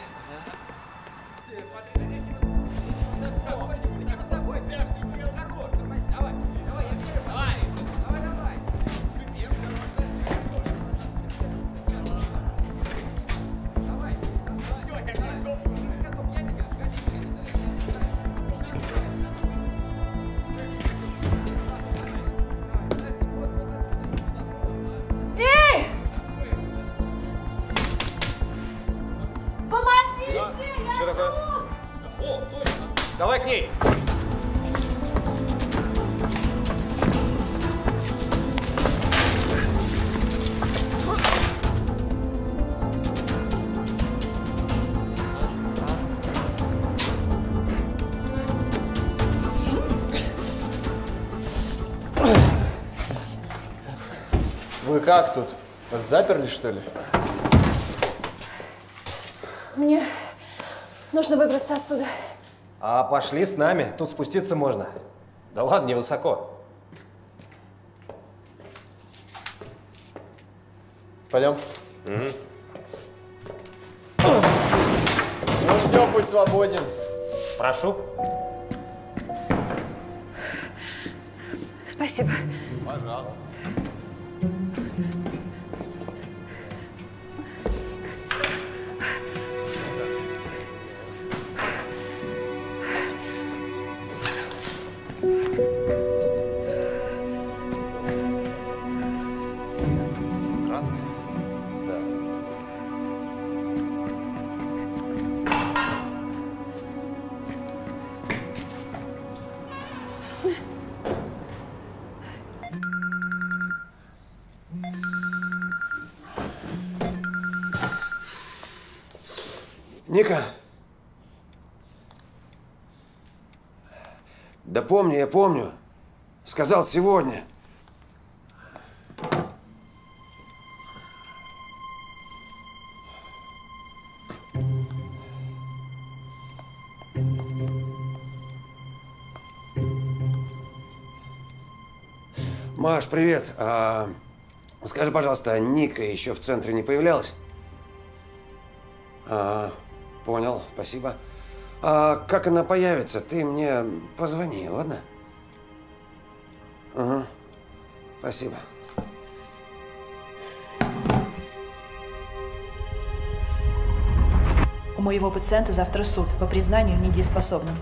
Как тут? Вас заперли, что ли? Мне нужно выбраться отсюда. А пошли с нами. Тут спуститься можно. Да ладно, не высоко. Пойдем. Угу. Ну все, путь свободен. Прошу. Спасибо. Пожалуйста. Ника, да помню, я помню. Сказал сегодня. Маш, привет. А, скажи, пожалуйста, Ника еще в центре не появлялась? А, понял, спасибо. А как она появится, ты мне позвони, ладно? Ага, спасибо. У моего пациента завтра суд по признанию недееспособным.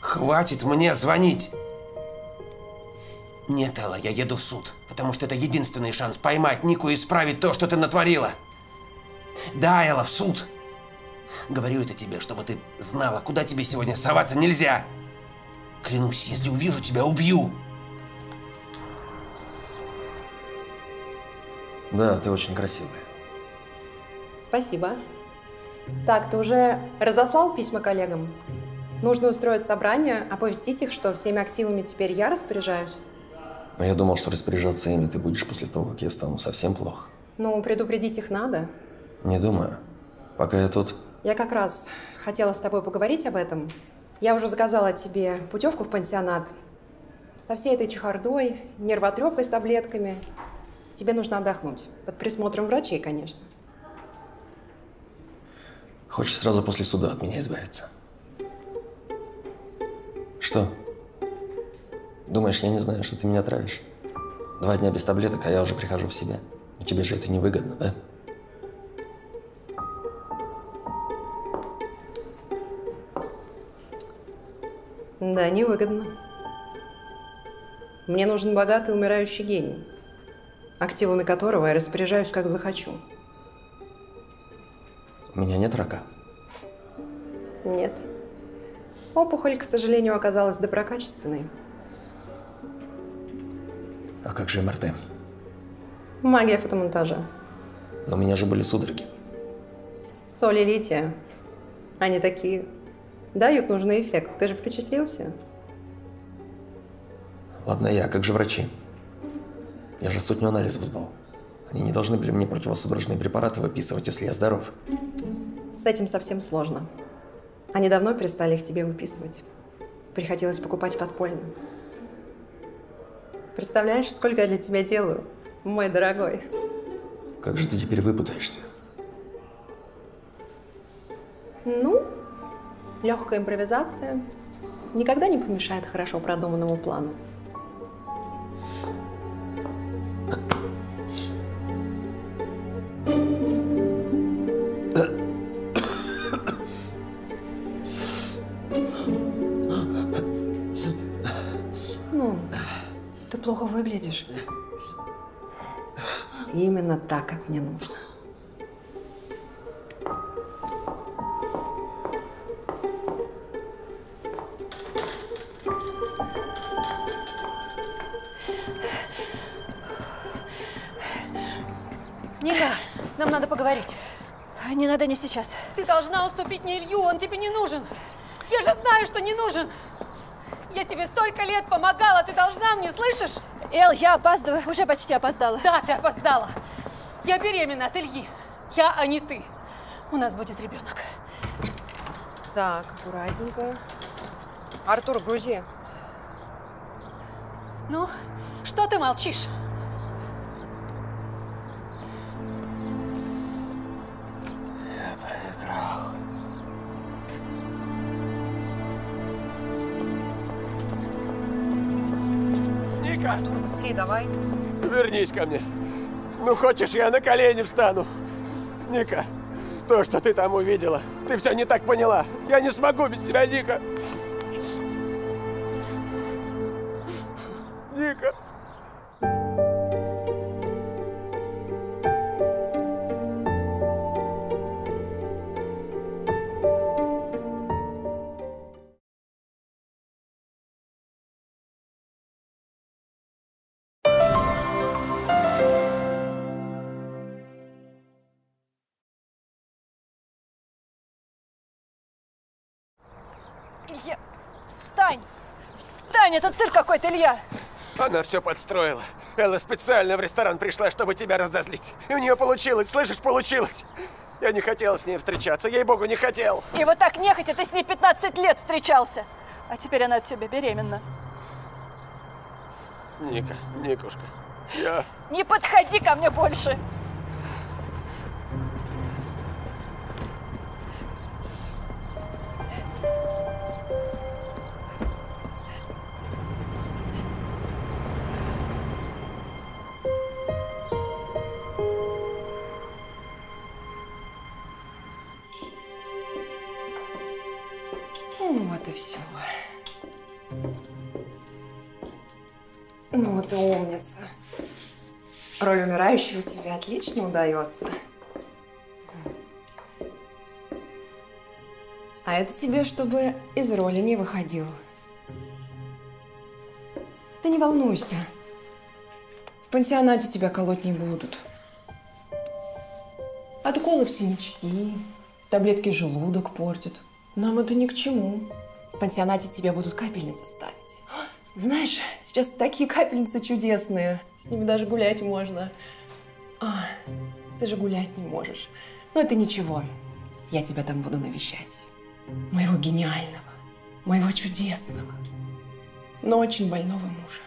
Хватит мне звонить! Нет, Элла, я еду в суд, потому что это единственный шанс поймать Нику и исправить то, что ты натворила. Да, Элла, в суд! Говорю это тебе, чтобы ты знала, куда тебе сегодня соваться нельзя. Клянусь, если увижу тебя, убью. Да, ты очень красивая. Спасибо. Так, ты уже разослал письма коллегам? Нужно устроить собрание, оповестить их, что всеми активами теперь я распоряжаюсь. Но я думал, что распоряжаться ими ты будешь после того, как я стану совсем плох. Ну, предупредить их надо. Не думаю. Пока я тут… Я как раз хотела с тобой поговорить об этом. Я уже заказала тебе путевку в пансионат. Со всей этой чехардой, нервотрепкой с таблетками. Тебе нужно отдохнуть. Под присмотром врачей, конечно. Хочешь сразу после суда от меня избавиться? Что? Думаешь, я не знаю, что ты меня травишь? Два дня без таблеток, а я уже прихожу в себя. Но тебе же это невыгодно, да? Да, невыгодно. Мне нужен богатый умирающий гений, активами которого я распоряжаюсь, как захочу. У меня нет рака? Нет. Опухоль, к сожалению, оказалась доброкачественной. А как же МРТ? Магия фотомонтажа. Но у меня же были судороги. Соль и лития. Они такие. Дают нужный эффект. Ты же впечатлился? Ладно я, как же врачи? Я же сотню анализов сдал. Они не должны были мне противосудорожные препараты выписывать, если я здоров. С этим совсем сложно. Они давно перестали их тебе выписывать. Приходилось покупать подпольно. Представляешь, сколько я для тебя делаю, мой дорогой. Как же ты теперь выпутаешься? Ну, легкая импровизация никогда не помешает хорошо продуманному плану. Плохо выглядишь. Именно так, как мне нужно. Ника, нам надо поговорить. Не надо, не сейчас. Ты должна уступить мне Илью, он тебе не нужен. Я же знаю, что не нужен. Я тебе столько лет помогала, ты должна мне, слышишь? Эл, я опаздываю, уже почти опоздала. Да, ты опоздала. Я беременна от Ильи. Я, а не ты. У нас будет ребенок. Так, аккуратненько. Артур, грузи. Ну, что ты молчишь? Я проиграл. Артур, быстрее давай. Вернись ко мне. Ну, хочешь, я на колени встану. Ника, то, что ты там увидела, ты все не так поняла. Я не смогу без тебя, Ника. Ника. Илья, встань! Встань! Это цирк какой-то, Илья! Она все подстроила. Элла специально в ресторан пришла, чтобы тебя разозлить. И у нее получилось, слышишь, получилось! Я не хотел с ней встречаться, ей-богу, не хотел! И вот так нехотя ты с ней пятнадцать лет встречался! А теперь она от тебя беременна. Ника, Никушка, я… Не подходи ко мне больше! Вот и все. Ну, ты умница. Роль умирающего тебе отлично удается. А это тебе, чтобы из роли не выходил. Ты не волнуйся. В пансионате тебя колоть не будут. Отколы в синячки, таблетки желудок портят. Нам это ни к чему. В пансионате тебе будут капельницы ставить. Знаешь, сейчас такие капельницы чудесные. С ними даже гулять можно. А, ты же гулять не можешь. Но это ничего. Я тебя там буду навещать. Моего гениального, моего чудесного, но очень больного мужа.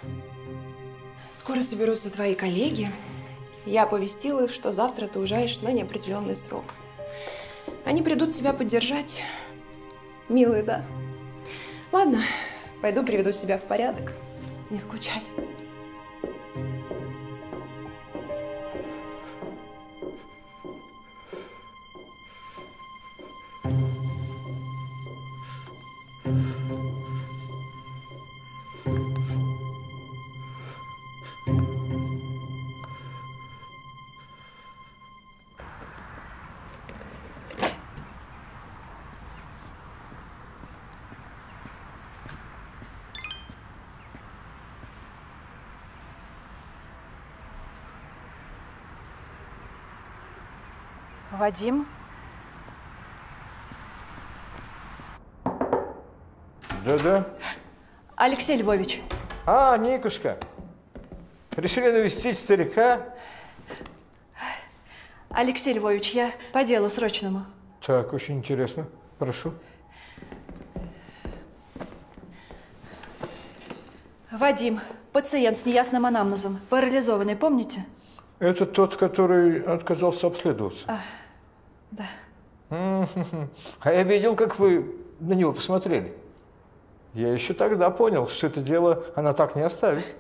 Скоро соберутся твои коллеги. Я оповестила их, что завтра ты уезжаешь на неопределенный срок. Они придут тебя поддержать. Милые, да? Ладно, пойду приведу себя в порядок. Не скучай. Вадим? Да-да. Алексей Львович. А, Никушка. Решили навестить старика? Алексей Львович, я по делу срочному. Так, очень интересно. Прошу. Вадим, пациент с неясным анамнезом, парализованный, помните? Это тот, который отказался обследоваться. А. Да. А я видел, как вы на него посмотрели. Я еще тогда понял, что это дело она так не оставит.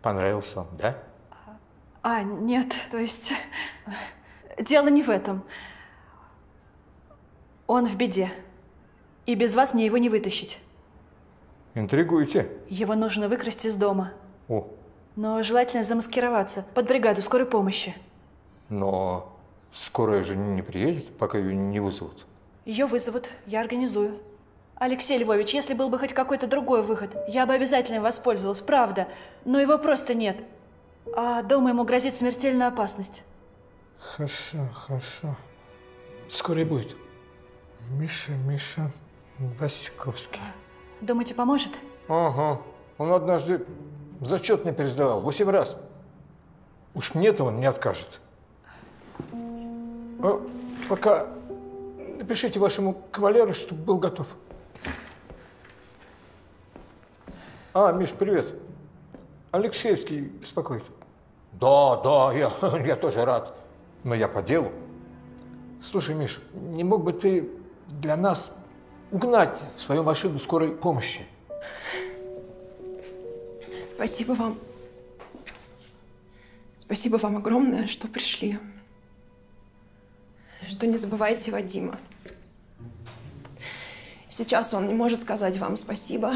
Понравился он, да? А, нет, то есть дело не в этом. Он в беде. И без вас мне его не вытащить. Интригуете. Его нужно выкрасть из дома. О. Но желательно замаскироваться под бригаду скорой помощи. Но... Скорая же не приедет, пока ее не вызовут. Ее вызовут, я организую. Алексей Львович, если был бы хоть какой-то другой выход, я бы обязательно воспользовалась, правда. Но его просто нет. А дома ему грозит смертельная опасность. Хорошо, хорошо. Скоро и будет. Миша, Миша Васиковский. Думаете, поможет? Ага. Он однажды зачет мне пересдавал, восемь раз. Уж мне-то он не откажет. А пока напишите вашему кавалеру, чтобы был готов. А, Миш, привет. Алексеевский беспокоит. Да, да, я, я тоже рад. Но я по делу. Слушай, Миш, не мог бы ты для нас угнать свою машину скорой помощи? Спасибо вам. Спасибо вам огромное, что пришли. Что не забывайте Вадима. Сейчас он не может сказать вам спасибо,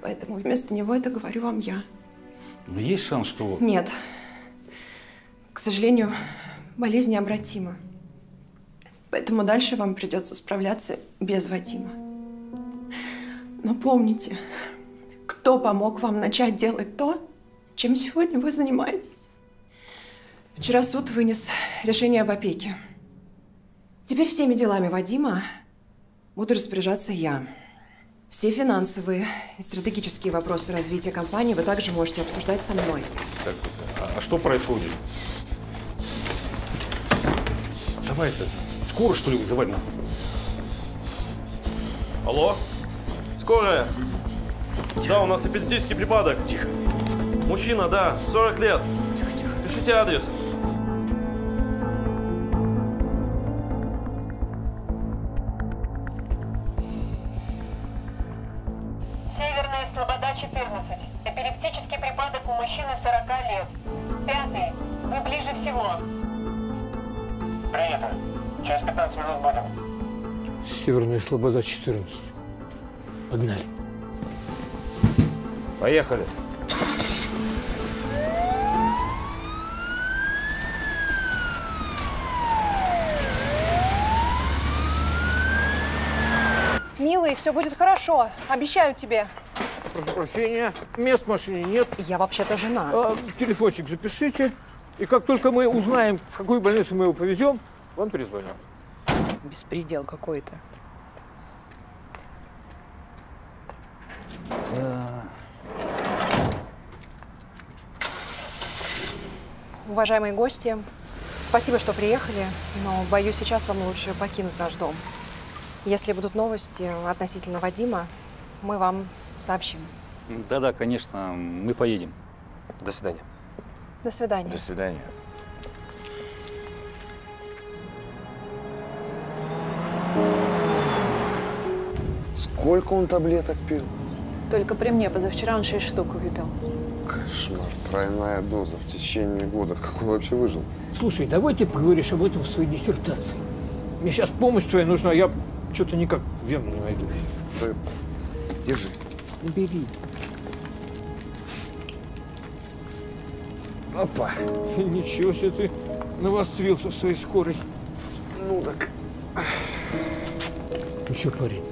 поэтому вместо него это говорю вам я. Но есть шанс, что… Нет. К сожалению, болезнь необратима. Поэтому дальше вам придется справляться без Вадима. Но помните, кто помог вам начать делать то, чем сегодня вы занимаетесь? Вчера суд вынес решение об опеке. Теперь всеми делами Вадима буду распоряжаться я. Все финансовые и стратегические вопросы развития компании вы также можете обсуждать со мной. Так, а, а что происходит? Давай это, скоро что ли вызывать нам? Алло? Скорая? Тихо. Да, у нас эпилептический припадок. Тихо. Мужчина, да, сорок лет. Тихо, тихо. Пишите адрес. Северная Слобода, четырнадцать. Погнали. Поехали. Милый, все будет хорошо. Обещаю тебе. Прошу прощения, мест в машине нет. Я вообще-то жена. А, телефончик запишите. И как только мы узнаем, в какую больницу мы его повезем, вам перезвоним. Беспредел какой-то. Да. Уважаемые гости, спасибо, что приехали, но, боюсь, сейчас вам лучше покинуть наш дом. Если будут новости относительно Вадима, мы вам сообщим. Да-да, конечно, мы поедем. До свидания. До свидания. До свидания. Сколько он таблеток пил? Только при мне. Позавчера он шесть штук выпил. Кошмар. Тройная доза в течение года. Как он вообще выжил? Слушай, давай ты поговоришь об этом в своей диссертации. Мне сейчас помощь твоя нужна, я что-то никак вену не найду. Да. Держи. Бери. Опа. Ничего себе ты навострился своей скорой. Ну так. Ну что, парень,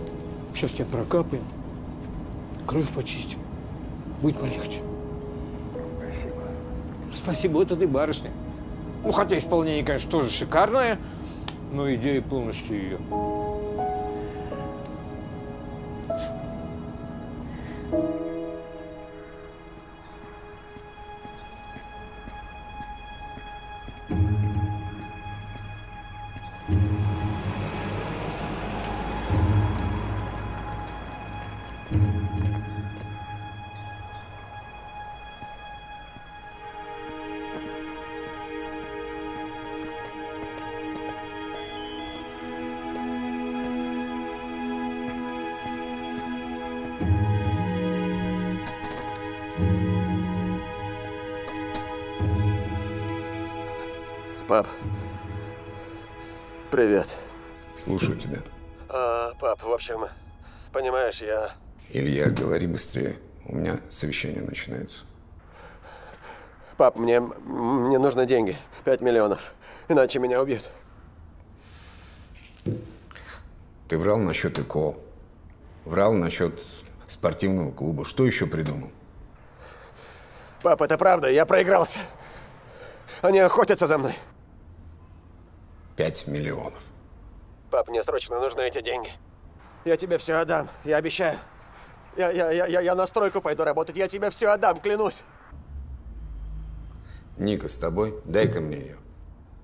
сейчас тебя прокапаем, кровь почистим. Будет полегче. Спасибо. Спасибо, это ты, барышня. Ну, хотя исполнение, конечно, тоже шикарное, но идея полностью ее. Пап, привет. Слушаю тебя. А, пап, в общем, понимаешь, я… Илья, говори быстрее. У меня совещание начинается. Пап, мне, мне нужны деньги. пять миллионов. Иначе меня убьют. Ты врал насчет ЭКО. Врал насчет спортивного клуба. Что еще придумал? Пап, это правда. Я проигрался. Они охотятся за мной. Пять миллионов. Пап, мне срочно нужны эти деньги. Я тебе все отдам, я обещаю. Я, я, я, я на стройку пойду работать, я тебе все отдам, клянусь. Ника с тобой? Дай-ка мне ее.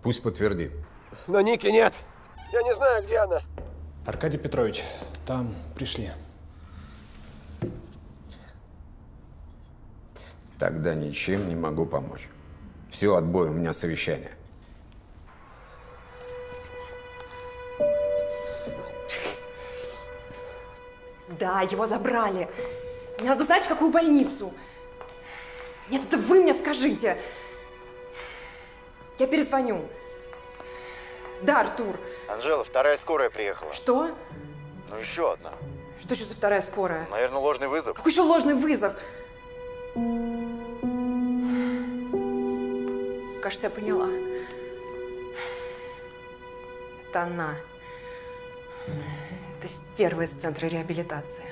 Пусть подтвердит. Но Ники нет. Я не знаю, где она. Аркадий Петрович, там пришли. Тогда ничем не могу помочь. Все, отбой, у меня совещание. Да, его забрали. Мне надо знать, в какую больницу. Нет, это вы мне скажите. Я перезвоню. Да, Артур. Анжела, вторая скорая приехала. Что? Ну, еще одна. Что еще за вторая скорая? Ну, наверное, ложный вызов. Какой еще ложный вызов? Кажется, я поняла. Это она. Это стерва из центра реабилитации.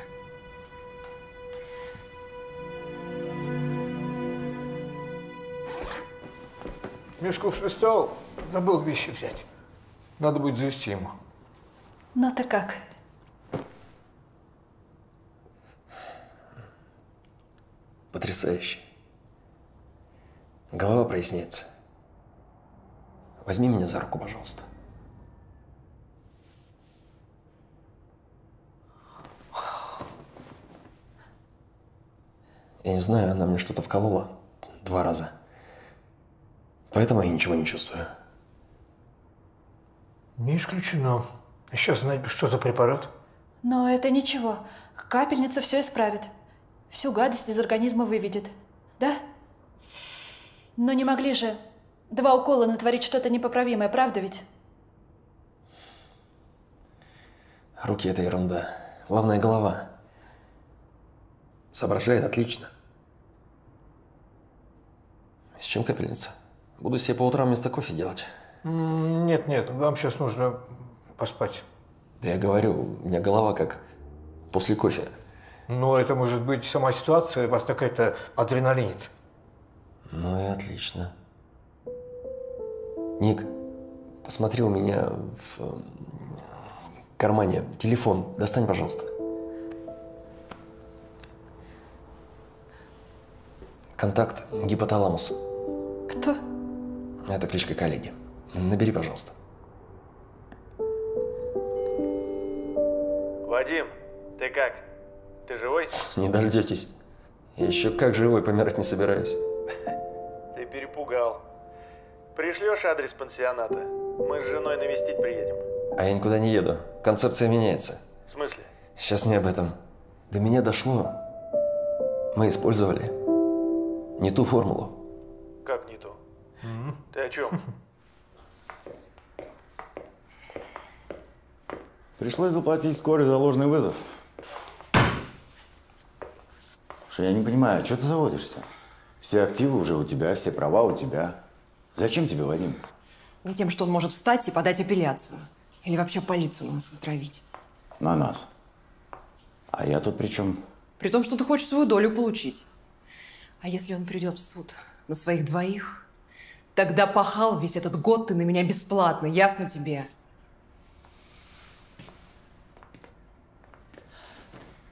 Мишку свистал, забыл вещи взять. Надо будет завести ему. Ну ты как? Потрясающе. Голова проясняется. Возьми меня за руку, пожалуйста. Я не знаю, она мне что-то вколола два раза. Поэтому я ничего не чувствую. Не исключено. Еще знать бы, что за препарат. Но это ничего. Капельница все исправит. Всю гадость из организма выведет. Да? Но не могли же. Два укола натворить что-то непоправимое, правда ведь? Руки – это ерунда. Главное – голова. Соображает отлично. С чем капельница? Буду себе по утрам вместо кофе делать. Нет, нет, вам сейчас нужно поспать. Да я говорю, у меня голова как после кофе. Но это может быть сама ситуация, у вас какая-то адреналинит. Ну и отлично. Ник, посмотри, у меня в кармане телефон. Достань, пожалуйста. Контакт гипоталамус. Кто? Это кличка коллеги. Набери, пожалуйста. Вадим, ты как? Ты живой? Не дождетесь. Я еще как живой, помирать не собираюсь. Ты перепугал. Пришлешь адрес пансионата? Мы с женой навестить приедем. А я никуда не еду. Концепция меняется. В смысле? Сейчас не об этом. До меня дошло. Мы использовали не ту формулу. Как не ту? Mm-hmm. Ты о чем? Пришлось заплатить скорой за ложный вызов. Я не понимаю, что ты заводишься? Все активы уже у тебя, все права у тебя. Зачем тебе, Вадим? За тем, что он может встать и подать апелляцию. Или вообще полицию на нас натравить. На нас? А я тут при чем? При том, что ты хочешь свою долю получить. А если он придет в суд на своих двоих, тогда пахал весь этот год ты на меня бесплатно, ясно тебе?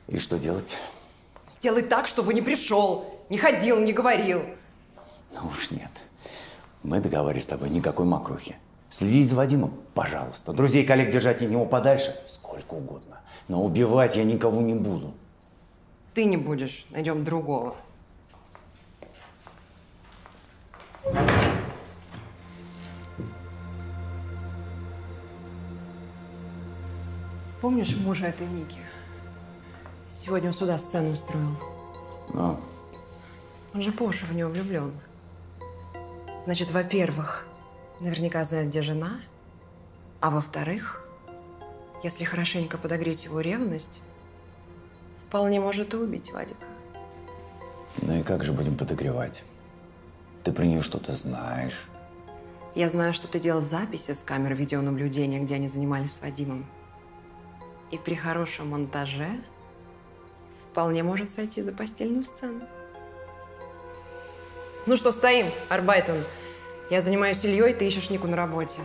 И что делать? Сделай так, чтобы не пришел, не ходил, не говорил. Ну уж нет. Мы договорились с тобой, никакой мокрухи. Следить за Вадимом, пожалуйста. Друзей, коллег держать от него подальше, сколько угодно. Но убивать я никого не буду. Ты не будешь. Найдем другого. Помнишь мужа этой Ники? Сегодня он сюда сцену устроил. Но. Он же по уши в него влюблен. Значит, во-первых, наверняка знает, где жена. А во-вторых, если хорошенько подогреть его ревность, вполне может и убить Вадика. Ну и как же будем подогревать? Ты про нее что-то знаешь. Я знаю, что ты делал записи с камер видеонаблюдения, где они занимались с Вадимом. И при хорошем монтаже вполне может сойти за постельную сцену. Ну что, стоим, Арбайтон. Я занимаюсь Ильей, ты ищешь Нику на работе.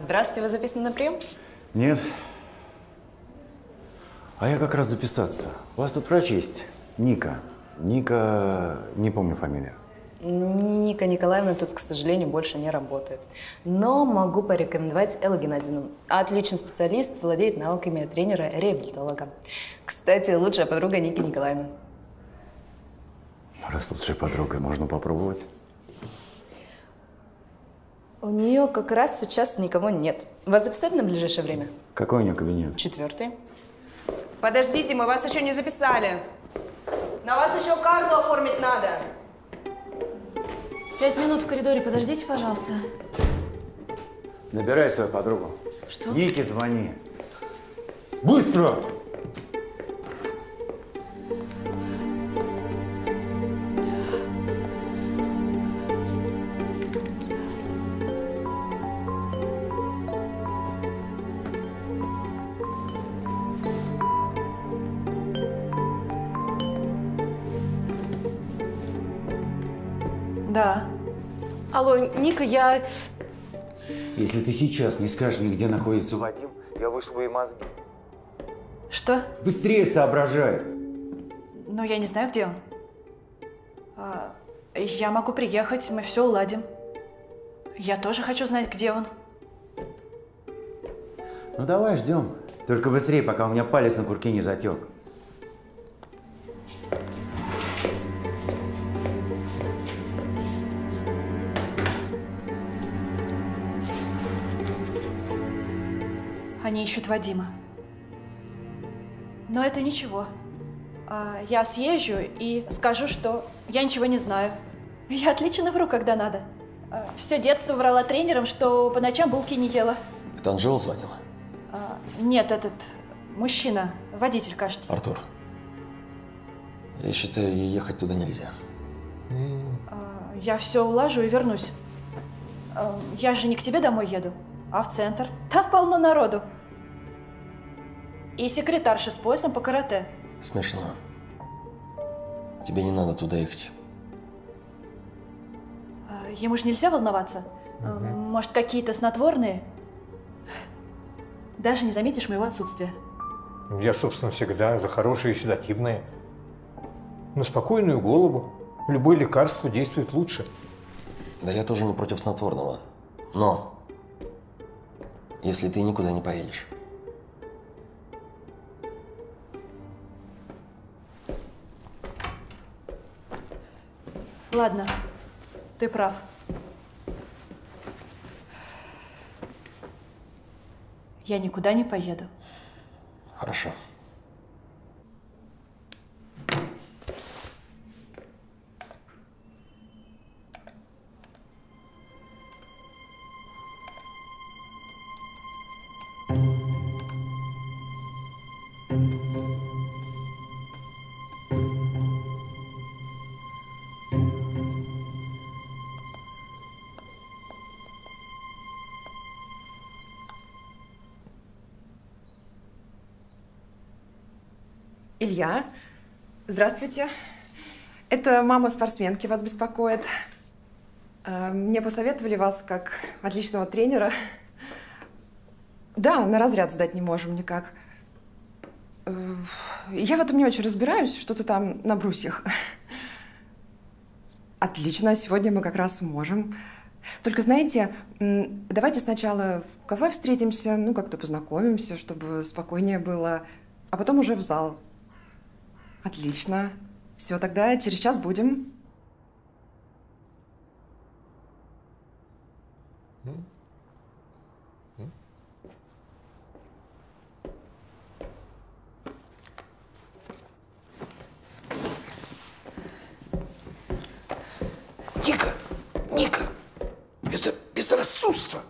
Здравствуйте, вы записаны на прием? Нет. А я как раз записаться. У вас тут врач есть? Ника. Ника… не помню фамилию. Ника Николаевна тут, к сожалению, больше не работает. Но могу порекомендовать Эллу Геннадьевну. Отличный специалист, владеет навыками тренера-реабилитолога. Кстати, лучшая подруга Ники Николаевны. Раз лучшая подруга, можно попробовать. У нее как раз сейчас никого нет. Вас записать на ближайшее время? Какой у нее кабинет? Четвертый. Подождите, мы вас еще не записали. На вас еще карту оформить надо. Пять минут в коридоре подождите, пожалуйста. Набирай свою подругу. Что? Нике звони. Быстро! Да. Алло, Ника, я… Если ты сейчас не скажешь мне, где находится Вадим, я вышибу ей мозги. Что? Быстрее соображай. Ну, я не знаю, где он. А, я могу приехать, мы все уладим. Я тоже хочу знать, где он. Ну, давай, ждем. Только быстрее, пока у меня палец на курке не затек. Они ищут Вадима. Но это ничего. Я съезжу и скажу, что я ничего не знаю. Я отлично вру, когда надо. Все детство врала тренерам, что по ночам булки не ела. Это Анжела звонила? Нет, этот мужчина, водитель, кажется. Артур, я считаю, ей ехать туда нельзя. Я все улажу и вернусь. Я же не к тебе домой еду, а в центр. Там полно народу. И секретарша с поясом по карате. Смешно. Тебе не надо туда ехать. Ему же нельзя волноваться. Угу. Может, какие-то снотворные? Даже не заметишь моего отсутствия. Я, собственно, всегда за хорошие седативные. На спокойную голову любое лекарство действует лучше. Да я тоже не против снотворного. Но если ты никуда не поедешь. Ладно, ты прав. Я никуда не поеду. Хорошо. Илья, здравствуйте. Это мама спортсменки вас беспокоит. Мне посоветовали вас как отличного тренера. Да, на разряд сдать не можем никак. Я в этом не очень разбираюсь, что-то там на брусьях. Отлично, сегодня мы как раз можем. Только, знаете, давайте сначала в кафе встретимся, ну, как-то познакомимся, чтобы спокойнее было, а потом уже в зал. Отлично. Все, тогда через час будем. Ника! Ника! Это безрассудство!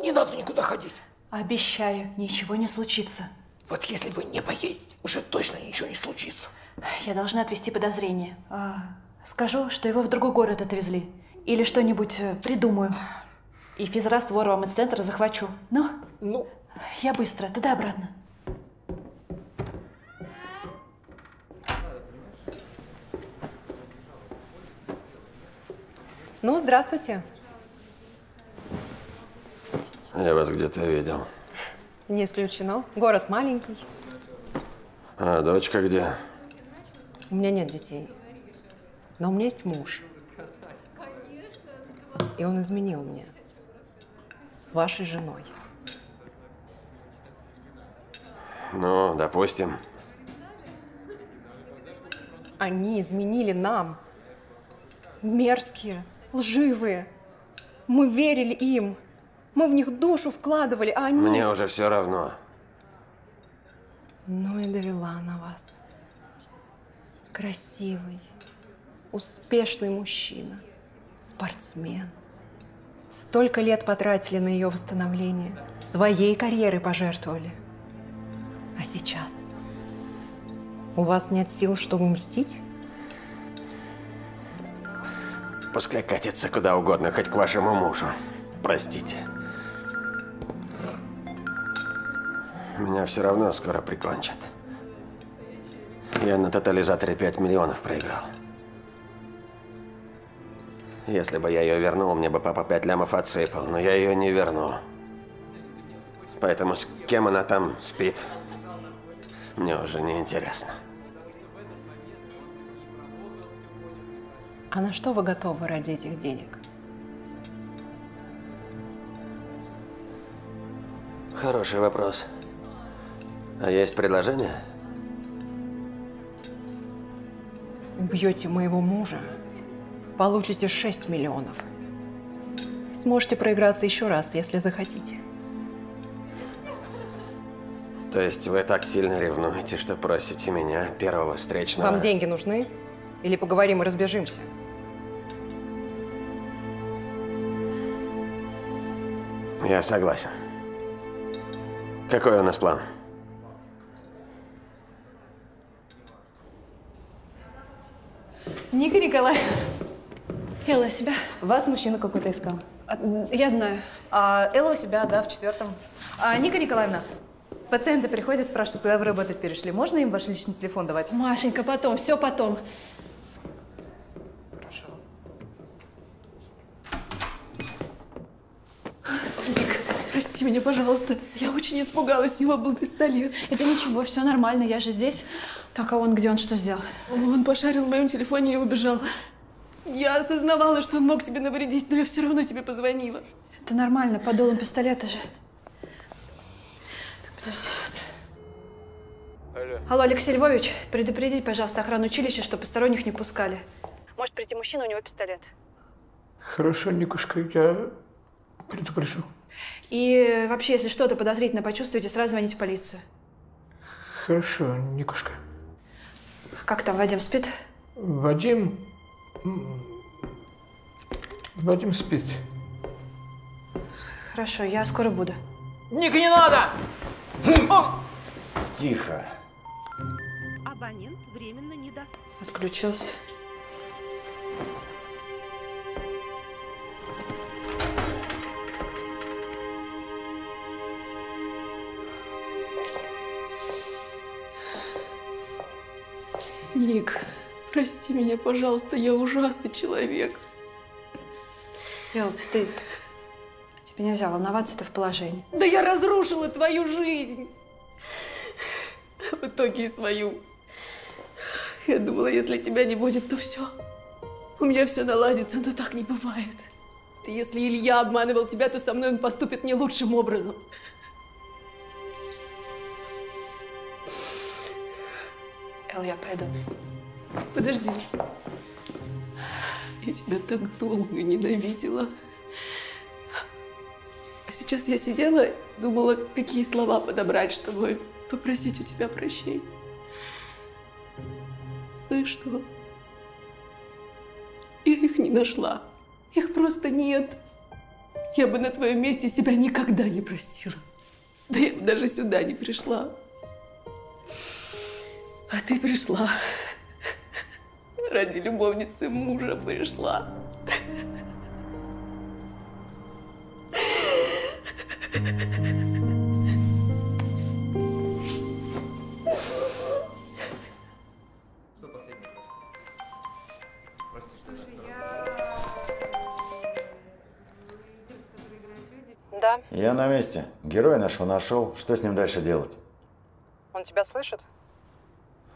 Не надо никуда ходить. Обещаю, ничего не случится. Вот если вы не поедете, уже точно ничего не случится. Я должна отвести подозрение. Скажу, что его в другой город отвезли. Или что-нибудь придумаю. И физраствор вам из центра захвачу. Ну? Ну? Я быстро, туда-обратно. Ну, здравствуйте. Я вас где-то видел. Не исключено. Город маленький. А дочка где? У меня нет детей. Но у меня есть муж. И он изменил мне. С вашей женой. Ну, допустим. Они изменили нам. Мерзкие, лживые. Мы верили им. Мы в них душу вкладывали, а они… Мне уже все равно. Ну и довела она вас. Красивый, успешный мужчина, спортсмен. Столько лет потратили на ее восстановление, своей карьерой пожертвовали. А сейчас? У вас нет сил, чтобы мстить? Пускай катится куда угодно, хоть к вашему мужу. Простите. Меня все равно скоро прикончат. Я на тотализаторе пять миллионов проиграл. Если бы я ее вернул, мне бы папа пять лямов отсыпал, но я ее не верну. Поэтому с кем она там спит, мне уже не интересно. А на что вы готовы ради этих денег? Хороший вопрос. А есть предложение? Убьете моего мужа, получите шесть миллионов. Сможете проиграться еще раз, если захотите. То есть вы так сильно ревнуете, что просите меня, первого встречного… Вам деньги нужны? Или поговорим и разбежимся? Я согласен. Какой у нас план? Ника Николаевна, Элла у себя. Вас мужчина какой-то искал. А, я знаю. А, Элла у себя, да, в четвертом. А, Ника Николаевна, пациенты приходят, спрашивают, куда вы работать перешли. Можно им ваш личный телефон давать? Машенька, потом, все потом. Хорошо. Ник, прости меня, пожалуйста. Я очень испугалась, у него был пистолет. Это ничего, все нормально, я же здесь. Так, а он где? Он что сделал? Он пошарил в моем телефоне и убежал. Я осознавала, что он мог тебе навредить, но я все равно тебе позвонила. Это нормально, под дулом пистолета же. Так, подожди сейчас. Алло. Алло, Алексей Львович, предупредите, пожалуйста, охрану училища, чтобы посторонних не пускали. Может прийти мужчина, у него пистолет. Хорошо, Никушка, я предупрежу. И вообще, если что-то подозрительно почувствуете, сразу звоните в полицию. Хорошо, Никушка. Как там, Вадим спит? Вадим… Вадим спит. Хорошо, я скоро буду. Ника, не надо! Тихо. Абонент временно недоступен. Отключился. Ник. Прости меня, пожалуйста, я ужасный человек. Эл, ты… Тебе нельзя волноваться, ты в положении. Да я разрушила твою жизнь. В итоге и свою. Я думала, если тебя не будет, то все. У меня все наладится, но так не бывает. Ты, если Илья обманывал тебя, то со мной он поступит не лучшим образом. Эл, я пойду. Подожди. Я тебя так долго ненавидела. А сейчас я сидела, думала, какие слова подобрать, чтобы попросить у тебя прощения. Знаешь что? Я их не нашла. Их просто нет. Я бы на твоем месте себя никогда не простила. Да я бы даже сюда не пришла. А ты пришла. Ради любовницы мужа пришла. Да. Я на месте. Героя нашего нашел. Что с ним дальше делать? Он тебя слышит?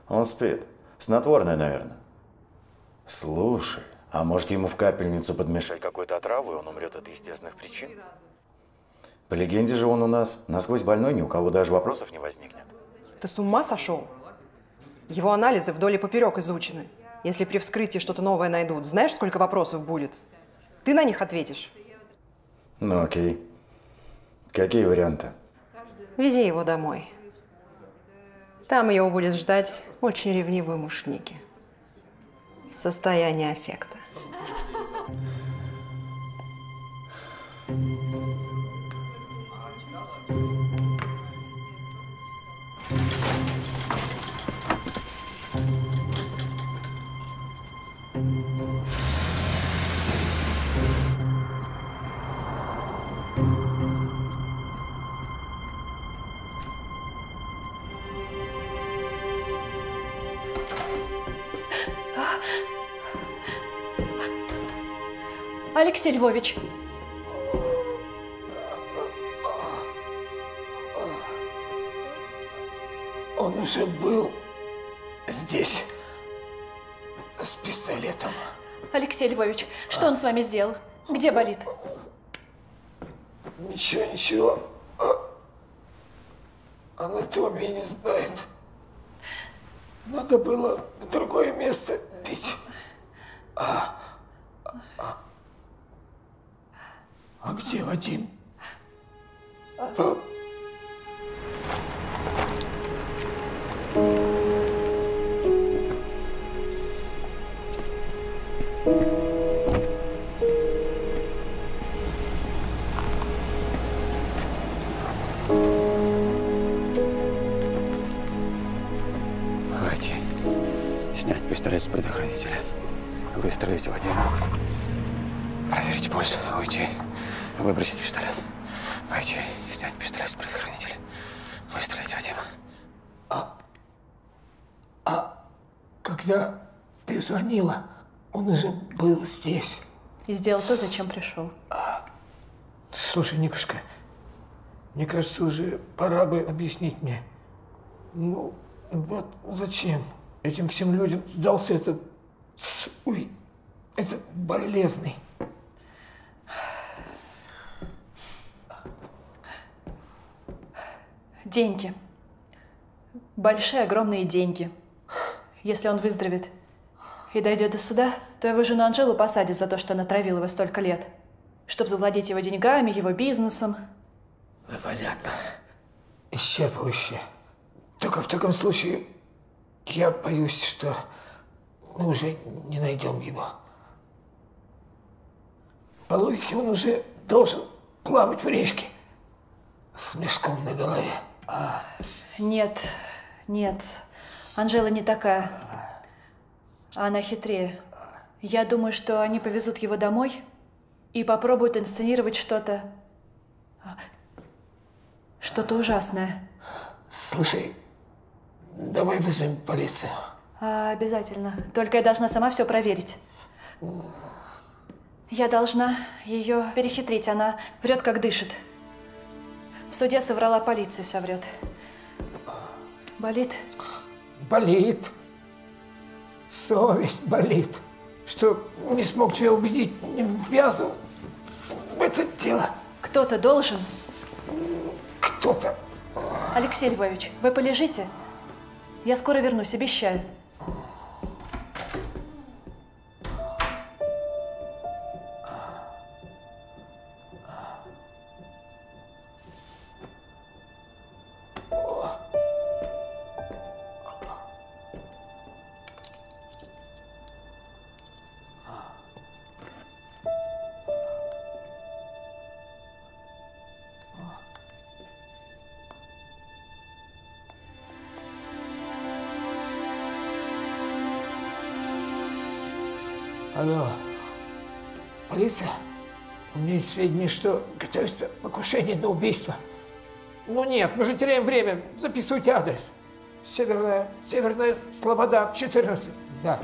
Он спит. Снотворное, наверное. Слушай, а может ему в капельницу подмешать какую-то отраву, и он умрет от естественных причин? По легенде же он у нас насквозь больной, ни у кого даже вопросов не возникнет. Ты с ума сошел? Его анализы вдоль и поперек изучены. Если при вскрытии что-то новое найдут, знаешь, сколько вопросов будет? Ты на них ответишь? Ну окей. Какие варианты? Вези его домой. Там его будет ждать очень ревнивый муж Ники. Состояние аффекта. Алексей Львович. Он уже был здесь с пистолетом. Алексей Львович, что он с вами сделал? Где болит? Ничего, ничего. Анатомия не знает. Надо было в другое место бить. А, а, а где Вадим? А... снять пистолет с предохранителя, выстроить Вадима, проверить пульс, уйти, выбросить пистолет, пойти и снять пистолет с предохранителя, выстрелить Вадима. А, а когда ты звонила, он уже был здесь. И сделал то, зачем пришел. А, слушай, Никушка, мне кажется, уже пора бы объяснить мне. Ну, вот зачем этим всем людям сдался этот, ой, этот болезный. Деньги. Большие, огромные деньги. Если он выздоровеет и дойдет до суда, то его жену Анжелу посадят за то, что она травила его столько лет, чтобы завладеть его деньгами, его бизнесом. Ну, понятно. Исчерпывающе. Только в таком случае я боюсь, что мы уже не найдем его. По логике он уже должен плавать в речке с мешком на голове. А... Нет, нет, Анжела не такая, она хитрее. Я думаю, что они повезут его домой и попробуют инсценировать что-то, что-то ужасное. Слушай. Давай вызовем полицию. А, обязательно. Только я должна сама все проверить. Я должна ее перехитрить. Она врет, как дышит. В суде соврала, полиция соврет. Болит? Болит. Совесть болит. Что не смог тебя убедить, не ввязывал в это дело. Кто-то должен. Кто-то. Алексей Львович, вы полежите? Я скоро вернусь, обещаю. Алло, полиция? У меня есть сведения, что готовится покушение на убийство. Ну нет, мы же теряем время. Записывайте адрес. Северная, Северная Слобода, четырнадцать. Да.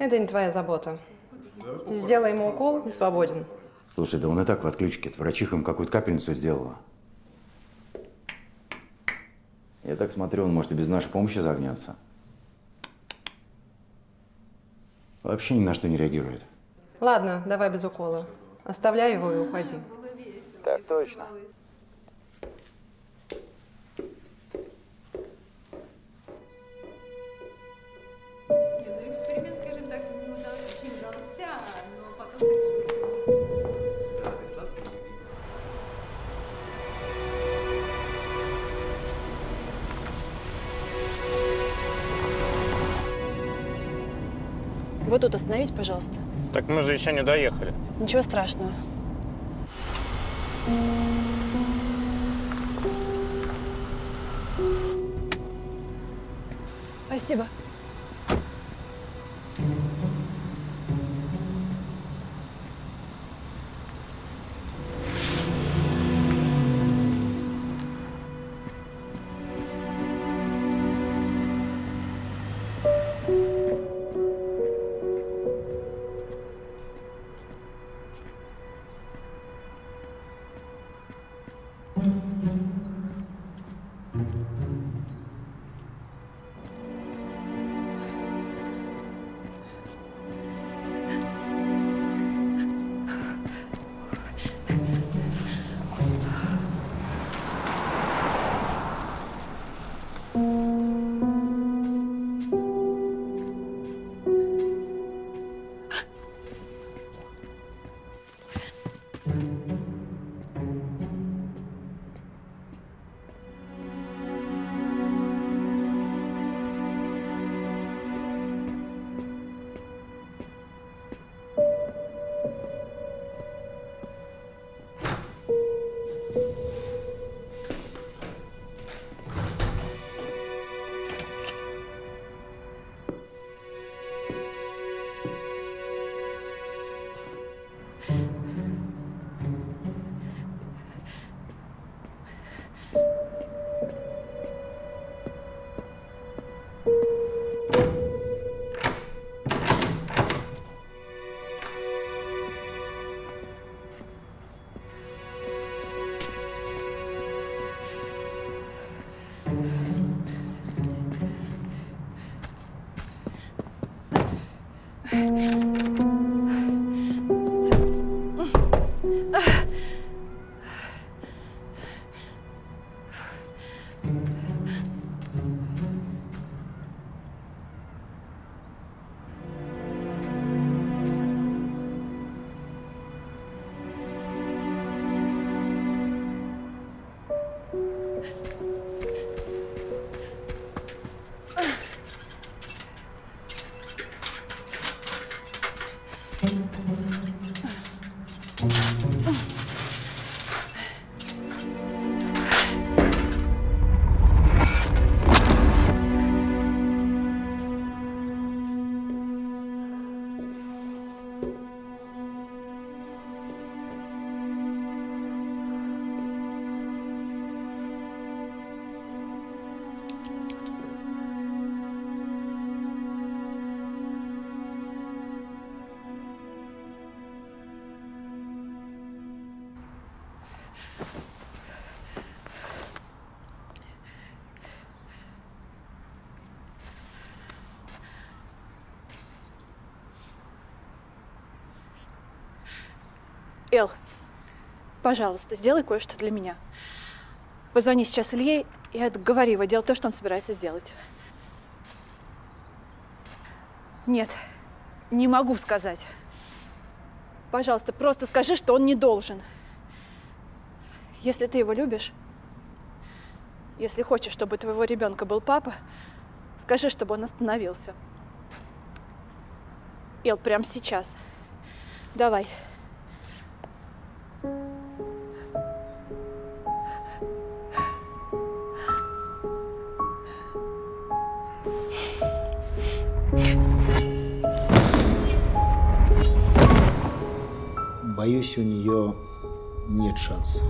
Это не твоя забота. Сделай ему укол и свободен. Слушай, да он и так в отключке. Врачиха им какую-то капельницу сделала. Я так смотрю, он может и без нашей помощи загнется. Вообще ни на что не реагирует. Ладно, давай без укола. Оставляй его и уходи. Так точно. Вот тут остановить, пожалуйста. Так мы же еще не доехали. Ничего страшного. Спасибо. Эл, пожалуйста, сделай кое-что для меня. Позвони сейчас Илье и отговори его делать то, что он собирается сделать. Нет, не могу сказать. Пожалуйста, просто скажи, что он не должен. Если ты его любишь, если хочешь, чтобы у твоего ребенка был папа, скажи, чтобы он остановился. Эл, прямо сейчас. Давай. Боюсь, у нее нет шансов.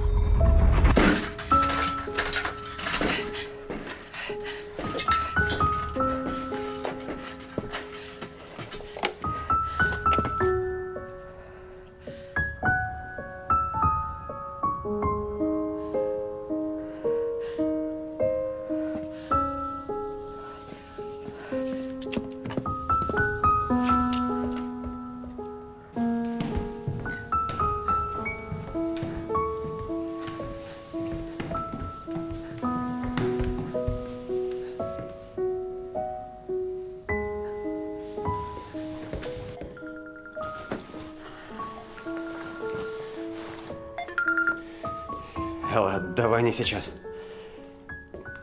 Давай не сейчас.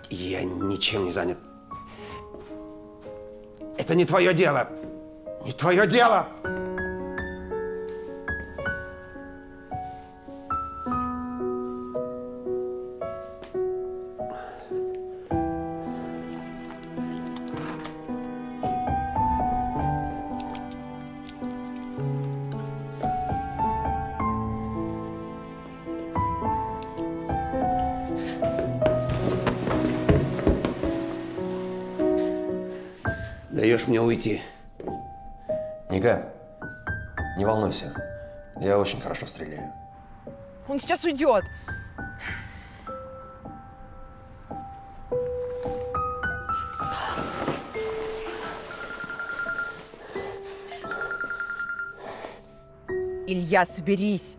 Я ничем не занят. Это не твое дело. Не твое дело. Мне уйти. Ника, не волнуйся. Я очень хорошо стреляю. Он сейчас уйдет. Илья, соберись.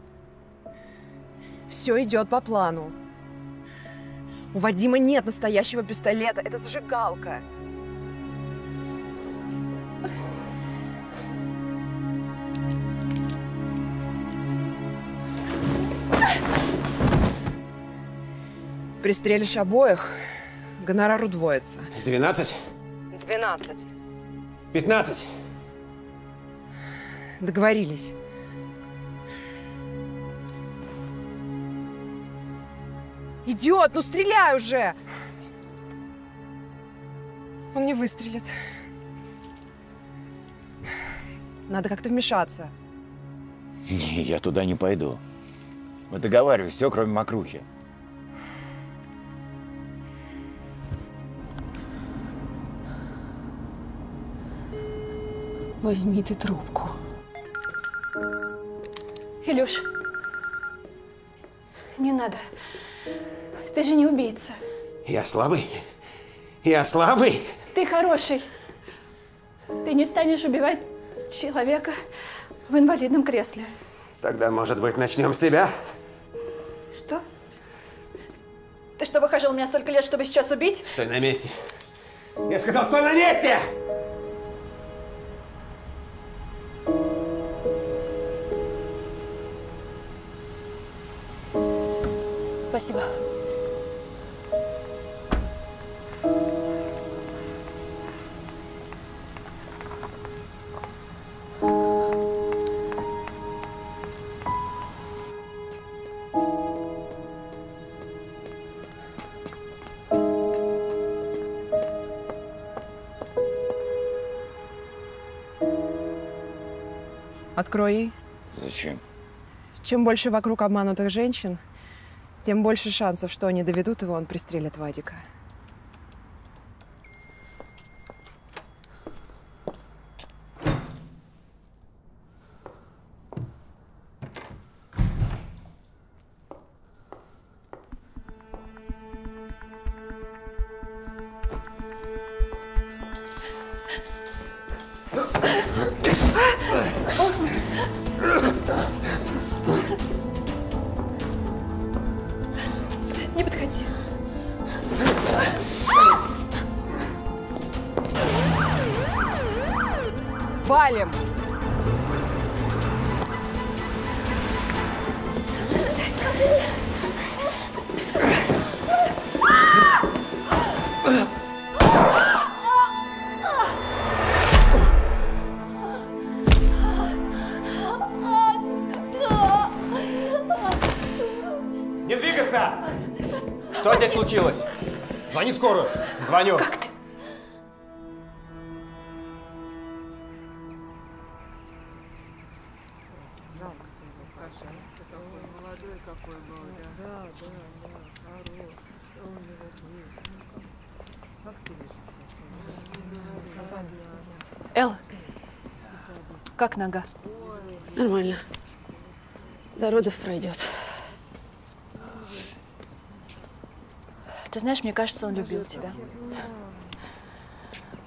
Все идет по плану. У Вадима нет настоящего пистолета. Это зажигалка. Пристрелишь обоих, гонорар удвоится. Двенадцать? Двенадцать. Пятнадцать? Договорились. Идиот, ну стреляй уже! Он не выстрелит. Надо как-то вмешаться. Не, я туда не пойду. Мы договаривались, все, кроме мокрухи. Возьми ты трубку. Илюш, не надо. Ты же не убийца. Я слабый? Я слабый? Ты хороший. Ты не станешь убивать человека в инвалидном кресле. Тогда, может быть, начнем с тебя? Что? Ты что, выхаживал меня столько лет, чтобы сейчас убить? Стой на месте! Я сказал, стой на месте! Спасибо. Открой ей. Зачем? Чем больше вокруг обманутых женщин, тем больше шансов, что они доведут его, он пристрелит Вадика. Случилось. Звони в скорую. Звоню. Как ты? Элла, как нога? Нормально. До родов пройдет. Ты знаешь, мне кажется, он любил тебя.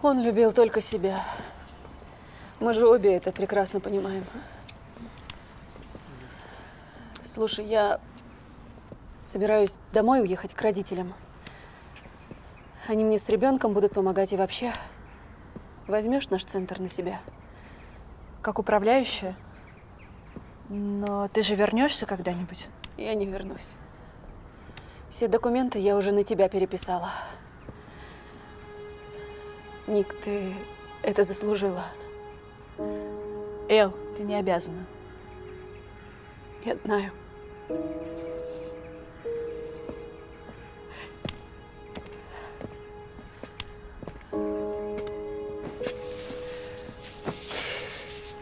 Он любил только себя. Мы же обе это прекрасно понимаем. Слушай, я собираюсь домой уехать к родителям. Они мне с ребенком будут помогать и вообще. Возьмешь наш центр на себя? Как управляющая? Но ты же вернешься когда-нибудь? Я не вернусь. Все документы я уже на тебя переписала. Ник, ты это заслужила. Эл, ты не обязана. Я знаю.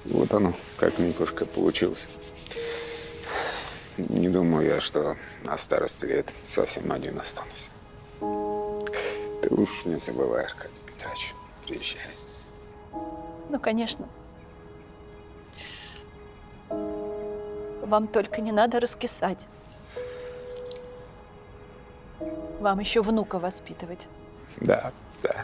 Вот оно, как Никушка получился. Не думаю я, что на старости лет совсем один останусь. Ты уж не забывай, Аркадий Петрович, приезжай. Ну, конечно. Вам только не надо раскисать. Вам еще внука воспитывать. Да, да.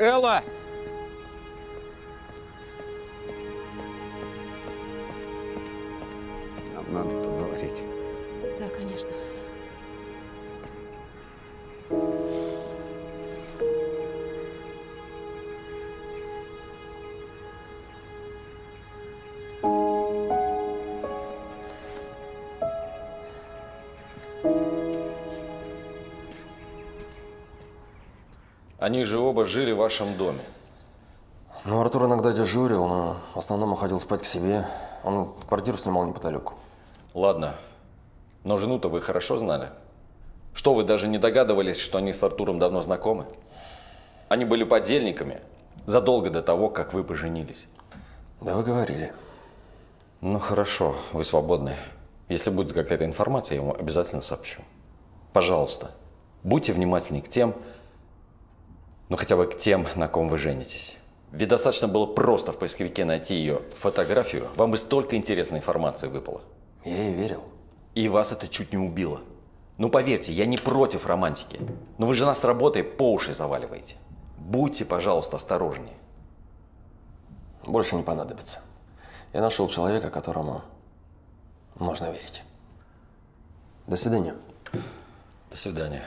Элла! Нам надо поговорить. Да, конечно. Они же оба жили в вашем доме. Ну, Артур иногда дежурил, но в основном уходил спать к себе. Он квартиру снимал неподалеку. Ладно. Но жену-то вы хорошо знали? Что, вы даже не догадывались, что они с Артуром давно знакомы? Они были подельниками задолго до того, как вы поженились. Да, вы говорили. Ну, хорошо, вы свободны. Если будет какая-то информация, я ему обязательно сообщу. Пожалуйста, будьте внимательны к тем, ну хотя бы к тем, на ком вы женитесь. Ведь достаточно было просто в поисковике найти ее фотографию. Вам бы столько интересной информации выпало. Я ей верил. И вас это чуть не убило. Ну поверьте, я не против романтики. Но вы же нас работой по уши заваливаете. Будьте, пожалуйста, осторожнее. Больше не понадобится. Я нашел человека, которому можно верить. До свидания. До свидания.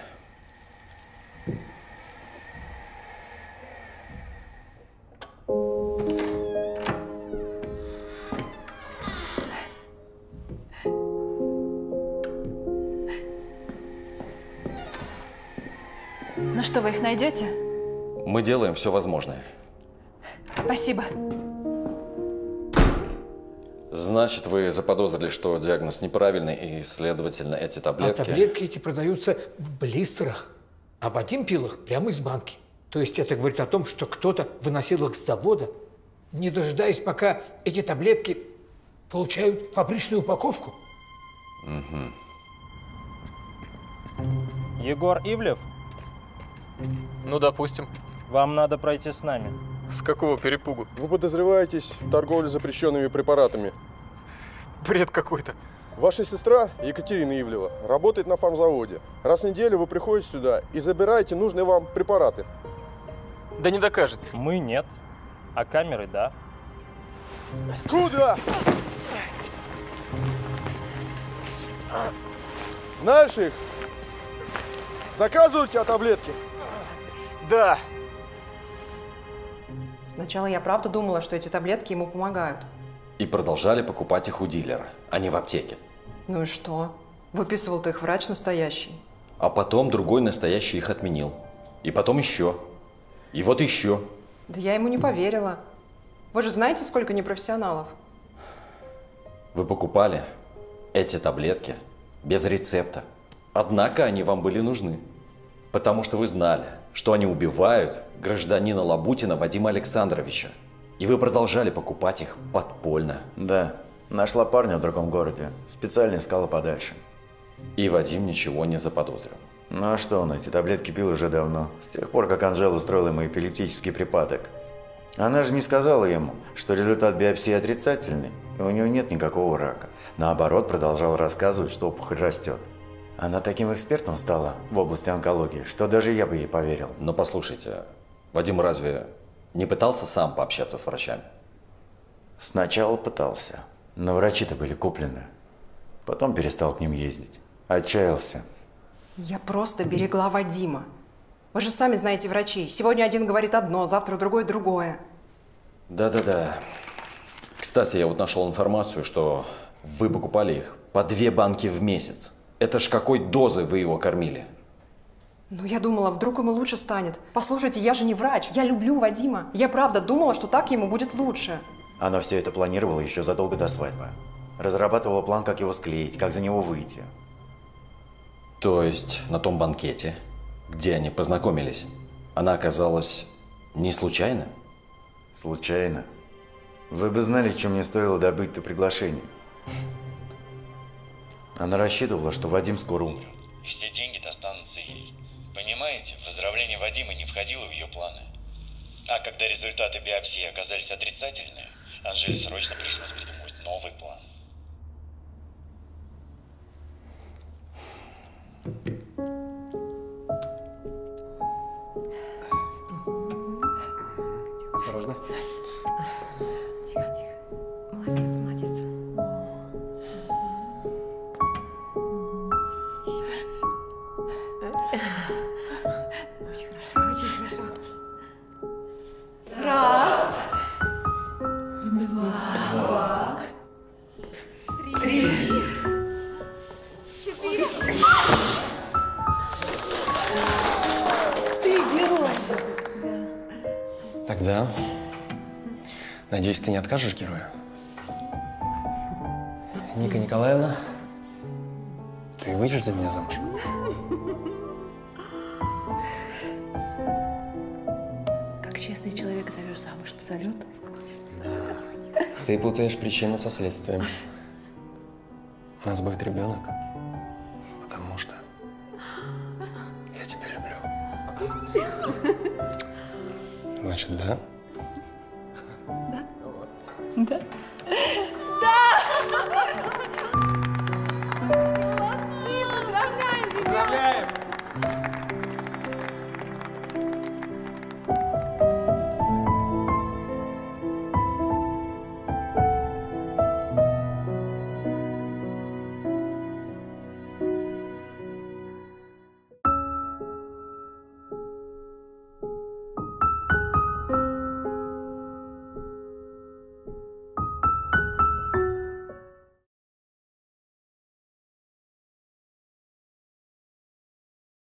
Ну что, вы их найдете? Мы делаем все возможное. Спасибо. Значит, вы заподозрили, что диагноз неправильный, и, следовательно, эти таблетки… А таблетки эти продаются в блистерах, а Вадим пил их прямо из банки. То есть это говорит о том, что кто-то выносил их с завода, не дожидаясь, пока эти таблетки получают фабричную упаковку. Угу. Егор Ивлев? Ну, допустим. Вам надо пройти с нами. С какого перепугу? Вы подозреваетесь в торговле запрещенными препаратами. Бред какой-то. Ваша сестра Екатерина Ивлева работает на фармзаводе. Раз в неделю вы приходите сюда и забираете нужные вам препараты. Да не докажете. Мы нет, а камеры да. Куда? Знаешь их? Заказывают у тебя таблетки? Да. Сначала я правда думала, что эти таблетки ему помогают. И продолжали покупать их у дилера, а не в аптеке. Ну и что? Выписывал-то их врач настоящий. А потом другой настоящий их отменил. И потом еще. И вот еще. Да я ему не поверила. Вы же знаете, сколько непрофессионалов. Вы покупали эти таблетки без рецепта. Однако они вам были нужны. Потому что вы знали, что они убивают гражданина Лабутина Вадима Александровича. И вы продолжали покупать их подпольно. Да. Нашла парня в другом городе. Специально искала подальше. И Вадим ничего не заподозрил. Ну а что он? Эти таблетки пил уже давно. С тех пор, как Анжела устроила ему эпилептический припадок. Она же не сказала ему, что результат биопсии отрицательный, и у него нет никакого рака. Наоборот, продолжала рассказывать, что опухоль растет. Она таким экспертом стала в области онкологии, что даже я бы ей поверил. Но послушайте, Вадим разве не пытался сам пообщаться с врачами? Сначала пытался, но врачи-то были куплены. Потом перестал к ним ездить. Отчаялся. Я просто берегла Вадима. Вы же сами знаете врачей. Сегодня один говорит одно, завтра другой другое. Да-да-да. Кстати, я вот нашел информацию, что вы покупали их по две банки в месяц. Это ж какой дозы вы его кормили? Ну, я думала, вдруг ему лучше станет. Послушайте, я же не врач. Я люблю Вадима. Я правда думала, что так ему будет лучше. Она все это планировала еще задолго до свадьбы. Разрабатывала план, как его склеить, как за него выйти. То есть на том банкете, где они познакомились, она оказалась не случайно? Случайно? Вы бы знали, чем мне стоило добыть-то приглашение. Она рассчитывала, что Вадим скоро умрет. И все деньги достанутся ей. Понимаете, выздоровление Вадима не входило в ее планы. А когда результаты биопсии оказались отрицательными, Анжеле срочно пришлось придумать новый план. Осторожно. Тихо, тихо. Молодец. Раз, два, три, четыре. Ты герой. Тогда, надеюсь, ты не откажешь герою? Ника Николаевна, ты выйдешь за меня замуж? Честный человек зовешь замуж, позовет. Да. Ты путаешь причину со следствием. У нас будет ребенок, потому что я тебя люблю. значит, да? Да. Да.